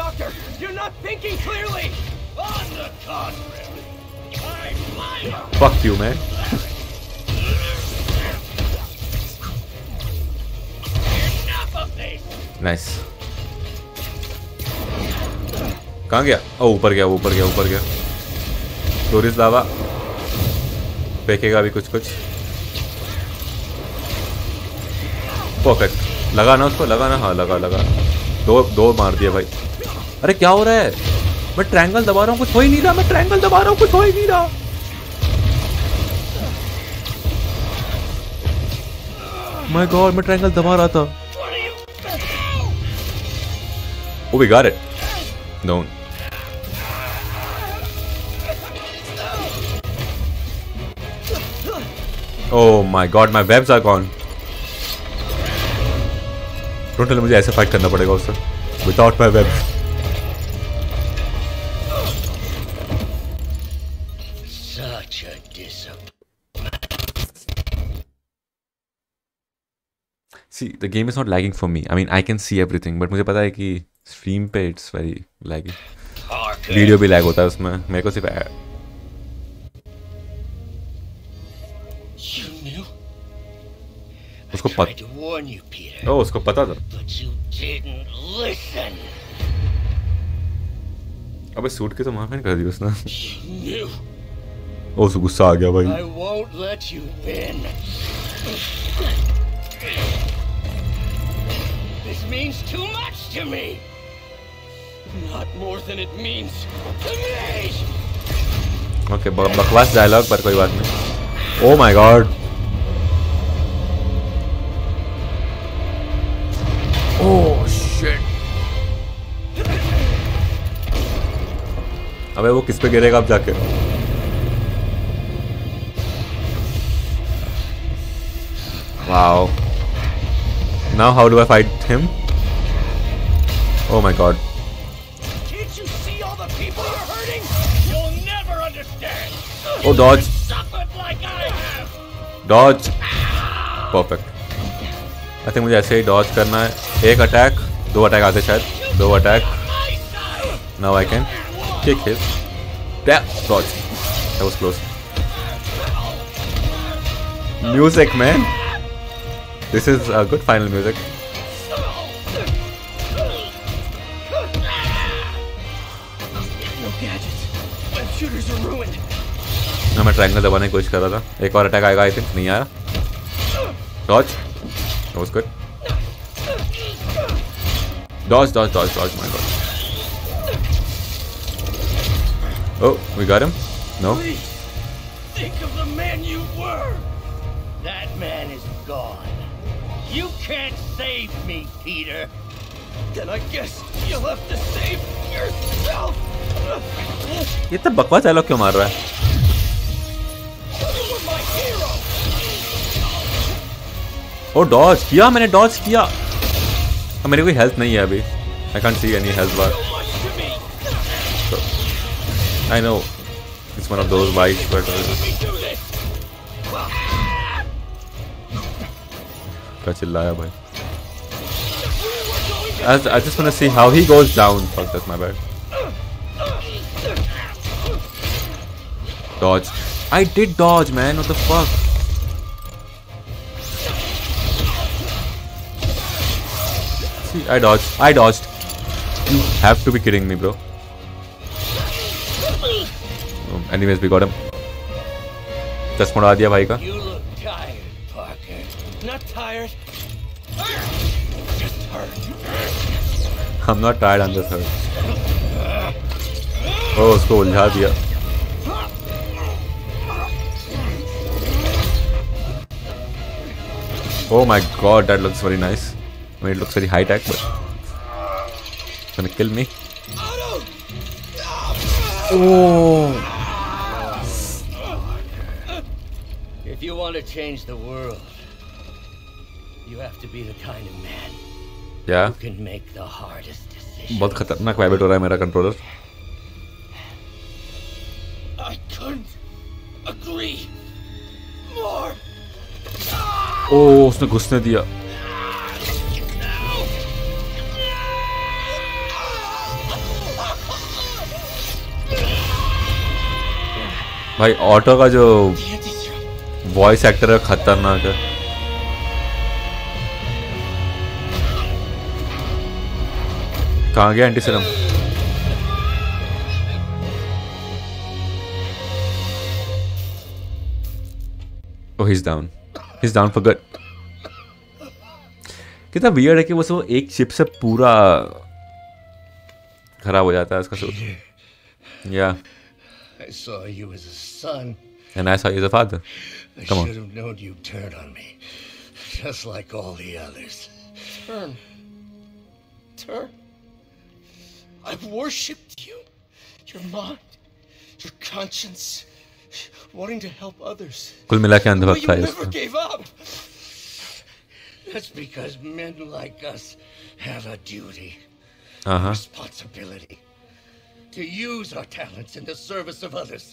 Doctor, you're not thinking clearly. On the contrary, I'm Fuck you, man. Nice. कहाँ गया? ओ ऊपर गया, ऊपर गया, ऊपर गया. टोरिस लावा. फेंकेगा अभी कुछ कुछ. Perfect. लगा ना उसको, लगा ना हाँ, लगा लगा. दो मार दिया भाई. अरे क्या हो रहा है? मैं ट्रायंगल दबा रहा हूँ कुछ हो ही नहीं रहा. मैं ट्रायंगल दबा रहा हूँ कुछ हो ही नहीं रहा. My God, मैं ट्रायंगल दबा रहा था. Oh, we got it. No. Oh my God, my webs are gone. Don't tell me मुझे ऐसे fight करना पड़ेगा उससे. Without my webs. Such a disappointment. See, the game is not lagging for me. I mean, I can see everything, but मुझे पता है कि Stream page, it's very laggy. Park video भी लैग होता है उसमें, मेरे को सिर्फ उसको पता, ओ उसको पता था। अबे सूट की तो मारपीट कर दी उसने। ओ उसको गुस्सा आ गया भाई। This means too much to me. Not more than it means to me. Okay, बकवास डायलॉग पर कोई बात नहीं। Oh my god. Oh shit. अबे वो किस पे गिरेगा अब जाके? Wow. Now how do I fight him? Oh my god. Can't you see all the people are hurting? You'll never understand. Oh dodge. Like I have. Dodge. Perfect. I think मुझे ऐसे ही dodge करना है. एक attack, दो attack आते शायद. दो attack. Now I can. Kick his. That dodge. That was close. Music, man. This is a good final music. No gadgets. My shooters are ruined. ना मैं ट्रायंगल दबाने की कोशिश कर रहा था. एक और अटैक आएगा आई थिंक. नहीं आया. Dodge. That was good. Dodge, dodge, dodge, dodge. My god. Oh, we got him? No. Please, think of the man you were. That man is gone. You can't save me, Peter. Then I guess you'll have to save yourself. ये तो बकवास dialogue क्यों मार रहा है? You were my hero. Oh, dodge किया मैंने, dodge किया. अब मेरी कोई health नहीं है अभी. I can't see any health bar. I know it's one of those bikes, but क्या चिल्लाया भाई? I just want to see how he goes down. Fuck, that's my bad. Dodge. I did dodge, man. What the fuck? See, I dodged. I dodged. You have to be kidding me, bro. Anyways, we got him. Just mada diya bhai ka. You look tired, Parker. Not tired. Just hurt. I'm not tired, I'm just hurt. Oh, usko uljha diya. Oh my god, that looks very nice. I mean, it looks very high tech, but it's gonna kill me. Oh. If you want to change the world, you have to be the kind of man who can make the hardest decisions. बहुत खतरनाक vibrate हो रहा है मेरा controller. I couldn't agree more. Oh, उसने घुसने दिया. भाई ऑटो का जो वॉइस एक्टर है खतरनाक है. कहाँ गया anti serum? Oh, he's down. He's down for good. कितना वियर्ड है कि वो सब एक चिप से पूरा खराब हो जाता है उसका suit. Yeah. I saw you as a son. And I saw you as a father. Come on. I should have known you'd turn on me, just like all the others. Turn. I've worshipped you, your mind, your conscience, wanting to help others. But you never gave up. That's because men like us have a duty, a responsibility, to use our talents in the service of others.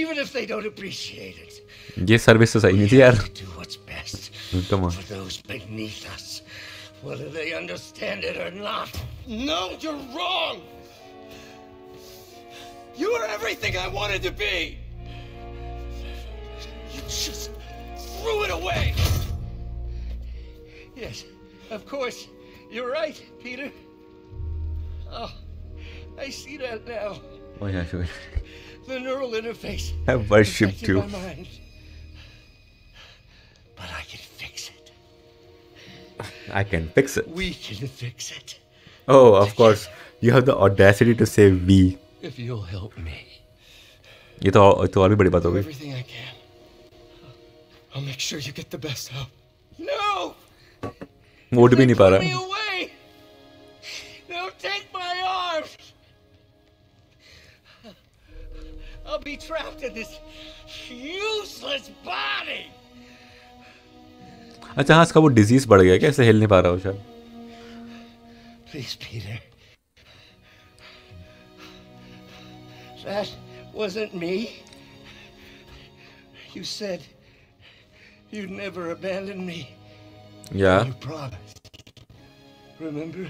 Even if they don't appreciate it. Yes, service is easy, yaar. Do what's best for those beneath us, whether they understand it or not. No, you're wrong. You are everything I wanted to be! You just threw it away! Yes, of course. You're right, Peter. Oh, I see that now. Oh, yeah, sure. The neural interface. I worshipped you. But I can fix it. I can fix it. We can fix it. Oh, of course. You have the audacity to say we. If you'll help me. I'll do everything I can. I'll make sure you get the best help. No! Vote bhi nahi pa raha. Take me away! No, take my arms! I'll be trapped in this useless body! अच्छा हाँ इसका वो disease बढ़ गया क्या ऐसे हिल नहीं पा रहा हो शायद. Please, Peter. That wasn't me. You said you'd never abandon me. Yeah. You promised. Remember?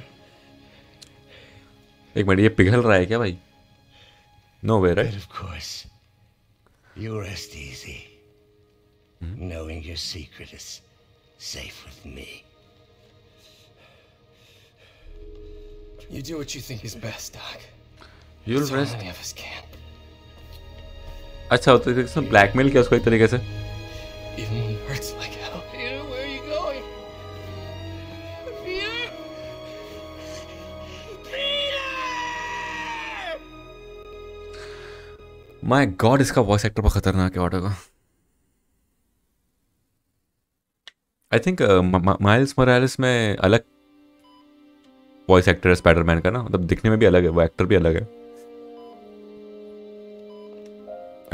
एक मिनट ये पिघल रहा है क्या भाई? No way, right? But of course, you rest easy, knowing your secret is safe with me. You do what you think is best, Doc. You'll rest. Many of us can. अच्छा तो इसने blackmail किया उसको एक तरीके से. Even when it hurts like hell. Peter, where are you going? Peter, Peter! My God, इसका voice actor बहुत खतरनाक है वाटोगा. I think Miles Morales में अलग voice actor है Spider-Man का ना मतलब दिखने में भी अलग है वो actor भी अलग है.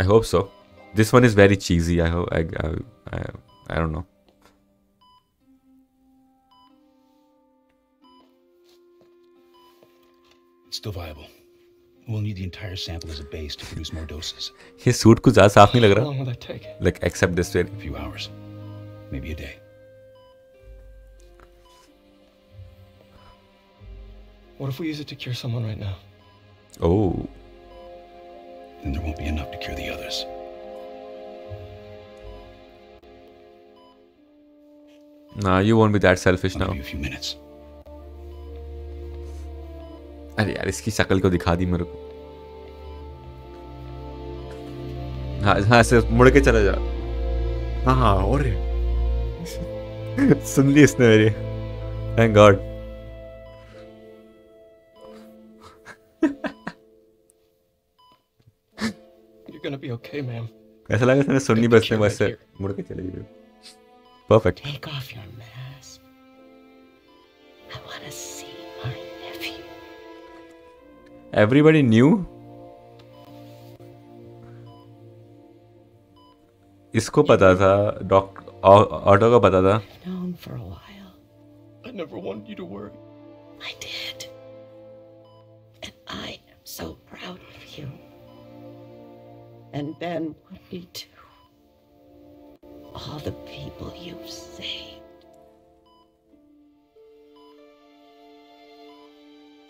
I hope so. This one is very cheesy. I hope. I don't know. It's still viable. We'll need the entire sample as a base to produce more doses. His suit कुछ ज़्यादा साफ नहीं लग रहा. How long will that take? Like except this way. A few hours, maybe a day. What if we use it to cure someone right now? Oh. Then there won't be enough to cure the others. Nah, you won't be that selfish now. I'll give you a few minutes. अरे यार इसकी शकल को दिखा दी मेरे को. हाँ हाँ सिर्फ मुड़ के चला जा. हाँ हाँ और सुन ली इसने मेरी. Thank God. You're gonna be okay, ma'am. ऐसा लगा था ना सुननी बस में बस मुड़ के चली गई. Perfect. Take off your mask. I want to see my nephew. Everybody knew. इसको पता था डॉक्टर ऑटो का पता था. I've known for a while. I never wanted you to worry. I did. And I am so proud of you. And then what do you do? All the people you've saved.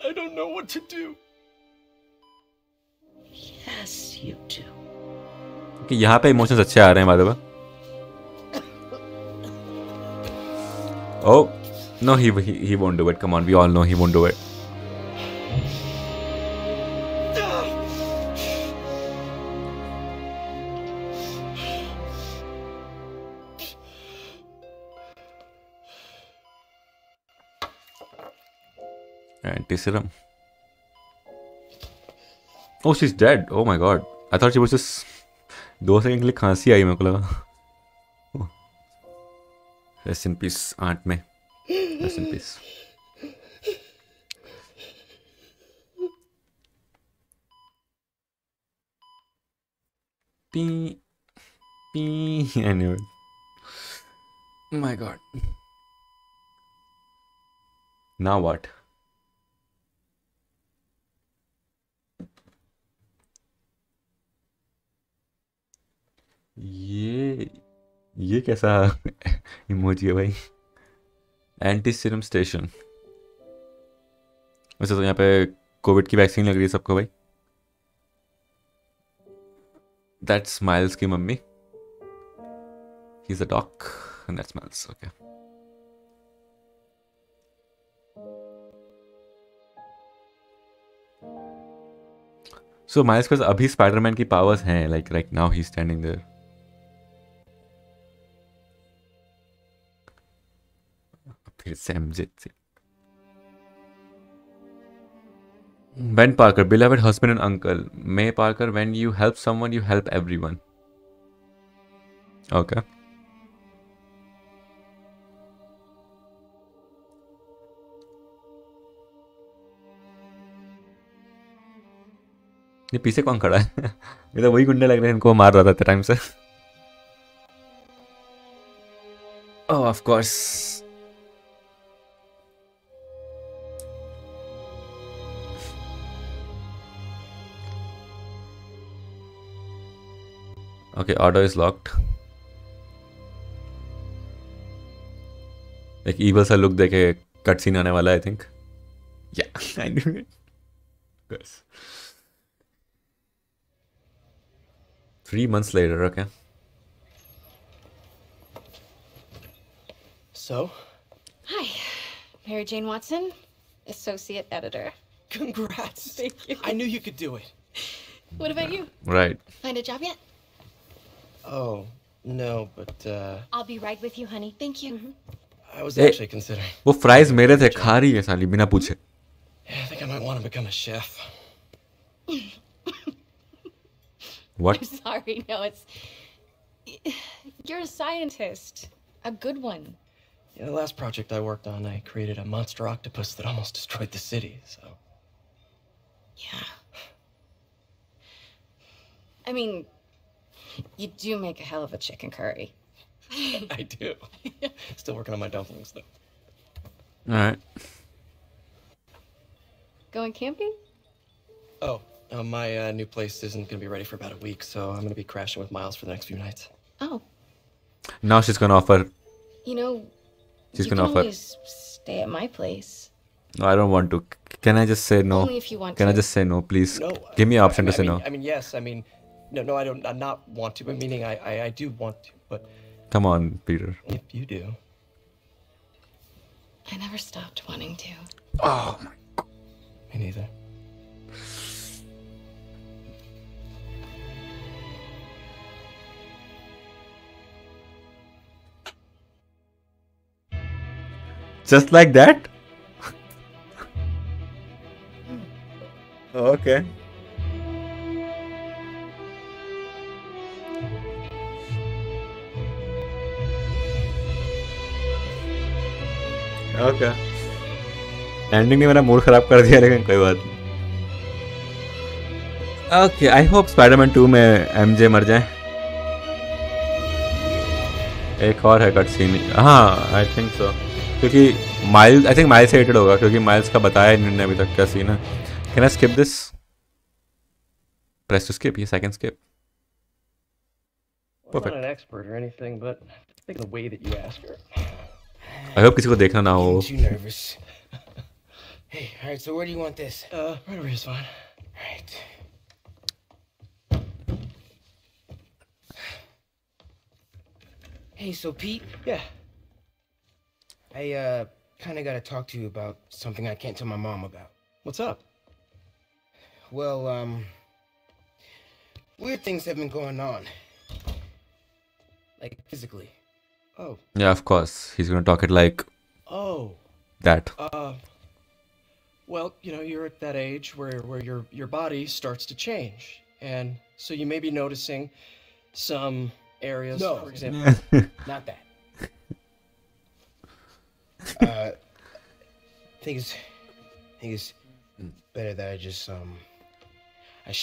I don't know what to do. Yes, you do. कि यहाँ पे emotions अच्छे आ रहे हैं Madhava. Oh, no, he won't do it. Come on, we all know he won't do it. Anti-serum. Oh, she's dead. Oh my God. I thought she was just. 2 seconds के लिए खांसी आई मेरे को लगा. Rest in peace, Aunt May. Rest in peace. Pee, pee. I knew it. My God. Now what? ये कैसा emoji है भाई. एंटी सीरम स्टेशन वैसे तो यहाँ पे कोविड की वैक्सीन लग रही है सबको भाई. that's Miles की mummy. He's a doc and that's Miles. Okay. So Miles के पास अभी Spider-Man की powers हैं. Like right now he's standing there. फिर सेमजेट से. Gwen Parker, beloved husband and uncle. May Parker, when you help someone, you help everyone. Okay. ये पीछे कौन खड़ा है? ये तो वही गुंडे लग रहे हैं, इनको मार रहा था इतने टाइम से. Oh, of course. Okay, auto is locked. Like evil sa look देखे cutscene आने वाला I think. Yeah, I knew it. Of course. 3 months later, okay. So? Hi, Mary Jane Watson, associate editor. Congrats. Thank you. I knew you could do it. What about you? Right. Find a job yet? Oh, no, but I'll be right with you, honey. Thank you. I was actually considering. वो fries मेरे थे, खा रही है साली बिना पूछे. I think I might want to become a chef. What? I'm sorry, no, it's you're a scientist, a good one. Yeah, the last project I worked on, I created a monster octopus that almost destroyed the city, so. Yeah. I mean, you do make a hell of a chicken curry. I do. Still working on my dumplings, though. All right. Going camping? Oh, my new place isn't going to be ready for about a week, so I'm going to be crashing with Miles for the next few nights. Oh. Now she's going to offer. You know, she's going to offer. You can always stay at my place. No, I don't want to. Can I just say no? Only if you want to. Can I just say no, please? No, give me an option to say no. I mean, yes, I mean... No, I don't. I not want to. But meaning, I do want to. But come on, Peter. If you do, I never stopped wanting to. Oh my God. Me neither. Just like that. Okay. Okay. Ending ने मेरा mood खराब कर दिया लेकिन कोई बात नहीं. Okay, I hope Spider-Man 2 में MJ मर जाए. एक और है कट सीन. हाँ, I think so. क्योंकि Miles, I think Miles hated होगा क्योंकि Miles का बताया इन्होंने अभी तक क्या सीन है. Can I skip this? Press to skip. Yes, I can skip. Perfect. I'm not an expert or anything, but I think the way that you ask her. I hope किसी को देखना ना हो. Too nervous. Hey, all right. So where do you want this? Right over here is fine. All right. Hey, so Pete. Yeah. I kind of got to talk to you about something I can't tell my mom about. What's up? Well, weird things have been going on. Like physically. Oh. Yeah, of course. He's gonna talk it like. Oh. That. Well, you know, you're at that age where your body starts to change, and so you may be noticing some areas. No, for example, not that. I think it's better that I just I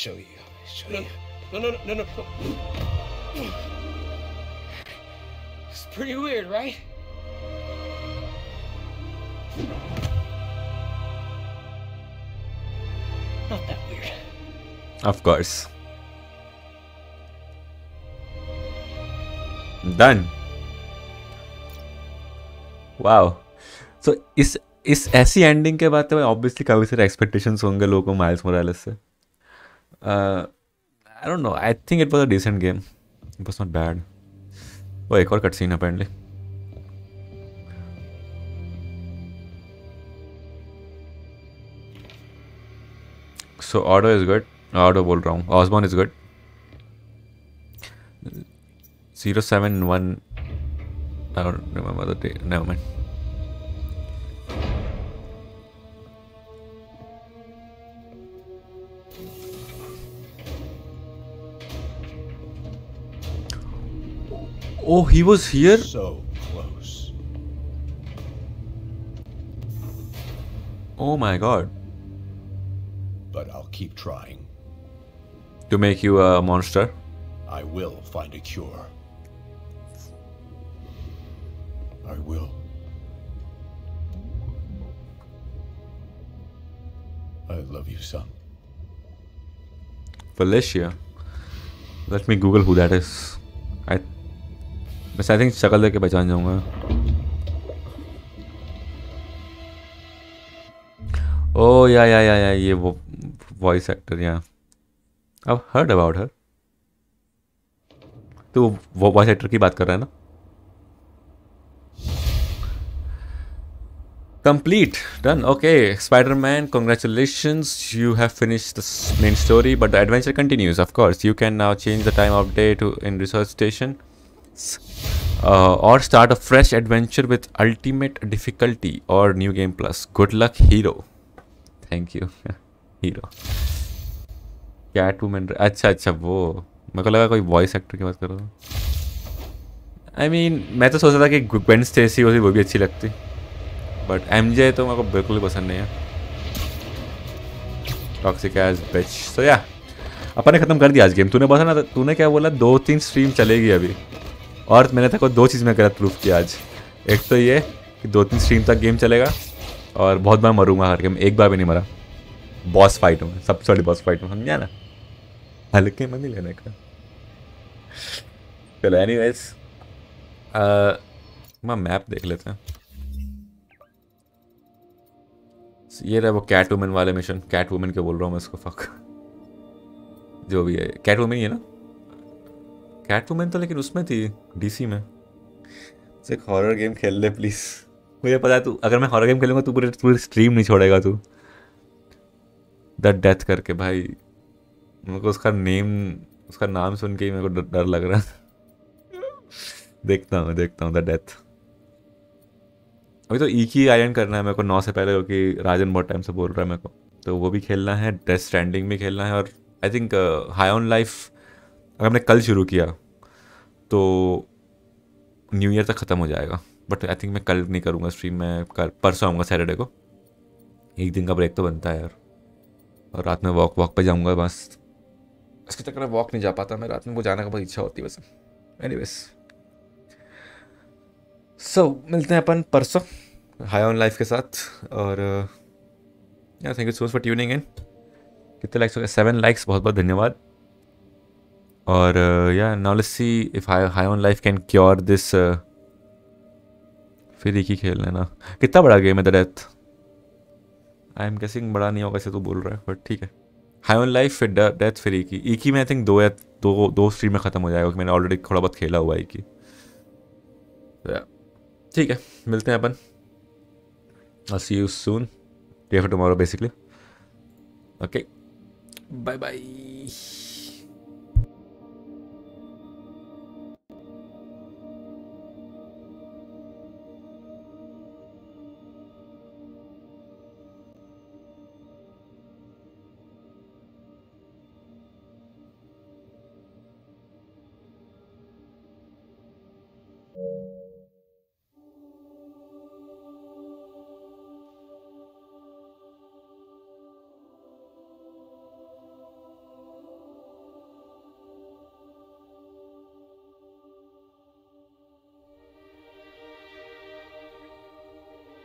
show you. No. It's pretty weird, right? Not that weird. Of course. Done. Wow. So इस ऐसी ending के बाद तो obviously काफी सारे expectations होंगे लोगों को Miles Morales से. I don't know. I think it was a decent game. It was not bad. Oh, one more cutscene apparently. So auto is good. Auto bolt wrong. Osborn is good. 071. I don't remember the day. Never mind. Oh, he was here? So close. Oh my god. But I'll keep trying. To make you a monster? I will find a cure. I will. I love you, son. Felicia. Let me Google who that is. I think शक्ल देख के पहचान जाऊंगा. Oh yeah, ये वो voice actor yeah. I've heard about her. तो वो voice actor की बात कर रहा है ना? Complete, done. Okay, Spider-Man, congratulations. You have finished the main story, but the adventure continues. Of course, you can now change the time of day to in research station. Or start a fresh adventure with ultimate difficulty or new game plus. Good luck, hero. Thank you, hero. Catwoman. अच्छा वो मेरे को लगा कोई voice actor की बात कर रहा था. I mean मैं तो सोच रहा था कि Gwen Stacy होती वो भी अच्छी लगती. But MJ तो मेरे को बिल्कुल पसंद नहीं है. Toxic as bitch. So yeah. अपन ने खत्म कर दिया आज गेम. तूने बोला ना तूने क्या बोला 2-3 स्ट्रीम चलेगी अभी. और मैंने तक को दो चीज़ में गलत प्रूफ किया आज. एक तो ये कि 2-3 स्ट्रीम तक गेम चलेगा और बहुत बार मरूंगा हर गेम. एक बार भी नहीं मरा बॉस फाइट में. सबसे बड़ी बॉस फाइट में समझा ना. हल्के मन नहीं लेने का. चलो एनीवेज मैं मैप देख लेते हैं. ये रहा वो कैट वुमन वाले मिशन. कैट वुमन के बोल रहा हूँ मैं इसको. फक जो भी है कैट वुमन ही है ना. कैटवुमन तो लेकिन उसमें थी डीसी में. एक हॉरर गेम खेल ले प्लीज़. मुझे पता है तू अगर मैं हॉरर गेम खेलूंगा तू पूरी स्ट्रीम नहीं छोड़ेगा तू. द डेथ करके भाई मेरे को उसका नाम सुन के ही मेरे को डर लग रहा था. देखता हूँ द डेथ. अभी तो एक ही आयरन करना है मेरे को 9 से पहले क्योंकि राजन बहुत टाइम से बोल रहा है मेरे को. तो वो भी खेलना है. डेथ स्ट्रैंडिंग भी खेलना है. और I think High on Life अगर हमने कल शुरू किया तो न्यू ईयर तक ख़त्म हो जाएगा. बट आई थिंक मैं कल नहीं करूँगा स्ट्रीम. मैं कल परसों आऊँगा सैटरडे को. एक दिन का ब्रेक तो बनता है यार. और रात में वॉक पे जाऊँगा बस. इसके चक्कर में वॉक नहीं जा पाता मैं रात में. वो जाने का बहुत इच्छा होती है बस. एनीवेज सो मिलते हैं अपन परसों हाई ऑन लाइफ के साथ. और यार thank you so much for tuning in. कितने लाइक्स हो गए? 7 लाइक्स. बहुत बहुत धन्यवाद. और या now let's see if High on Life can cure this. फिर एक ही खेल लेना. कितना बड़ा गेम है the death? I am guessing बड़ा नहीं होगा ऐसे तो बोल रहा है बट ठीक है. हाई ऑन लाइफ फिर डेथ फिर एक ही में आई थिंक 2 या 2 स्ट्रीम में ख़त्म हो जाएगा क्योंकि मैंने ऑलरेडी थोड़ा बहुत खेला हुआ है कि. ठीक है मिलते हैं अपन. I see you soon day for tomorrow basically. Okay bye bye.